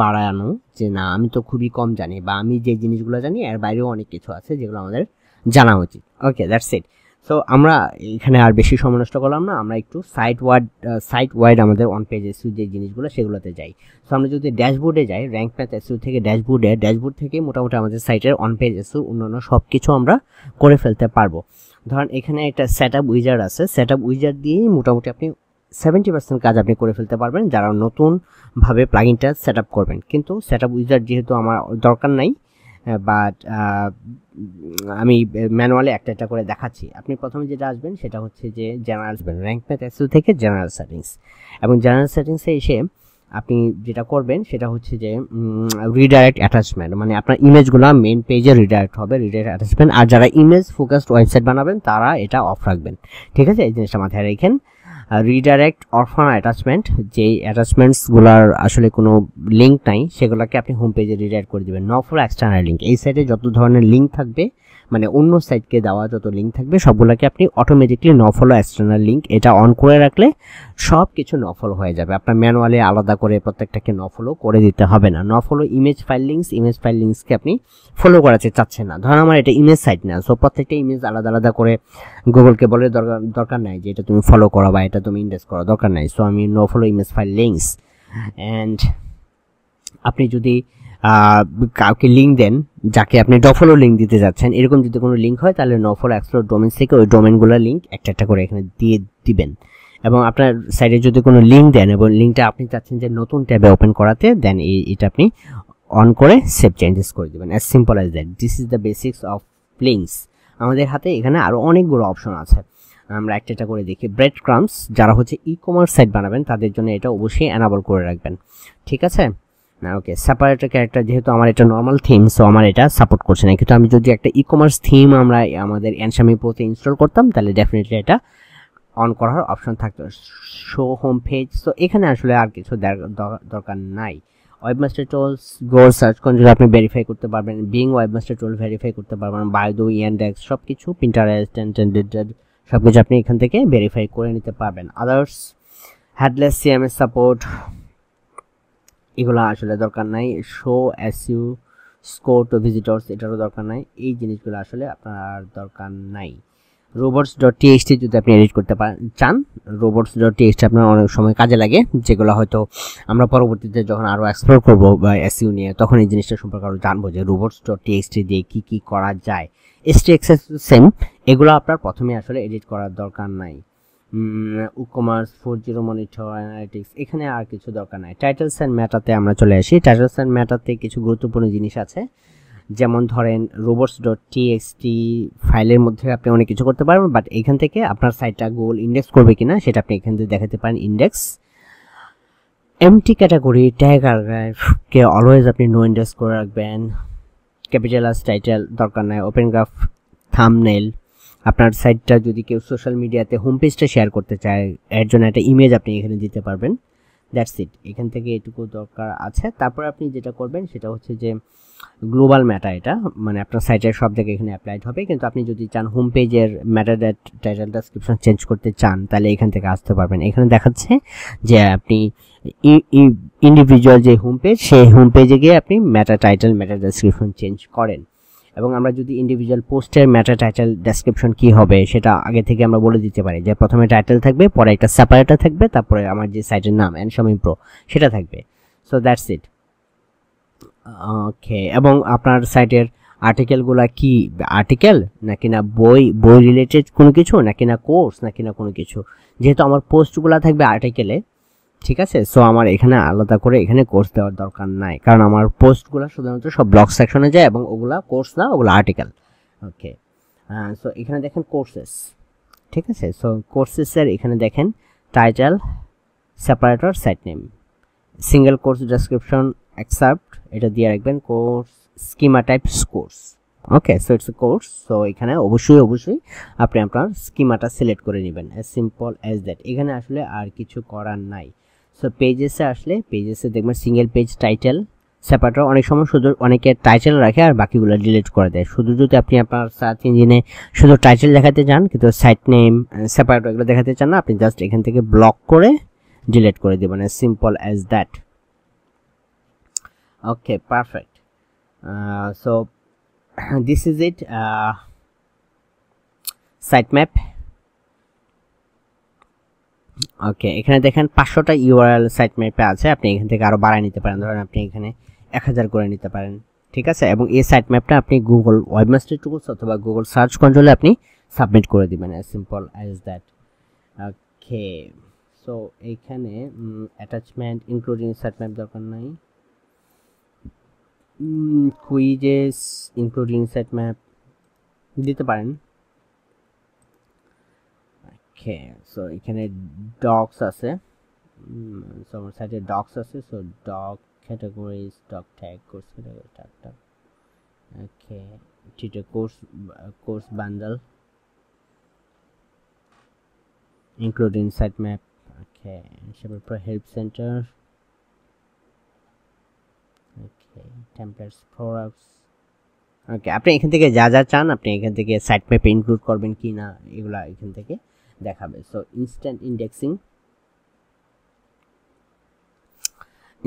বাড়ানো যে না আমি তো খুবই কম জানি বা আমি যে জিনিসগুলো জানি এর বাইরেও অনেক কিছু আছে যেগুলো আমাদের জানা উচিত। Okay that's it. সো আমরা এখানে আর বেশি সময় নষ্ট করলাম না, আমরা একটু সাইট ওয়াইড সাইট ওয়াইড আমাদের অন পেজ এসইও যে জিনিসগুলো সেগুলোতে যাই। সো আমরা যদি ড্যাশবোর্ডে যাই র্যাঙ্ক ম্যাথ এসইও থেকে ড্যাশবোর্ডে ড্যাশবোর্ড থেকে মোটামুটি আমাদের সাইটের অন পেজ এসইও অন্যান্য সব কিছু আমরা করে ফেলতে পারবো। ধরেন এখানে একটা সেট আপ উইজার্ড আছে, সেট আপ উইজার্ড দিয়েই মোটামুটি আপনি সেভেন্টি পার্সেন্ট কাজ আপনি করে ফেলতে পারবেন যারা নতুনভাবে প্লাগিনটা সেট আপ করবেন। কিন্তু সেট আপ উইজার্ড যেহেতু আমার দরকার নাই বাট আমি ম্যানুয়ালি একটা একটা করে দেখাচ্ছি। আপনি প্রথমে যেটা আসবেন সেটা হচ্ছে যে জেনারেল র্যাঙ্ক ম্যাথ এসইও থেকে জেনারেল সেটিংস এবং জেনারেল সেটিংসে এসে আপনি যেটা করবেন সেটা হচ্ছে যে রিডাইরেক্ট অ্যাটাচমেন্ট মানে আপনার ইমেজগুলো মেন পেজে রিডাইরেক্ট হবে রিডাইরেক্ট অ্যাটাচমেন্ট। আর যারা ইমেজ ফোকাসড ওয়েবসাইট বানাবেন তারা এটা অফ রাখবেন, ঠিক আছে? এই জিনিসটা মাথায় রেখেন। রিডাইরেক্ট অরফান অ্যাটাচমেন্ট যে অ্যাটাচমেন্টসগুলোর আসলে কোনো লিঙ্ক নাই সেগুলোকে আপনি হোম পেজে রিডাইরেক্ট করে দেবেন। নো ফর এক্সটার্নাল লিঙ্ক, এই সাইটে যত ধরনের লিঙ্ক থাকবে মানে অন্য সাইটকে দেওয়া যত লিংক থাকবে সবগুলোকে আপনি অটোমেটিক্যালি নফলো এক্সটারনাল লিংক এটা অন করে রাখলে সব কিছু নফলো হয়ে যাবে। আপনার ম্যানুয়ালি আলাদা করে প্রত্যেকটাকে নফলো করে দিতে হবে না। Nofollow image file links, image file লিংকসকে আপনি ফলো করাতে চাচ্ছেন না। ধরুন আমার এটা ইমেজ সাইট না, সো প্রত্যেকটা ইমেজ আলাদা আলাদা করে গুগলকে বলে দরকার দরকার নাই যে এটা তুমি ফলো করো বা এটা তুমি ইন্ডেক্স করো, দরকার নাই। সো আমি nofollow image file links. And আপনি যদি কাউকে লিঙ্ক দেন যাকে আপনি ডফলো লিঙ্ক দিতে যাচ্ছেন, এরকম যদি কোনো লিঙ্ক হয় তাহলে নফলো এক্সপ্লোর ডোমেন থেকে ওই ডোমেনগুলোর লিঙ্ক একটা একটা করে এখানে দিয়ে দিবেন। এবং আপনার সাইডে যদি কোনো লিঙ্ক দেন এবং লিঙ্কটা আপনি চাচ্ছেন যে নতুন ট্যাবে ওপেন করাতে, দেন এটা আপনি অন করে সেভ চেঞ্জেস করে দেবেন। As simple as that. This is the basics of links. আমাদের হাতে এখানে আরও অনেকগুলো অপশন আছে, আমরা একটা একটা করে দেখি। ব্রেড ক্রাম্স, যারা হচ্ছে ই কমার্স সাইট বানাবেন তাদের জন্য এটা অবশ্যই অ্যানাবল করে রাখবেন, ঠিক আছে? না ওকে, সেপারেট ক্যারেক্টার, যেহেতু আমার এটা নর্মাল থিম সো আমার এটা সাপোর্ট করছে না, কিন্তু আমি যদি একটা ই কমার্স থিম আমরা আমাদের অ্যানসামি প্রোতে ইনস্টল করতাম তাহলে ডেফিনেটলি এটা অন করার অপশন থাকতো। শো হোম পেজ, সো এখানে আসলে আর কিছু দরকার নাই। ওয়েবমাস্টার টুলস গো সার্চ করে আপনি ভেরিফাই করতে পারবেন, বিং ওয়েবমাস্টার টুল ভেরিফাই করতে পারবেন, বাইডু, ইয়ানডেক্স সব কিছু, পিন্টারেস্ট সব কিছু আপনি এখান থেকে ভেরিফাই করে নিতে পারবেন। আদার্স, হেডলেস সিএমএস সাপোর্ট, এগুলো আসলে দরকার নাই। Show SEO score to visitors, এটারও দরকার নাই। এই জিনিসগুলো আসলে আপনার দরকার নাই। রোবটস ডট টিএক্সটি যদি আপনি এডিট করতে চান, রোবটস ডট টিএক্সটি আপনার অনেক সময় কাজে লাগে, যেগুলো হয়তো আমরা পরবর্তীতে যখন আরও এক্সপ্লোর করবো বা এসইউ নিয়ে তখন এই জিনিসটা সম্পর্কে আরও জানবো যে রোবটস ডট টিএক্সটি দিয়ে কী কী করা যায়। এসটিএক্স সেম, এগুলো আপনার প্রথমে আসলে এডিট করার দরকার নাই। E-commerce, four zero monitor, analytics, এখানে আর কিছু দরকার নাই। টাইটেলস অ্যান্ড ম্যাটাতে আমরা চলে আসি। টাইটেলস অ্যান্ড ম্যাটাতে কিছু গুরুত্বপূর্ণ জিনিস আছে, যেমন ধরেন রোবটস ডট টিএক্সটি ফাইলের মধ্যে আপনি অনেক কিছু করতে পারবেন, বাট এখান থেকে আপনার সাইটটা গুগল ইন্ডেক্স করবে কিনা সেটা আপনি এখান থেকে দেখাতে পারেন। ইন্ডেক্স, এমটি ক্যাটাগরি, ট্যাগ আর্কাইভকে অলওয়েজ আপনি নো ইন্ডেক্স করে রাখবেন। ক্যাপিটালাইজ টাইটেল দরকার নাই। ওপেন গ্রাফ, থাম্বনেল, আপনার সাইটটা যদি কেউ সোশ্যাল মিডিয়াতে হোম পেজটা শেয়ার করতে চায় এর জন্য একটা ইমেজ আপনি এখানে দিতে পারবেন। দ্যাটস ইট, এখান থেকে এটুকু দরকার আছে। তারপর আপনি যেটা করবেন সেটা হচ্ছে যে গ্লোবাল ম্যাটা, এটা মানে আপনার সাইটের সব জায়গায় এখানে অ্যাপ্লাইড হবে, কিন্তু আপনি যদি চান হোম পেজের ম্যাটা টাইটেল ডেসক্রিপশন চেঞ্জ করতে চান তাহলে এখান থেকে আসতে পারবেন। এখানে দেখাচ্ছে যে আপনি ইন্ডিভিজুয়াল যে হোম পেজ সেই হোম পেজে গিয়ে আপনি meta title, meta description change করেন। এবং আমরা যদি ইন্ডিভিজুয়াল পোস্টের ম্যাটা টাইটেল ডেসক্রিপশন কী হবে সেটা আগে থেকে আমরা বলে দিতে পারি যে প্রথমে টাইটেল থাকবে, পরে একটা সেপারেটটা থাকবে, তারপরে আমার যে সাইটের নাম অ্যানসামি প্রো সেটা থাকবে। So that's it, okay. এবং আপনার সাইটের আর্টিকেলগুলো কি আর্টিকেল নাকি না বই, বই রিলেটেড কোনো কিছু নাকি না কোর্স নাকি না কোনো কিছু, যেহেতু আমার পোস্টগুলো থাকবে আর্টিকেলে, ঠিক আছে? সো আমার এখানে আলাদা করে এখানে কোর্স দেওয়ার দরকার নাই, কারণ আমার পোস্টগুলো সাধারণত সব ব্লগ সেকশনে যায় এবং ওগুলা কোর্স না, ওগুলো আর্টিকেল, ওকে। সো এখানে দেখেন কোর্সেস, ঠিক আছে? সো কোর্সেসের এখানে দেখেন title, separator, site name, single course description, except এটা দিয়ে রাখবেন, course schema type course, okay. So it's a course, so এখানে অবশ্যই অবশ্যই আপনি আপনার স্কিমাটা সিলেক্ট করে নেবেন। অ্যাজ সিম্পল অ্যাজ দ্যাট, এখানে আসলে আর কিছু করার নাই। সো পেজেসে আসলে পেজেসে দেখবেন সিঙ্গেল পেজ টাইটেল, সেপারেটর, অনেক সময় শুধু অনেকে টাইটেল রাখে আর বাকিগুলো ডিলিট করে দেয়। শুধু যদি আপনি আপনার সার্চ ইঞ্জিনে শুধু টাইটেল দেখাতে চান কিন্তু সাইট নেম, সেপারেটর এগুলো দেখাতে চান না, আপনি জাস্ট এখান থেকে ব্লক করে ডিলিট করে দেবেন। As simple as that, okay, perfect. So this is it. Site map, okay. এখানে দেখেন পাঁচশোটা ইউআরএল সাইট ম্যাপে আছে, আপনি এখান থেকে আরও বাড়ায় নিতে পারেন, ধরেন আপনি এখানে এক হাজার করে নিতে পারেন, ঠিক আছে? এবং এই সাইট ম্যাপটা আপনি গুগল ওয়েবমাস্টার টুলস অথবা গুগল সার্চ কন্ট্রোলে আপনি সাবমিট করে দেবেন। As simple as that, okay. So এইখানে অ্যাটাচমেন্ট ইনক্লুডিং সাইট ম্যাপ দরকার নাই, কুইজেস ইনক্লুডিং সাইট ম্যাপ দিতে পারেন, ওকে। সো এখানে ডকস আছে, সো আমার সাইটে ডকস আছে, so doc categories, doc tag, course category, tag tag, okay. টিটা course, course bundle including site map, okay. সেবার পর help centre, okay. Templates, products, okay আপনি এখান থেকে যা যা চান আপনি এখান থেকে সাইট ম্যাপে ইনক্লুড করবেন কিনা এগুলা এখান থেকে দেখাবে। So instant indexing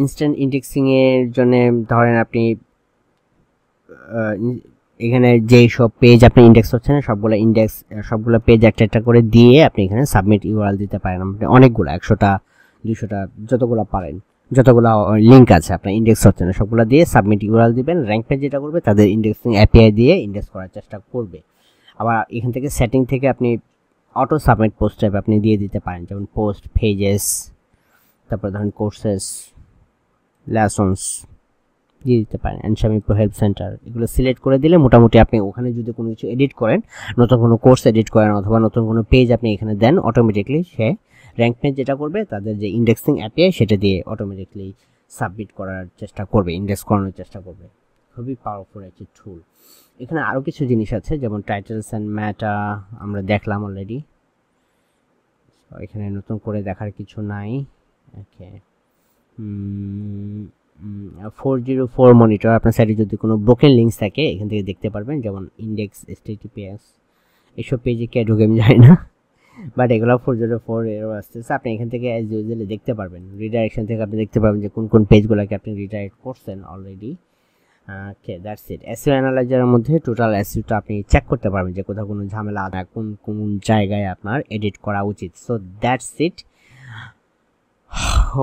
instant indexing এর জন্য ধরেন আপনি এখানে যেই সব পেজ আপনি ইনডেক্স হচ্ছে না সবগুলো ইনডেক্স সবগুলো পেজ একটা একটা করে দিয়ে আপনি এখানে সাবমিট ইউআরএল দিতে পারেন। আপনি অনেকগুলো একশোটা দুইশোটা যতগুলো পারেন যতগুলো লিঙ্ক আছে আপনার ইনডেক্স হচ্ছে না সবগুলো দিয়ে সাবমিট ইউআরএল দিবেন। র্যাঙ্ক পেজ যেটা করবে তাদের ইনডেক্সিং এপিআই দিয়ে ইনডেক্স করার চেষ্টা করবে। আবার এখান থেকে সেটিং থেকে আপনি অটো সাবমিট পোস্ট টাইপ আপনি দিয়ে দিতে পারেন, যেমন পোস্ট, পেজেস, তারপর ধরেন কোর্সেস, লেসনস দিয়ে দিতে পারেন। অ্যান্ড সেমিপ্রো হেল্প সেন্টার এগুলো সিলেক্ট করে দিলে মোটামুটি আপনি ওখানে যদি কোনো কিছু এডিট করেন, নতুন কোনো কোর্স এডিট করেন অথবা নতুন কোনো পেজ আপনি এখানে দেন, অটোমেটিকলি সে র্যাঙ্ক পেজ যেটা করবে তাদের যে ইনডেক্সিং অ্যাপে সেটা দিয়ে অটোমেটিকলি সাবমিট করার চেষ্টা করবে, ইনডেক্স করানোর চেষ্টা করবে। খুবই পাওয়ারফুল একটি টুল। এখানে আরও কিছু জিনিস আছে যেমন টাইটেলস অ্যান্ড ম্যাটা আমরা দেখলাম অলরেডি, এখানে নতুন করে দেখার কিছু নাই। Okay four zero four monitor আপনার সাইটে যদি কোনো ব্রোকেন লিঙ্কস থাকে এখান থেকে দেখতে পারবেন, যেমন ইন্ডেক্স, এইচটিটিপিএস এইসব পেজে কে ঢুকে আমি জানি না, বাট এগুলো ফোর জিরো ফোর এরও আসতেছে। আপনি এখান থেকে অ্যাজ ইউজুয়ালি দেখতে পারবেন, রিডাইরেকশন থেকে আপনি দেখতে পারবেন যে কোন কোন পেজগুলোকে আপনি রিডাইরেক্ট করছেন already. Okay that's it. SEO অ্যানালাইজারের মধ্যে টোটাল এসইওটা আপনি চেক করতে পারবেন যে কোথাও কোনো ঝামেলা না, কোন কোন জায়গায় আপনার এডিট করা উচিত। So that's it.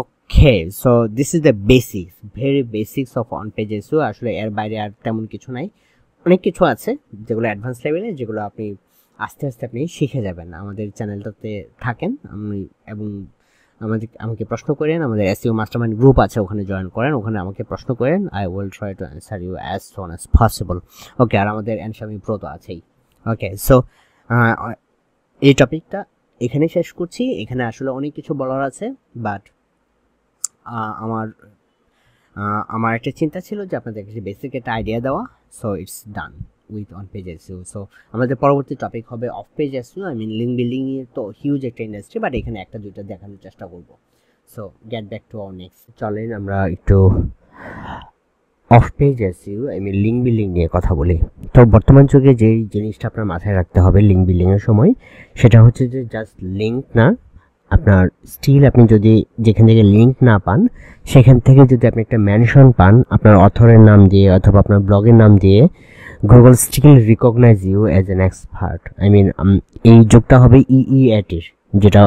Okay so this is the basics, very basics of on page SEO. আসলে এর বাইরে আর তেমন কিছু নাই, অনেক কিছু আছে যেগুলো অ্যাডভান্স লেভেলে, যেগুলো আপনি আস্তে আস্তে আপনি শিখে যাবেন। আমাদের চ্যানেলটাতে থাকেন আমি এবং আমাদের আমাকে প্রশ্ন করেন, আমাদের এসইও মাস্টারমাইন্ড গ্রুপ আছে ওখানে জয়েন করেন, ওখানে আমাকে প্রশ্ন করেন, I will try to answer you as soon as possible. Okay আর আমাদের অ্যানসামি প্রো তো আছেই। ওকে সো এই টপিকটা এখানে শেষ করছি। এখানে আসলে অনেক কিছু বলার আছে, বাট আমার আমার একটা চিন্তা ছিল যে আপনাদের কাছে বেসিক একটা আইডিয়া দেওয়া। So it's done with on page SEO. So আমাদের পরবর্তী টপিক হবে off page SEO. I mean link building এর তো হিউজ একটা ইন্ডাস্ট্রি, বাট এখানে একটা দুইটা দেখানোর চেষ্টা করব। So get back to our next. চলেন আমরা একটু off page SEO I mean link building নিয়ে কথা বলি। তো বর্তমান যুগে যে জিনিসটা আপনার মাথায় রাখতে হবে লিঙ্ক বিল্ডিংয়ের সময় সেটা হচ্ছে যে জাস্ট লিঙ্ক না, আপনার স্টিল আপনি যদি যেখান থেকে লিঙ্ক না পান সেখান থেকে যদি আপনি একটা মেনশন পান আপনার অথরের নাম দিয়ে অথবা আপনার ব্লগের নাম দিয়ে, Google still recognize you as an expert. I mean এই যুগটা হবে ইইএটির, যেটা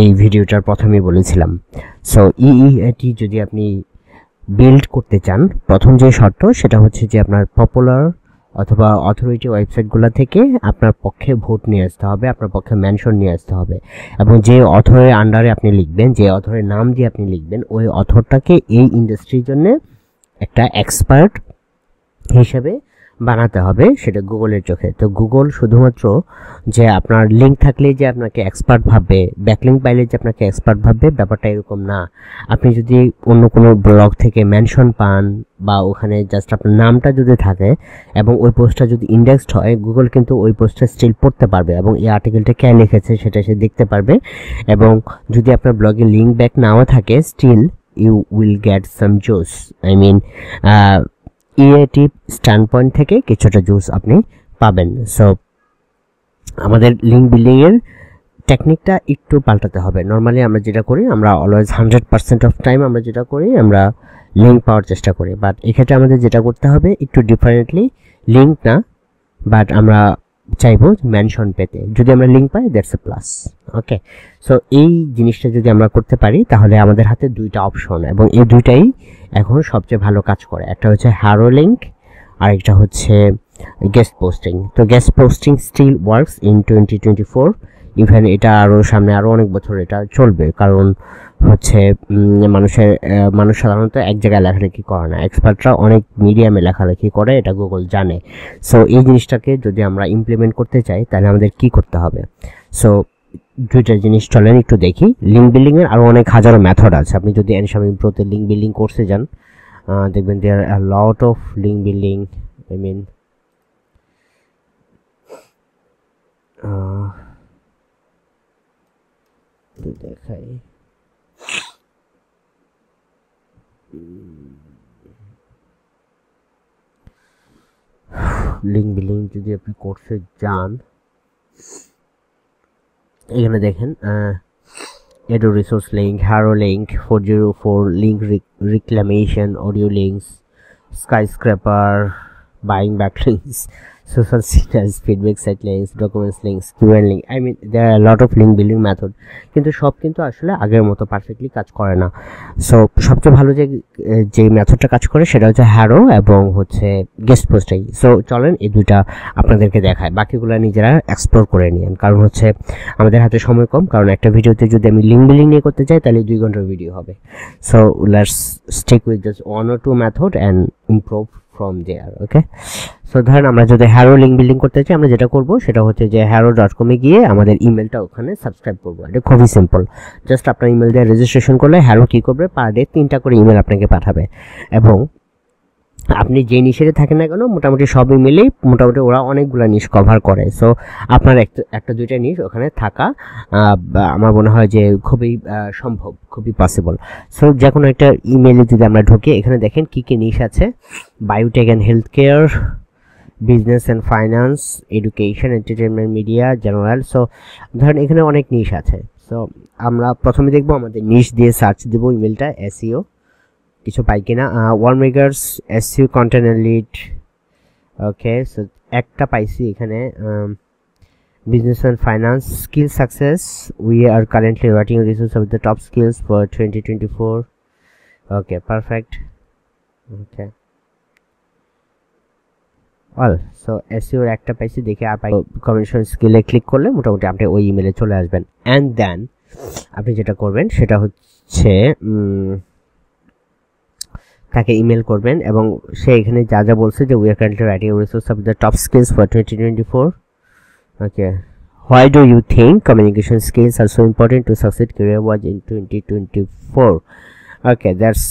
এই ভিডিওটার প্রথমেই বলেছিলাম। সো ইইএটি যদি আপনি বিল্ড করতে চান, প্রথম যে শর্ত সেটা হচ্ছে যে আপনার পপুলার অথবা অথরিটি ওয়েবসাইটগুলো থেকে আপনার পক্ষে ভোট নিয়ে আসতে হবে, আপনার পক্ষে মেনশন নিয়ে আসতে হবে, এবং যে অথরের আন্ডারে আপনি লিখবেন, যে অথরের নাম দিয়ে আপনি লিখবেন, ওই অথরটাকে এই ইন্ডাস্ট্রির জন্য একটা এক্সপার্ট হিসেবে বানাতে হবে, সেটা গুগলের চোখে। তো গুগল শুধুমাত্র যে আপনার লিঙ্ক থাকলে যে আপনাকে এক্সপার্ট ভাববে, ব্যাকলিঙ্ক পাইলে যে আপনাকে এক্সপার্ট ভাববে, ব্যাপারটা এরকম না। আপনি যদি অন্য কোনো ব্লগ থেকে মেনশন পান বা ওখানে জাস্ট আপনার নামটা যদি থাকে এবং ওই পোস্টটা যদি ইন্ডেক্সড হয়, গুগল কিন্তু ওই পোস্টটা স্টিল পড়তে পারবে এবং এই আর্টিকেলটা কে লিখেছে সেটা সে দেখতে পারবে। এবং যদি আপনার ব্লগে লিঙ্ক ব্যাক নাও থাকে, still you will get some juice. I mean EAT stand point থেকে কিছুটা জুস আপনি পাবেন। সো আমাদের লিঙ্ক বিল্ডিংয়ের টেকনিকটা একটু পাল্টাতে হবে। নর্মালি আমরা যেটা করি, আমরা always hundred percent of time আমরা যেটা করি আমরা লিঙ্ক পাওয়ার চেষ্টা করি, বাট এক্ষেত্রে আমাদের যেটা করতে হবে একটু ডিফারেন্টলি, লিঙ্ক না বাট আমরা চাইবো মেনশন পেতে। যদি আমরা লিঙ্ক পাই that's a plus. Okay so এই জিনিসটা যদি আমরা করতে পারি তাহলে আমাদের হাতে দুইটা অপশন, এবং এই দুইটাই এখন সবচেয়ে ভালো কাজ করে। একটা হচ্ছে হ্যারো লিঙ্ক আর একটা হচ্ছে গেস্ট পোস্টিং। তো guest posting still works in twenty twenty four, even এটা আরও সামনে আরও অনেক বছর এটা চলবে, কারণ হচ্ছে মানুষের মানুষ সাধারণত এক জায়গায় লেখালেখি করে না, এক্সপার্টরা অনেক মিডিয়ামে লেখালেখি করে, এটা গুগল জানে। সো এই জিনিসটাকে যদি আমরা ইমপ্লিমেন্ট করতে চাই তাহলে আমাদের কি করতে হবে? সো দুইটা জিনিস চলেন একটু দেখি। লিঙ্ক বিল্ডিংয়ের আরও অনেক হাজারো মেথড আছে। আপনি যদি অ্যানসামি প্রোতে লিঙ্ক বিল্ডিং কোর্সে যান দেখবেন there are lot of link building. I mean দেখাই লিঙ্ক বিলিং যদি আপনি কোর্সে যান, এখানে দেখেন ado resource link, HARO link, four zero four link, reclamation, audio links, skyscraper, buying backlinks, social signals, feedback site links, documents links, Q and A link. I mean there are a lot of link building method কিন্তু সব কিন্তু আসলে আগের মতো perfectly কাজ করে না। So সবচেয়ে ভালো যে যে মেথডটা কাজ করে সেটা হচ্ছে হ্যারো এবং হচ্ছে গেস্ট পোস্টিং। সো চলেন এই দুইটা আপনাদেরকে দেখায়, বাকিগুলো নিজেরা এক্সপ্লোর করে নিন, কারণ হচ্ছে আমাদের হাতে সময় কম, কারণ একটা ভিডিওতে যদি আমি লিঙ্ক বিল্ডিং নিয়ে করতে চাই তাহলে দুই ঘন্টার ভিডিও হবে। So let's stick with just one or two method and improve from there, okay. So ধরেন আমরা যদি হ্যারো লিঙ্ক বিল্ডিং করতে চাই, আমরা যেটা করব সেটা হচ্ছে যে হ্যারো ডট কমে গিয়ে আমাদের ইমেলটা ওখানে সাবস্ক্রাইব করবো। এটা খুবই সিম্পল, জাস্ট আপনার ইমেল দিয়ে রেজিস্ট্রেশন করলে হ্যারো কী করবে, পার ডে তিনটা করে ইমেল আপনাকে পাঠাবে, এবং আপনি যে নিশেরে থাকেন না কেন মোটামুটি সব ইমেলেই মোটামুটি ওরা অনেকগুলো নিশ কভার করে। সো আপনার একটা একটা দুইটা নিশ ওখানে থাকা আমার মনে হয় যে খুবই সম্ভব, খুবই পসিবল। সো যে কোনো একটা ইমেলে যদি আমরা ঢুকি, এখানে দেখেন কী কী নিশ আছে, biotech and health care, business and finance, education, entertainment, media, general. So ধরেন এখানে অনেক নিশ আছে। সো আমরা প্রথমে দেখব আমাদের নিশ দিয়ে সার্চ দেবো ইমেলটা, এসইও কিছু পাই কিনা, warm makers, SEO content and lead, okay. So একটা পাইছি এখানে, business and finance, skill success, we are currently writing resource of the top skills for twenty twenty four, okay perfect, okay all. So এসইওর একটা পাইছি, দেখে আপনি communication স্কিলে click করলে মোটামুটি আপনি ওই ইমেলে চলে আসবেন। অ্যান্ড দেন আপনি যেটা করবেন সেটা হচ্ছে তাকে ইমেল করবেন, এবং সে এখানে যা যা বলছে যে we are currently writing resource of the top skills for twenty twenty four, okay. Why do you think communication skills are so important to succeed career was in twenty twenty four, okay that's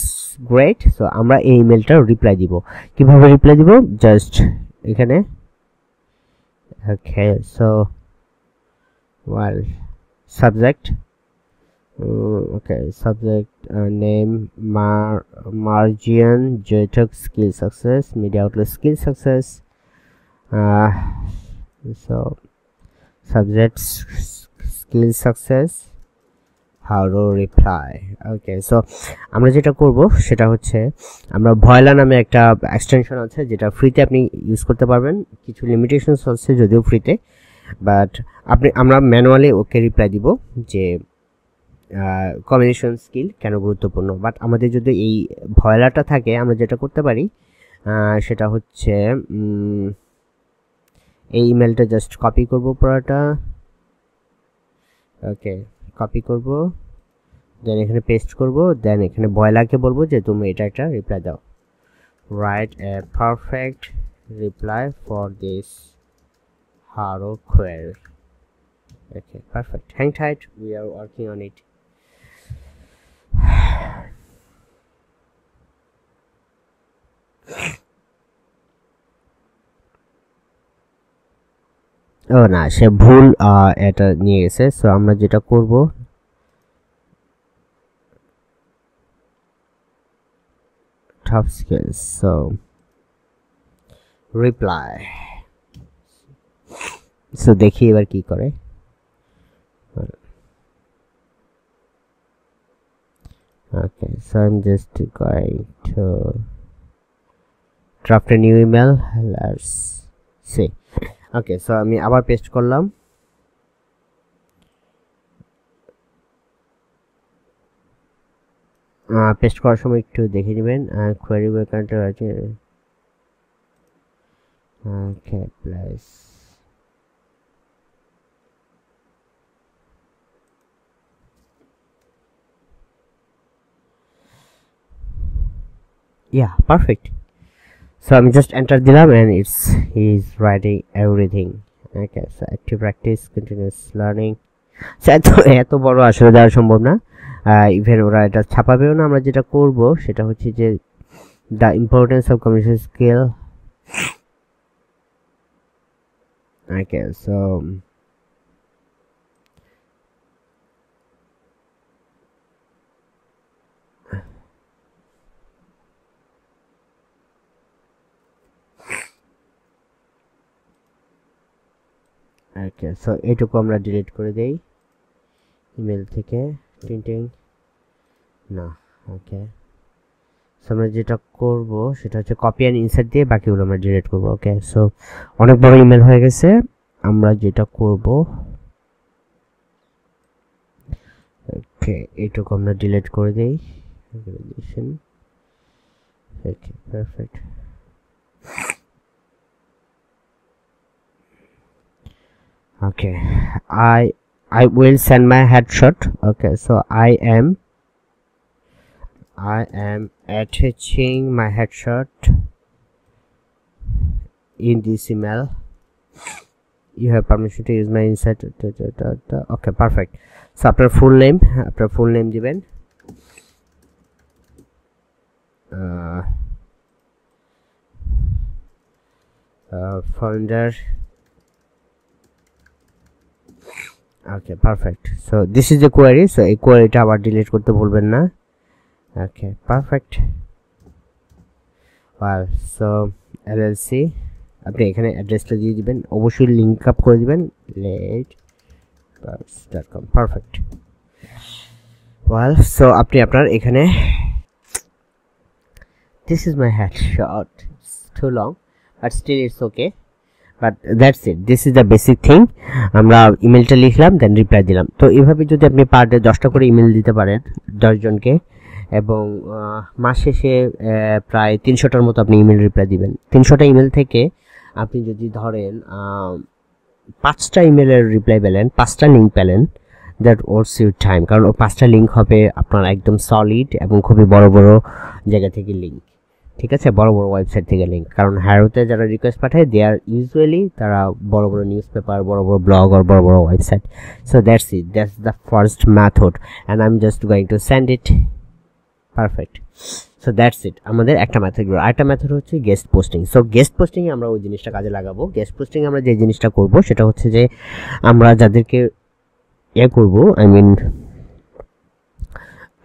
great. So আমরা এই ইমেলটা reply দিব, কীভাবে reply দিব, just এখানে, okay. So well subject, okay subject name মার্জিয়ান জয়টক skill success, media outlet skill success. So subject skill success, HARO reply, okay. So আমরা যেটা করব সেটা হচ্ছে আমরা ভয়লা নামে একটা এক্সটেনশন আছে যেটা ফ্রিতে আপনি ইউজ করতে পারবেন, কিছু লিমিটেশনস আছে যদিও ফ্রিতে, বাট আপনি আমরা ম্যানুয়ালি ওকে রিপ্লাই দিব যে কমিউনিকেশন স্কিল কেন গুরুত্বপূর্ণ। বাট আমাদের যদি এই ভয়লাটা থাকে আমরা যেটা করতে পারি সেটা হচ্ছে এই ইমেলটা জাস্ট কপি করব পুরোটা, ওকে কপি করব, দেন এখানে পেস্ট করব, দেন এখানে বয়লাকে বলবো যে তুমি এটা একটা রিপ্লাই দাও, write a perfect reply for this HARO query, okay perfect, hang tight we are working on it. ও না, সে ভুল এটা নিয়ে গেছে। সো আমরা যেটা করব top skills, so reply, so দেখি এবার কি করে। Okay so I am just going to draft a new email, let's see, okay. So আমি আবার পেস্ট করলাম, পেস্ট করার সময় একটু দেখে নেবেন, কোয়েরি ওয়ে কান্ট্রি আছে, okay plus, yeah perfect. So I'm just entered the lab and it's he's writing everything. Okay, so active practice, continuous learning. So এত বড় আসলে দেওয়া সম্ভব না, ইভেন ওরা এটা ছাপাবেও না। আমরা যেটা করব সেটা হচ্ছে যে the importance of communication skill, okay. So okay so এটুকু আমরা ডিলিট করে দেই ইমেল থেকে টিং না ওকে সো আমরা যেটা করব সেটা হচ্ছে কপি এন্ড ইনসার্ট দিয়ে বাকিগুলো আমরা ডিলিট করব ওকে সো অনেক বড় ইমেল হয়ে গেছে আমরা যেটা করব ওকে এটুকু আমরা ডিলিট করে দেই relation okay perfect okay i i will send my headshot okay so i am i am attaching my headshot in this email you have permission to use my insight okay perfect so after full name after full name given uh, uh founder okay perfect so this is the query so a query টা আবার delete করতে ভুলবেন না okay perfect well so llc আপনি এখানে অ্যাড্রেসটা দিয়ে দিবেন অবশ্যই লিংক আপ করে দিবেন let dot com perfect well so আপনি আপনার এখানে this is my headshot it's too long but still it's okay but that's it this is the basic thing আমরা ইমেলটা লিখলাম দেন রিপ্লাই দিলাম তো এইভাবে যদি আপনি পার ডে দশটা করে ইমেল দিতে পারেন দশ জনকে এবং মাস শেষে প্রায় তিনশো টার মতো আপনি ইমেল রিপ্লাই দিবেন তিনশো টা ইমেল থেকে আপনি যদি ধরেন পাঁচটা ইমেলের রিপ্লাই পেলেন পাঁচটা লিংক পেলেন that was your time কারণ ও পাঁচটা লিংক হবে আপনার একদম সলিড এবং খুবই বড় বড় জায়গা থেকে লিংক ঠিক আছে বড় বড় ওয়েবসাইট থেকে লিংক কারণ হাইরোতে যারা রিকোয়েস্ট পাঠায় দে আর ইউজুয়ালি তারা বড় বড় নিউজপেপার বড় বড় ব্লগ আর বড় বড় website so that's it that's the first method and I am just going to send it perfect so that's it আমাদের একটা মেথড আর একটা মেথড হচ্ছে guest posting so guest posting এ আমরা ওই জিনিসটা কাজে লাগাবো গেস্ট পোস্টিং আমরা যে জিনিসটা করব সেটা হচ্ছে যে আমরা যাদেরকে ইয়া করব আই মিন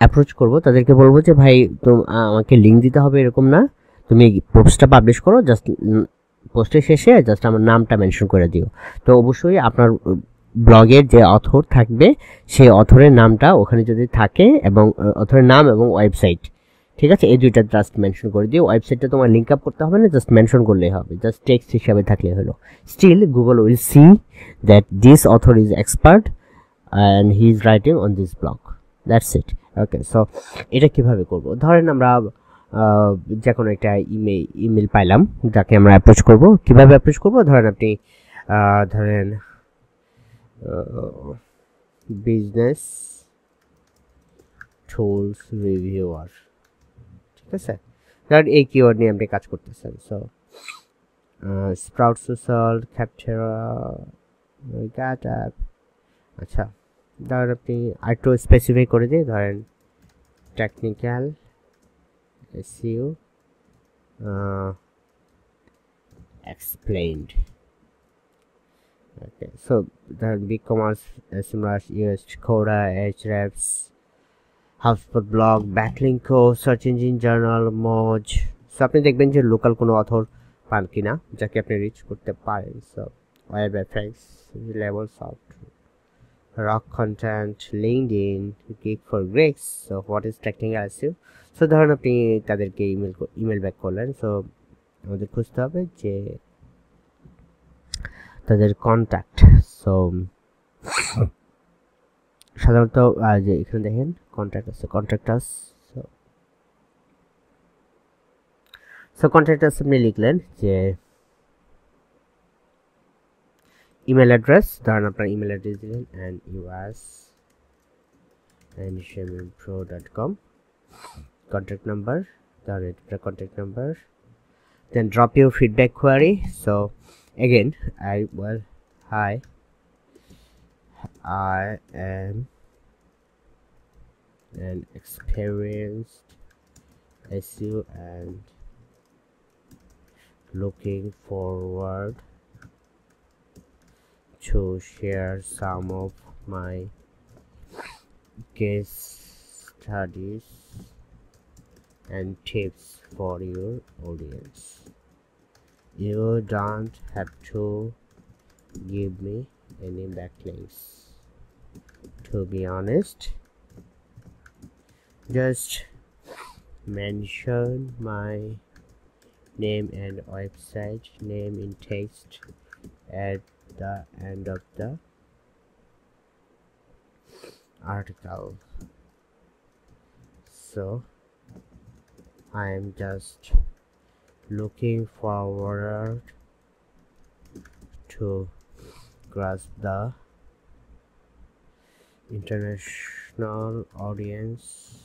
অ্যাপ্রোচ করব তাদেরকে বলবো যে ভাই তুমি আমাকে লিংক দিতে হবে এরকম না তুমি পোস্টটা পাবলিশ করো জাস্ট পোস্টের শেষে জাস্ট আমার নামটা মেনশন করে দিও তো অবশ্যই আপনার ব্লগের যে অথর থাকবে সেই অথরের নামটা ওখানে যদি থাকে এবং অথরের নাম এবং ওয়েবসাইট ঠিক আছে এই দুইটা জাস্ট মেনশন করে দিও ওয়েবসাইটটা তোমার লিংক আপ করতে হবে না জাস্ট মেনশন করলেই হবে জাস্ট টেক্সট হিসেবে থাকলে হলো still Google will see that this author is expert and he is writing on this blog that's it okay so এটা কিভাবে করব ধরেন আমরা যে কোনো একটা ইমেল ইমেল পাইলাম যাকে আমরা অ্যাপ্রোচ করব কিভাবে অ্যাপ্রোচ করব ধরেন আপনি ধরেন বিজনেস টুলস রিভিউয়ার ঠিক আছে ধরেন এই কিওয়ার্ড নিয়ে আপনি কাজ করতেছেন so Sprout Social Capterra get up আচ্ছা ধরেন আপনি আরেকটু স্পেসিফাই করে দিই ধরেন technical SEO explained okay so ধরেন big commerce SEMrush ইউএসড Quora Ahrefs HubSpot blog Backlinko Search Engine Journal Moz so আপনি দেখবেন যে লোকাল কোনো অথর পান কিনা যাকে আপনি রিচ করতে পারেন so web reference reliable soft rock content linkedin gig for greeks so what is technical S E O so ধরুন আপনি তাদেরকে ইমেল ইমেল ব্যাক করলেন সো আমাদের খুঁজতে হবে যে তাদের কন্টাক্ট সো সাধারণত যে এখানে দেখেন কন্টাক্ট আছে contact us so so contact us আপনি লিখলেন যে email address then after email address and us and SEMrush pro dot com contact number then contact number then drop your feedback query so again I will hi I am an experienced S E O and looking forward to share some of my case studies and tips for your audience. You don't have to give me any backlinks. To be honest, just mention my name and website name in text at the end of the article. So I am just looking forward to grasp the international audience.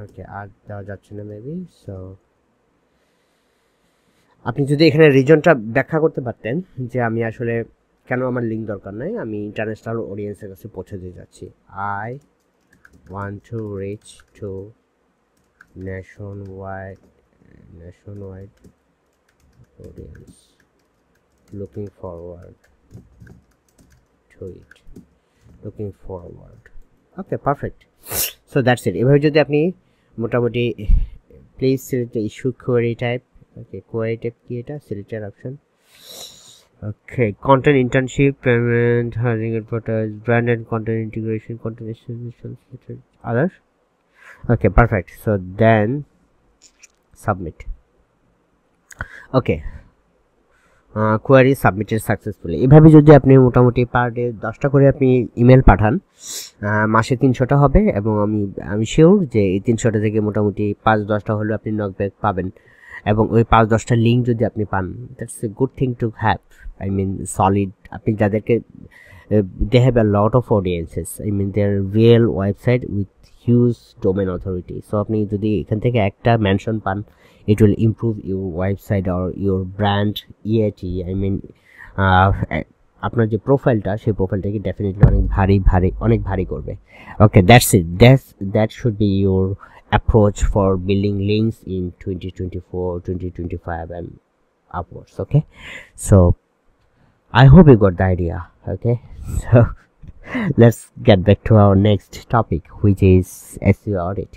Okay, add the judgment maybe. So আপনি যদি এখানে রিজনটা ব্যাখ্যা করতে পারতেন যে আমি আসলে কেন আমার লিংক দরকার নাই, আমি ইন্টারন্যাশনাল অডিয়েন্সের কাছে পৌঁছে দিতে যাচ্ছি। I want to reach to nationwide nationwide audience looking forward to it looking forward okay perfect so that's it এভাবে যদি আপনি মোটামুটি please select the issue query type okay query type কি এটা selector option okay content internship payment hiring advertise brand and content integration content integration others okay perfect so then submit okay uh, query submitted successfully এভাবে যদি আপনি মোটামুটি per day দশটা করে আপনি email পাঠান মাসে তিনশোটা হবে এবং আমি আমি শিওর যে এই তিনশোটা থেকে মোটামুটি পাঁচ দশটা হলো আপনি নকব্যাক পাবেন এবং ওই পাঁচ দশটা লিংক যদি আপনি পান that's a good thing to have I mean solid আপনি যাদেরকে they have a lot of audiences I mean they are real website with huge domain authority so আপনি যদি এখান থেকে একটা মেনশন পান it will improve your website or your brand E A T I mean আপনার যে প্রোফাইলটা সেই প্রোফাইলটাকে ডেফিনেটলি অনেক ভারী ভারী অনেক ভারী করবে okay that's it that's that should be your approach for building links in twenty twenty four twenty twenty five and upwards okay so I hope you got the idea okay so let's get back to our next topic which is S E O audit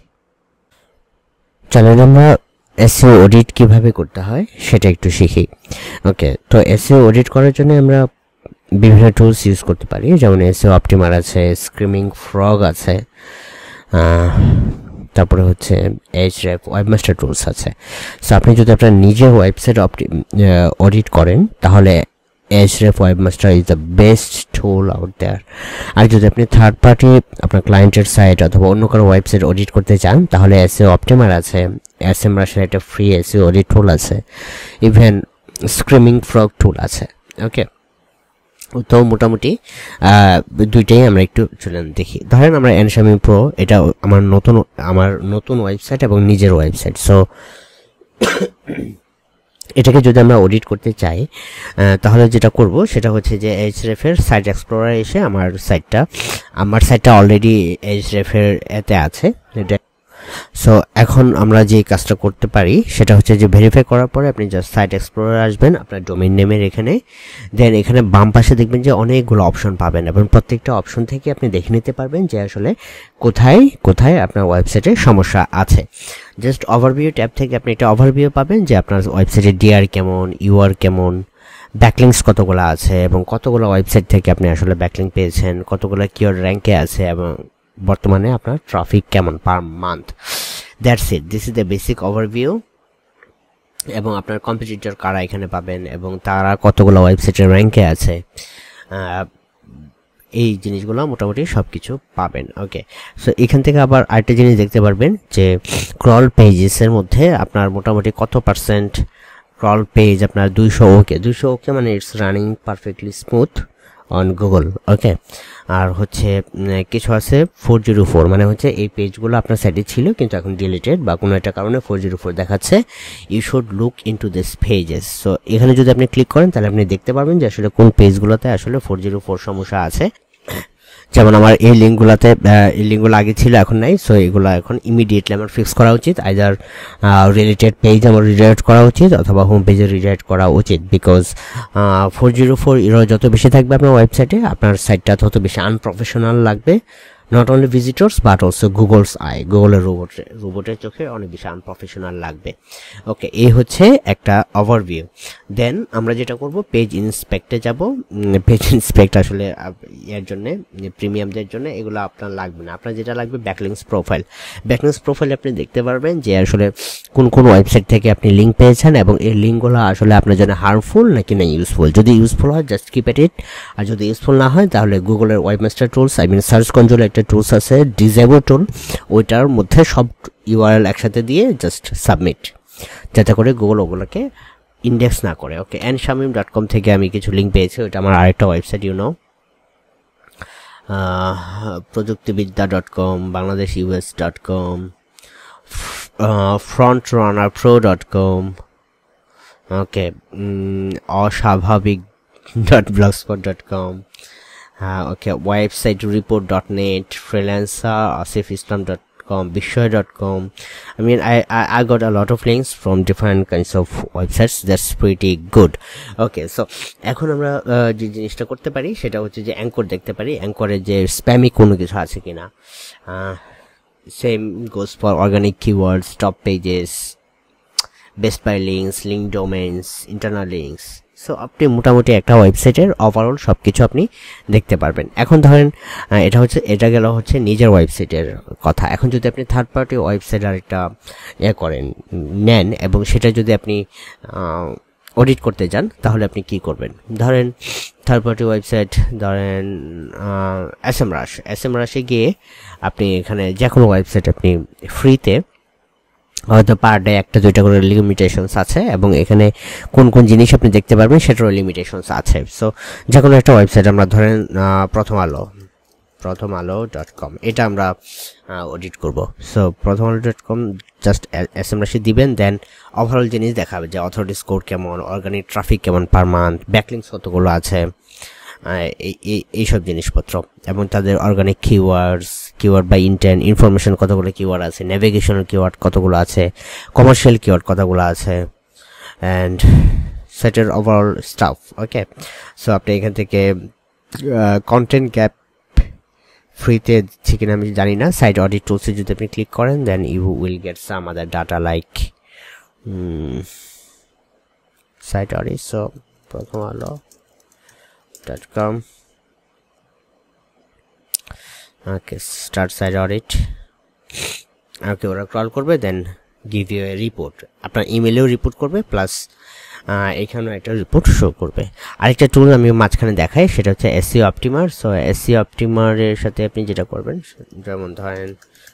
channel number S E O audit কিভাবে করতে হয় সেটা একটু শিখি ওকে তো S E O audit করার জন্য আমরা বিভিন্ন টুলস ইউজ করতে পারি যেমন S E O অপটিমার আছে স্ক্রিমিং ফ্রগ আছে তারপরে হচ্ছে Ahrefs ওয়েবমাস্টার টুলস আছে সো আপনি যদি আপনার নিজের ওয়েবসাইট অডিট করেন তাহলে Ahrefs webmaster is the best tool out there আর যদি আপনি থার্ড পার্টি আপনার ক্লায়েন্টের সাইট অথবা অন্য কারো ওয়েবসাইট অডিট করতে চান তাহলে S E O অপটিমার আছে SEMrush এর একটা free S E O audit tool আছে ইভেন স্ক্রিমিং ফ্রগ টুল আছে ওকে তো মোটামুটি দুইটাই আমরা একটু চলেন দেখি ধরেন আমরা এনশামি প্রো এটা আমার নতুন আমার নতুন ওয়েবসাইট এবং নিজের ওয়েবসাইট সো এটাকে যদি আমরা অডিট করতে চাই তাহলে যেটা করব সেটা হচ্ছে যে Ahrefs এর সাইট এক্সপ্লোরার এসে আমার সাইটটা আমার সাইটটা অলরেডি Ahrefs এর এতে আছে সো এখন আমরা যে কাজটা করতে পারি সেটা হচ্ছে যে ভেরিফাই করার পরে আপনি জাস্ট সাইট এক্সপ্লোরার আসবেন আপনার ডোমেইন নেমের এখানে দেন এখানে বাম পাশে দেখবেন যে অনেকগুলো অপশন পাবেন এবং প্রত্যেকটা অপশন থেকে আপনি দেখে নিতে পারবেন যে আসলে কোথায় কোথায় আপনার ওয়েবসাইটে সমস্যা আছে জাস্ট ওভারভিউ ট্যাব থেকে আপনি একটা ওভারভিউ পাবেন যে আপনার ওয়েবসাইটে ডিআর কেমন ইউআর কেমন ব্যাকলিংস কতগুলো আছে এবং কতগুলো ওয়েবসাইট থেকে আপনি আসলে ব্যাকলিং পেয়েছেন কতগুলো কিওয়ার্ড র্যাঙ্কে আছে এবং বর্তমানে আপনার ট্রাফিক কেমন per month that's it this is the basic overview এবং আপনার কম্পিটিটর কারা এখানে পাবেন এবং তারা কতগুলো ওয়েবসাইটের র্যাঙ্কে আছে এই জিনিসগুলো মোটামুটি সব কিছু পাবেন ওকে সো এখান থেকে আবার আরেকটা জিনিস দেখতে পারবেন যে ক্রল পেজেসের মধ্যে আপনার মোটামুটি কত পার্সেন্ট ক্রল পেজ আপনার দুইশো ওকে দুইশো ওকে মানে it's running perfectly smooth on Google okay আর হচ্ছে কিছু আছে ফোর জিরো ফোর মানে হচ্ছে এই পেজগুলো আপনার সাইডে ছিল কিন্তু এখন ডিলিটেড বা কোনো একটা কারণে ফোর জিরো ফোর দেখাচ্ছে you should look into this pages so এখানে যদি আপনি ক্লিক করেন তাহলে আপনি দেখতে পারবেন যে আসলে কোন পেজগুলোতে আসলে ফোর জিরো ফোর সমস্যা আছে যেমন আমার এই লিঙ্কগুলোতে এই লিঙ্কগুলো আগে ছিল এখন নাই সো এগুলো এখন ইমিডিয়েটলি আমার ফিক্স করা উচিত আইদার রিলেটেড পেজ আমার রিডাইরেক্ট করা উচিত অথবা হোম পেজে রিডাইরেক্ট করা উচিত বিকজ ফোর জিরো ফোর যত বেশি থাকবে আপনার ওয়েবসাইটে আপনার সাইটটা তত বেশি আনপ্রফেশনাল লাগবে not only visitors but also Google's eye, Google robot robot er chokhe onek beshi unprofessional lagbe. Okay, ei hocche ekta overview. Then amra jeta korbo page inspect e jabo. Page inspect ashole er jonne premium der jonne egulo apnar lagbe na, apnar jeta lagbe backlinks profile. Backlinks profile apni dekhte parben je ashole kon kon website theke apni link peyechen ebong ei link gulo ashole apnar jonne harmful naki na useful. Jodi useful hoy just keep it it ar jodi useful na hoy tahole Google er webmaster tools, I mean search console ekta tools আছে disable tool, ওইটার মধ্যে সব URL একসাথে দিয়ে just submit, যাতে করে Google ওগুলোকে index না করে। Okay, N Shamim dot com থেকে আমি কিছু লিংক পেয়েছি, ওটা আমার আরেকটা ওয়েবসাইট, ইউ নো প্রযুক্তিবিদ্যা dot com, Bangladesh US dot com, front runner pro dot com, okay অস্বাভাবিক dot blogspot dot com, Uh, okay, website report dot net, freelancer, asif islam dot com, bishoy dot com. I mean, I, I I got a lot of links from different kinds of websites. That's pretty good. Okay, so এখন আমরা যে জিনিসটা করতে পারি সেটা হচ্ছে যে anchor দেখতে পারি, অ্যাঙ্করে যে স্প্যামি কোনো কিছু আছে কিনা। Same goes for organic keywords, top pages, best buy links, link domains, internal links. So আপনি মোটামুটি একটা ওয়েবসাইটের ওভারঅল সবকিছু আপনি দেখতে পারবেন। এখন ধরেন এটা হচ্ছে, এটা গেল হচ্ছে নিজের ওয়েবসাইটের কথা। এখন যদি আপনি থার্ড পার্টি ওয়েবসাইট আর একটা ইয়ে করেন নেন এবং সেটা যদি আপনি অডিট করতে যান তাহলে আপনি কি করবেন? ধরেন থার্ড পার্টি ওয়েবসাইট, ধরেন এসএমরাশ, এসএমরাশে গিয়ে আপনি এখানে যে কোনো ওয়েবসাইট আপনি ফ্রিতে, হয়তো পার ডে একটা দুইটা করে লিমিটেশনস আছে এবং এখানে কোন কোন জিনিস আপনি দেখতে পারবেন সেটারও লিমিটেশনস আছে। সো যে কোনো একটা ওয়েবসাইট, আমরা ধরেন প্রথম আলো, প্রথম আলো ডট কম, এটা আমরা অডিট করব। সো প্রথম আলো ডট কম জাস্ট এসএমরাশি দিবেন, দেন ওভারঅল জিনিস দেখাবে যে অথরিটি স্কোর কেমন, অর্গানিক ট্রাফিক কেমন পার মান্থ, ব্যাকলিংস কতগুলো আছে, এইসব জিনিসপত্র এবং তাদের অর্গানিক কিওয়ার্ডস, কিওয়ার্ড বা ইন্টেন্ট, ইনফরমেশন কতগুলো কিওয়ার্ড আছে, নেভিগেশনাল কিওয়ার্ড কতগুলো আছে, কমার্শিয়াল কিওয়ার্ড কতগুলো আছে, অ্যান্ড সেটের ওভারঅল স্টাফ। ওকে, সো আপনি এখান থেকে কন্টেন্ট গ্যাপ ফ্রিতে দিচ্ছি কিনা আমি জানি না, সাইট অডিট টুলসে যদি আপনি ক্লিক করেন then you will get some other data like site audit. So প্রথম Alo dot com. Okay, start site audit. Okay, ওরা ক্রল করবে, then give you a report, আপনার ইমেলেও রিপোর্ট করবে, প্লাস এখানেও একটা রিপোর্ট শো করবে। আরেকটা টুল আমি মাঝখানে দেখাই, সেটা হচ্ছে এসইও অপটিমার। সো এসইও অপটিমারের সাথে আপনি যেটা করবেন, যেমন ধরেন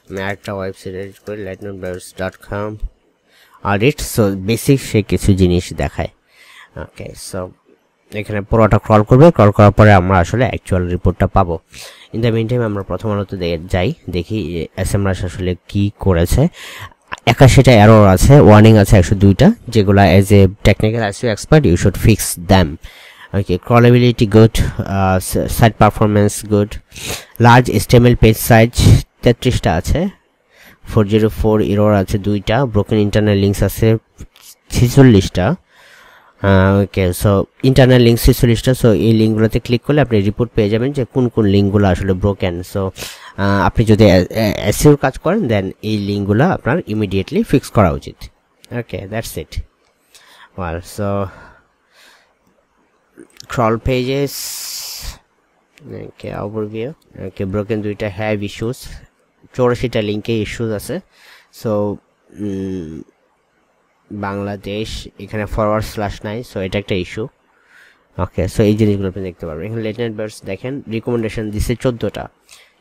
আমি আরেকটা ওয়েবসাইট এডিট করি, lightning browse dot com audit. So basic সে কিছু জিনিস দেখায়। ওকে, সো এখানে পুরোটা ক্রল করবে, ক্রল করার পরে আমরা আসলে অ্যাকচুয়াল রিপোর্টটা পাবো। ইন দ্য মিনটাইম আমরা প্রথম আলোতে যাই, দেখি এসএমরাশ আসলে কি করেছে। একাশিটা এরর আছে, ওয়ার্নিং আছে একশো দুইটা, যেগুলো as a technical SEO expert you should fix them. Okay, crawlability good, site performance good, large HTML page size তেত্রিশটা আছে, ফোর জিরো ফোর এরর আছে দুইটা, ব্রোকেন ইন্টারনাল লিঙ্কস আছে ছেচল্লিশটা। ওকে, সো ইন্টারনাল লিঙ্ক ছিচল্লিশটা। সো এই লিঙ্কগুলোতে click করলে আপনি রিপোর্ট পেয়ে যাবেন যে কোন কোন লিঙ্কগুলো আসলে ব্রোকেন। সো আপনি যদি এসইও কাজ করেন দেন এই লিঙ্কগুলো আপনার ইমিডিয়েটলি ফিক্স করা উচিত। Okay, that's it. Well, so crawl pages, okay overview, okay broken দুইটা, হ্যাভ ইস্যুস, চৌরাশিটা লিঙ্কে ইস্যুস আছে। সো বাংলাদেশ, এখানে ফরওয়ার্ড স্ল্যাশ নাই, সো এটা একটা ইস্যু। ওকে, সো এই জিনিসগুলো আপনি দেখতে পারবেন। এখানে লেটেন্ট বার্ডস দেখেন, রিকমেন্ডেশন দিচ্ছে চোদ্দোটা।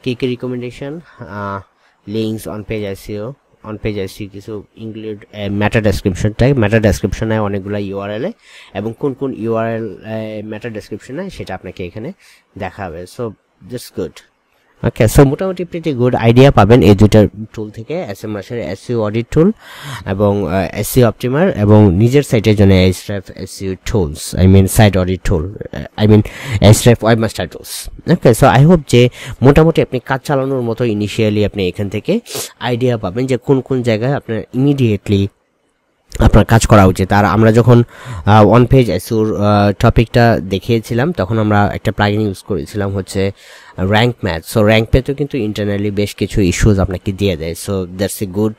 কী কী recommendation? Links, on page SEO, on page SEO কিছু ইনক্লুড, ম্যাটার ডেসক্রিপশনটা, ম্যাটার ডেসক্রিপশন হয় অনেকগুলো ইউআরএলে এবং কোন কোন ইউআরএল ম্যাটার ডেসক্রিপশন হয় সেটা আপনাকে এখানে দেখাবে। So this good. Okay, so মোটামুটি প্রিটি গুড আইডিয়া পাবেন এই দুইটা টুল থেকে, এসএমরাশের এসইও অডিট টুল এবং এসইও অপটিমার, এবং নিজের সাইটের জন্য Ahrefs SEO tools, I mean site audit tool, I mean Ahrefs webmaster tools. Okay, so I hope যে মোটামুটি আপনি কাজ চালানোর মতো ইনিশিয়ালি আপনি এখান থেকে আইডিয়া পাবেন যে কোন কোন জায়গায় আপনার ইমিডিয়েটলি আপনার কাজ করা উচিত। আর আমরা যখন ওয়ান পেজ এসইওর টপিকটা দেখিয়েছিলাম তখন আমরা একটা প্লাগইন ইউজ করেছিলাম হচ্ছে র্যাঙ্ক ম্যাথ। সো র্যাঙ্ক ম্যাথও কিন্তু ইন্টারনালি বেশ কিছু ইস্যুস আপনাকে দিয়ে দেয়। So that's a good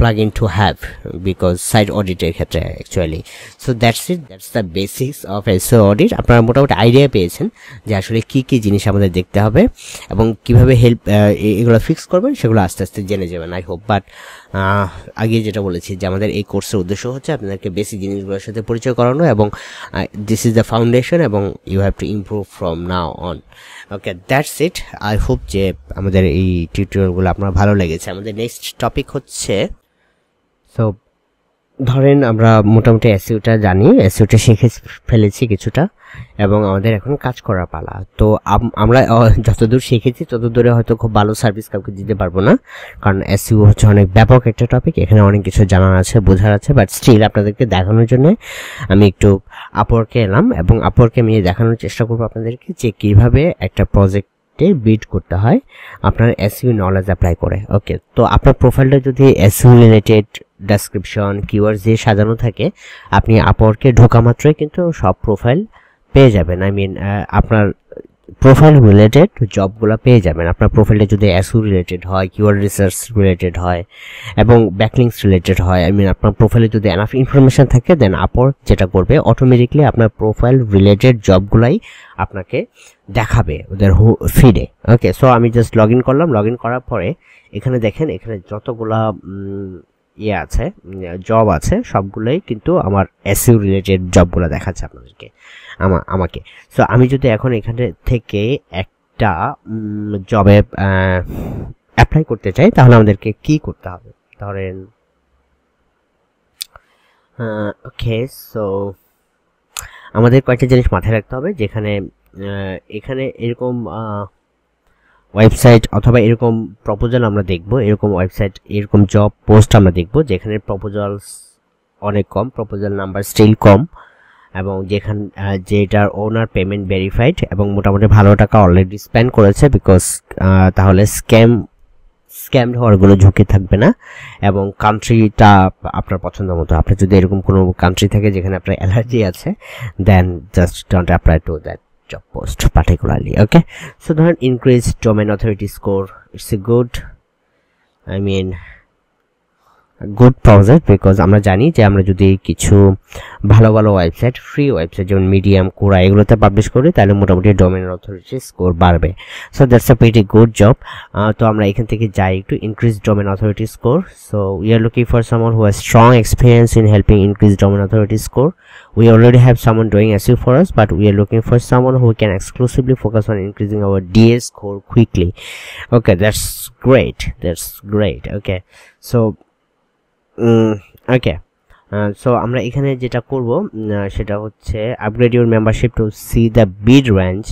plugin to have because site অডিটের ক্ষেত্রে actually. So that's it, that's the basics of SEO audit. আপনারা মোটামুটি আইডিয়া পেয়েছেন যে আসলে কী কী জিনিস আমাদের দেখতে হবে এবং কীভাবে হেল্প এগুলো ফিক্স করবেন সেগুলো আস্তে আস্তে জেনে যাবেন আই হোপ। বাট আগে যেটা বলেছি যে আমাদের এই কোর্সের উদ্দেশ্য হচ্ছে আপনাদেরকে বেসিক জিনিসগুলোর সাথে পরিচয় করানো এবং দিস ইজ দ্য ফাউন্ডেশন এবং you have to improve from now on. Okay, that's it. I hope যে আমাদের এই টিউটোরিয়ালগুলো আপনার ভালো লেগেছে। আমাদের নেক্সট টপিক হচ্ছে, সো ধরেন আমরা মোটামুটি এসইওটা জানি, এসইওটা শিখে ফেলেছি কিছুটা এবং আমাদের এখন কাজ করার পালা। তো আমরা যতদূর শিখেছি ততদূরে হয়তো খুব ভালো সার্ভিস কাউকে দিতে পারবো না, কারণ এসইও হচ্ছে অনেক ব্যাপক একটা টপিক, এখানে অনেক কিছু জানার আছে, বোঝার আছে। বাট স্টিল আপনাদেরকে দেখানোর জন্য আমি একটু আপওয়ার্কে এলাম এবং আপওয়ার্কে আমি দেখানোর চেষ্টা করবো আপনাদেরকে যে কীভাবে একটা প্রজেক্ট বিল্ড করতে হয় আপনার এসইও নলেজ অ্যাপ্লাই করে। ওকে, তো আপনার প্রোফাইলটা যদি এসইও রিলেটেড ডেসক্রিপশন কিওয়ার্ড দিয়ে সাজানো থাকে আপনি আপওয়ার্কে ঢোকা মাত্রই কিন্তু সব প্রোফাইল পেয়ে যাবেন। আই মিন আপনার প্রোফাইল রিলেটেড জবগুলো পেয়ে যাবেন। আপনার প্রোফাইলটা যদি এসইও রিলেটেড হয়, কিওয়ার্ড রিসার্চ রিলেটেড হয় এবং ব্যাকলিংস রিলেটেড হয়, আই মিন আপনার প্রোফাইলে যদি এনাফ ইনফরমেশান থাকে দেন আপওয়ার্ক যেটা করবে অটোমেটিকলি আপনার প্রোফাইল রিলেটেড জবগুলাই আপনাকে দেখাবে ওদের ফিডে। ওকে, সো আমি জাস্ট লগ ইন করলাম। লগ ইন করার পরে এখানে দেখেন এখানে যতগুলা ইয়ে আছে জব আছে সবগুলোই কিন্তু আমার এসইও রিলেটেড জবগুলো দেখাচ্ছে আপনাদেরকে আমাকে। সো আমি যদি এখন এখানে থেকে একটা জবে অ্যাপ্লাই করতে চাই তাহলে আমাদেরকে কি করতে হবে? ধরেন ওকে, সো আমাদের কয়েকটা জিনিস মাথায় রাখতে হবে, যেখানে এখানে এরকম ওয়েবসাইট অথবা এরকম প্রপোজাল আমরা দেখব, এরকম ওয়েবসাইট এরকম জব পোস্ট আমরা দেখব যেখানে প্রপোজালস অনেক কম, প্রপোজাল নাম্বার স্টিল কম এবং যেখান যেটার ওনার পেমেন্ট ভেরিফাইড এবং মোটামুটি ভালো টাকা অলরেডি স্পেন্ড করেছে, বিকজ তাহলে স্ক্যাম স্ক্যামড হওয়ার কোনো ঝুঁকি থাকবে না। এবং কান্ট্রিটা আপনার পছন্দ মতো, আপনার যদি এরকম কোনো কান্ট্রি থাকে যেখানে আপনার অ্যালার্জি আছে then just don't apply to that job post particularly. Okay, so then increase domain authority score, it's a good i mean a good project because আমরা জানি যে আমরা যদি কিছু ভালো ভালো ওয়েবসাইট ফ্রি ওয়েবসাইট যেমন মিডিয়াম কোরা এগুলোতে পাবলিশ করি তাহলে মোটামুটি ডোমেন অথরিটি স্কোর বাড়বে। So that's a pretty good job. তো আমরা এখান থেকে যাই একটু increase domain authority score. So we are looking for someone who has strong experience in helping increase domain authority score. We already have someone doing SEO for us but we are looking for someone who can exclusively focus on increasing our DA score quickly. Okay, that's great, that's great. Okay, so okay, so আমরা এখানে যেটা করব সেটা হচ্ছে upgrade your membership to see the bid range.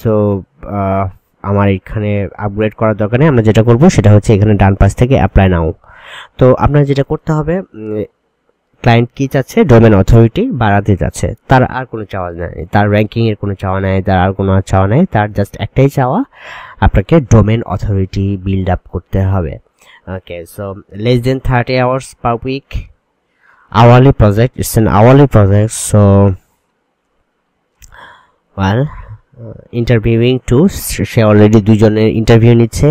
So আমার এখানে upgrade করার দরকার নেই, আমরা যেটা করব সেটা হচ্ছে এখানে ডান পাশ থেকে অ্যাপ্লাই নাও। তো আপনার যেটা করতে হবে, ক্লায়েন্ট কী চাচ্ছে? ডোমেন অথরিটি বাড়াতে চাচ্ছে, তার আর কোনো চাওয়া নাই, তার র্যাঙ্কিংয়ের কোনো চাওয়া নাই, তার আর কোনো চাওয়া নাই, তার জাস্ট একটাই চাওয়া আপনাকে ডোমেন অথরিটি বিল্ড আপ করতে হবে। Okay, so less than thirty hours per week, hourly project, it's an hourly project, so well uh, interviewing too, she already দুজনের ইন্টারভিউ নিচ্ছে।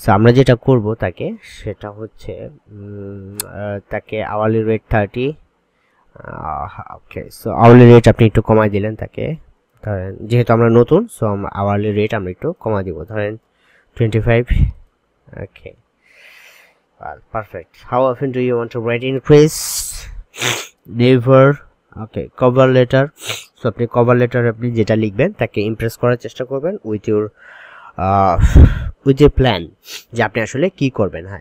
সো আমরা যেটা করব তাকে সেটা হচ্ছে তাকে hourly rate thirty. Okay, so hourly rate আপনি একটু কমাই দিলেন তাকে, ধরেন যেহেতু আমরা নতুন সো আওয়ারলি রেট আমরা একটু কমা দিব, ধরেন twenty five. Okay, perfect. How often do you want to rate increase? Never. Okay, cover letter. So apni cover letter apni jeta likhben take impress korar chesta korben with your uh, with your plan je apni ashole ki korben. Ha,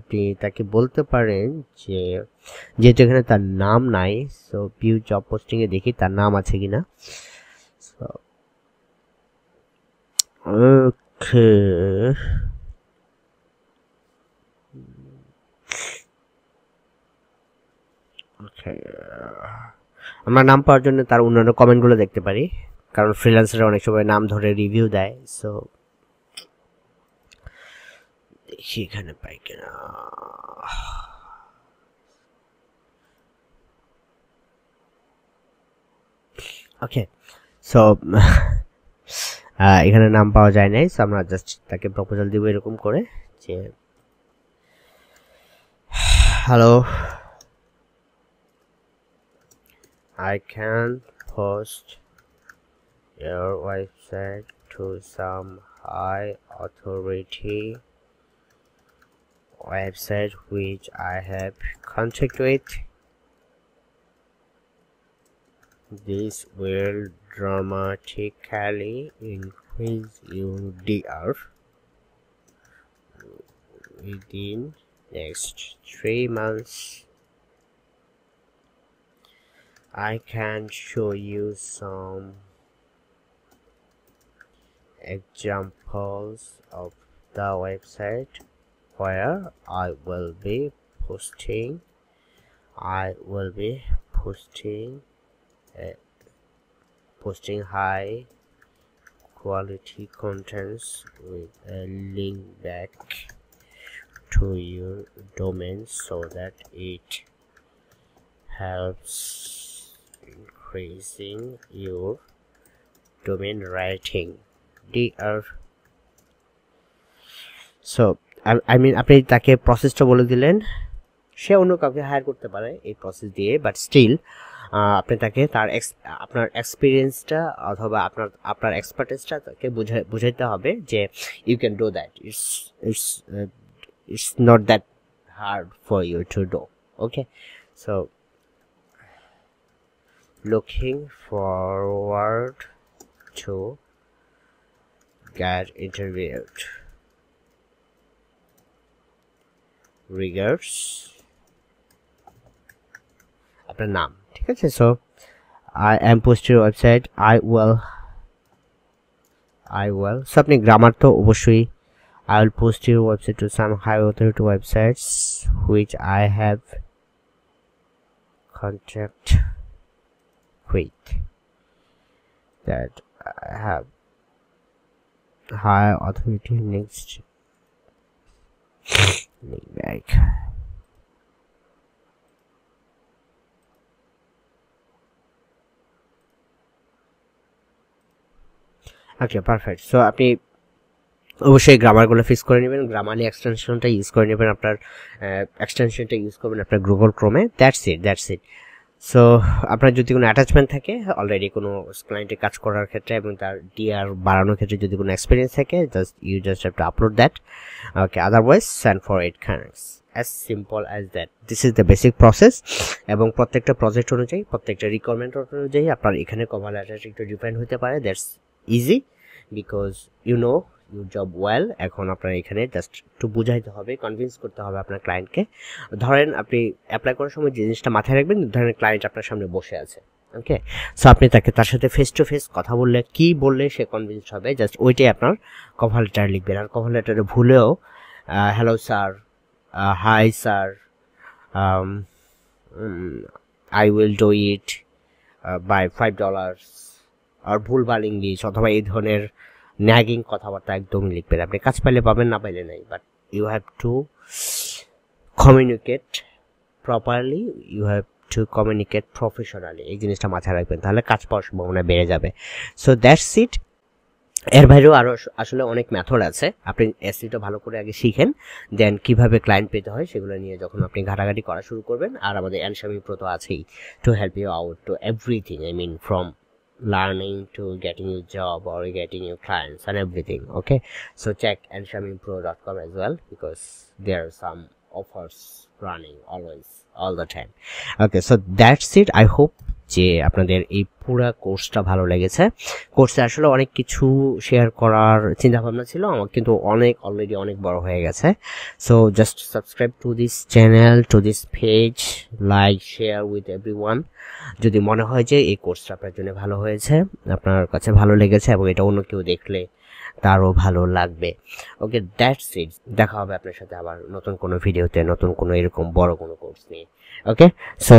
apni take bolte paren je jehetu ekhane tar naam nai so view job posting e dekhi tar naam ache kina. So okay, আমরা নাম পাওয়ার জন্য তার অন্যান্য কমেন্টগুলো দেখতে পারি, কারণ ফ্রিল্যান্সাররা অনেক সময় নাম ধরে রিভিউ দেয়। সো দেখি এখানে পাই কিনা। okay, so এখানে নাম পাওয়া যায় নাই, সো আমরা জাস্ট তাকে প্রপোজাল দিব এরকম করে যে hello I can post your website to some high authority website which I have contact with. This will dramatically increase your D R within next three months. I can show you some examples of the website where I will be posting. I will be posting. Uh, posting high quality contents with a link back to your domain so that it helps increasing your domain rating D R. So I, I mean apni take process ta bole dilen she onno kauke hire korte pare ei process diye, but still আপনি তাকে তার আপনার এক্সপেরিয়েন্সটা অথবা আপনার আপনার এক্সপার্টিসটা তাকে বুঝাইতে হবে যে you can do that, it's it's it's not that hard for you to do, okay. So looking forward to get interviewed, regards আপনার নাম। Okay, so I am posting your website. I will, I will. So, apni grammar to obosshoi. I will post your website to some high authority websites which I have contact with that I have high authority next. Like. Okay, perfect. So আপনি অবশ্যই গ্রামারগুলো fix করে নেবেন, Grammarly এক্সটেনশনটা use করে নেবেন, আপনার এক্সটেনশনটা use করবেন আপনার Google ক্রোমে, that's it that's it so আপনার যদি কোনো অ্যাটাচমেন্ট থাকে অলরেডি কোনো ক্লায়েন্টে কাজ করার ক্ষেত্রে এবং তার ডিআর বাড়ানোর ক্ষেত্রে যদি কোনো এক্সপিরিয়েন্স থাকে, just you just have to upload that, okay. Otherwise send for it connects, as simple as that. This is the basic process এবং প্রত্যেকটা প্রজেক্ট অনুযায়ী প্রত্যেকটা রিকোয়ারমেন্ট অনুযায়ী আপনার এখানে কভার লেটারটা একটু ডিপেন্ড হতে পারে, that's easy because you know your job well. এখন আপনার এখানে জাস্ট একটু বুঝাইতে হবে, কনভিন্স করতে হবে আপনার ক্লায়েন্টকে। ধরেন আপনি অ্যাপ্লাই করার সময় যে জিনিসটা মাথায় রাখবেন, ধরেন ক্লায়েন্ট আপনার সামনে বসে আছে, ওকে। সো আপনি তাকে তার সাথে ফেস টু ফেস কথা বললে কি বললে সে কনভিন্স হবে, জাস্ট ওইটাই আপনার কভার লেটার লিখবেন। আর কভার লেটারে ভুলেও hello sir, hi sir, I will do it by five dollars আর ভুলভাল ইংলিশ অথবা এই ধরনের ন্যাগিং কথাবার্তা একদমই লিখবেন। আপনি কাজ পাইলে পাবেন, না পাইলে নাই, but you have to communicate properly, you have to communicate professionally, এই জিনিসটা মাথায় রাখবেন, তাহলে কাজ পাওয়ার সম্ভাবনা বেড়ে যাবে। So that's it. এর বাইরেও আরও আসলে অনেক মেথড আছে, আপনি এসইওটা ভালো করে আগে শিখেন, দেন কীভাবে ক্লায়েন্ট পেতে হয় সেগুলো নিয়ে যখন আপনি ঘাটাঘাটি করা শুরু করবেন। আর আমাদের এনসামিপ্রত আছেই to help you out to everything, I mean from learning to getting your job or getting your clients and everything, okay. So check answer me pro dot com as well because there are some offers running always all the time, okay. So that's it. I hope যে আপনাদের এই পুরা কোর্সটা ভালো লেগেছে। কোর্সে আসলে অনেক কিছু শেয়ার করার চিন্তাভাবনা ছিল আমার, কিন্তু অনেক অলরেডি অনেক বড় হয়ে গেছে। So just subscribe to this channel, to this page, like, share with everyone. যদি মনে হয় যে এই কোর্সটা আপনার জন্য ভালো হয়েছে, আপনার কাছে ভালো লেগেছে এবং এটা অন্য কেউ দেখলে তারও ভালো লাগবে, ওকে। দ্যাটস ইট। দেখা হবে আপনার সাথে আবার নতুন কোনো ভিডিওতে, নতুন কোনো এরকম বড় কোনো কোর্স নিয়ে, ওকে। সো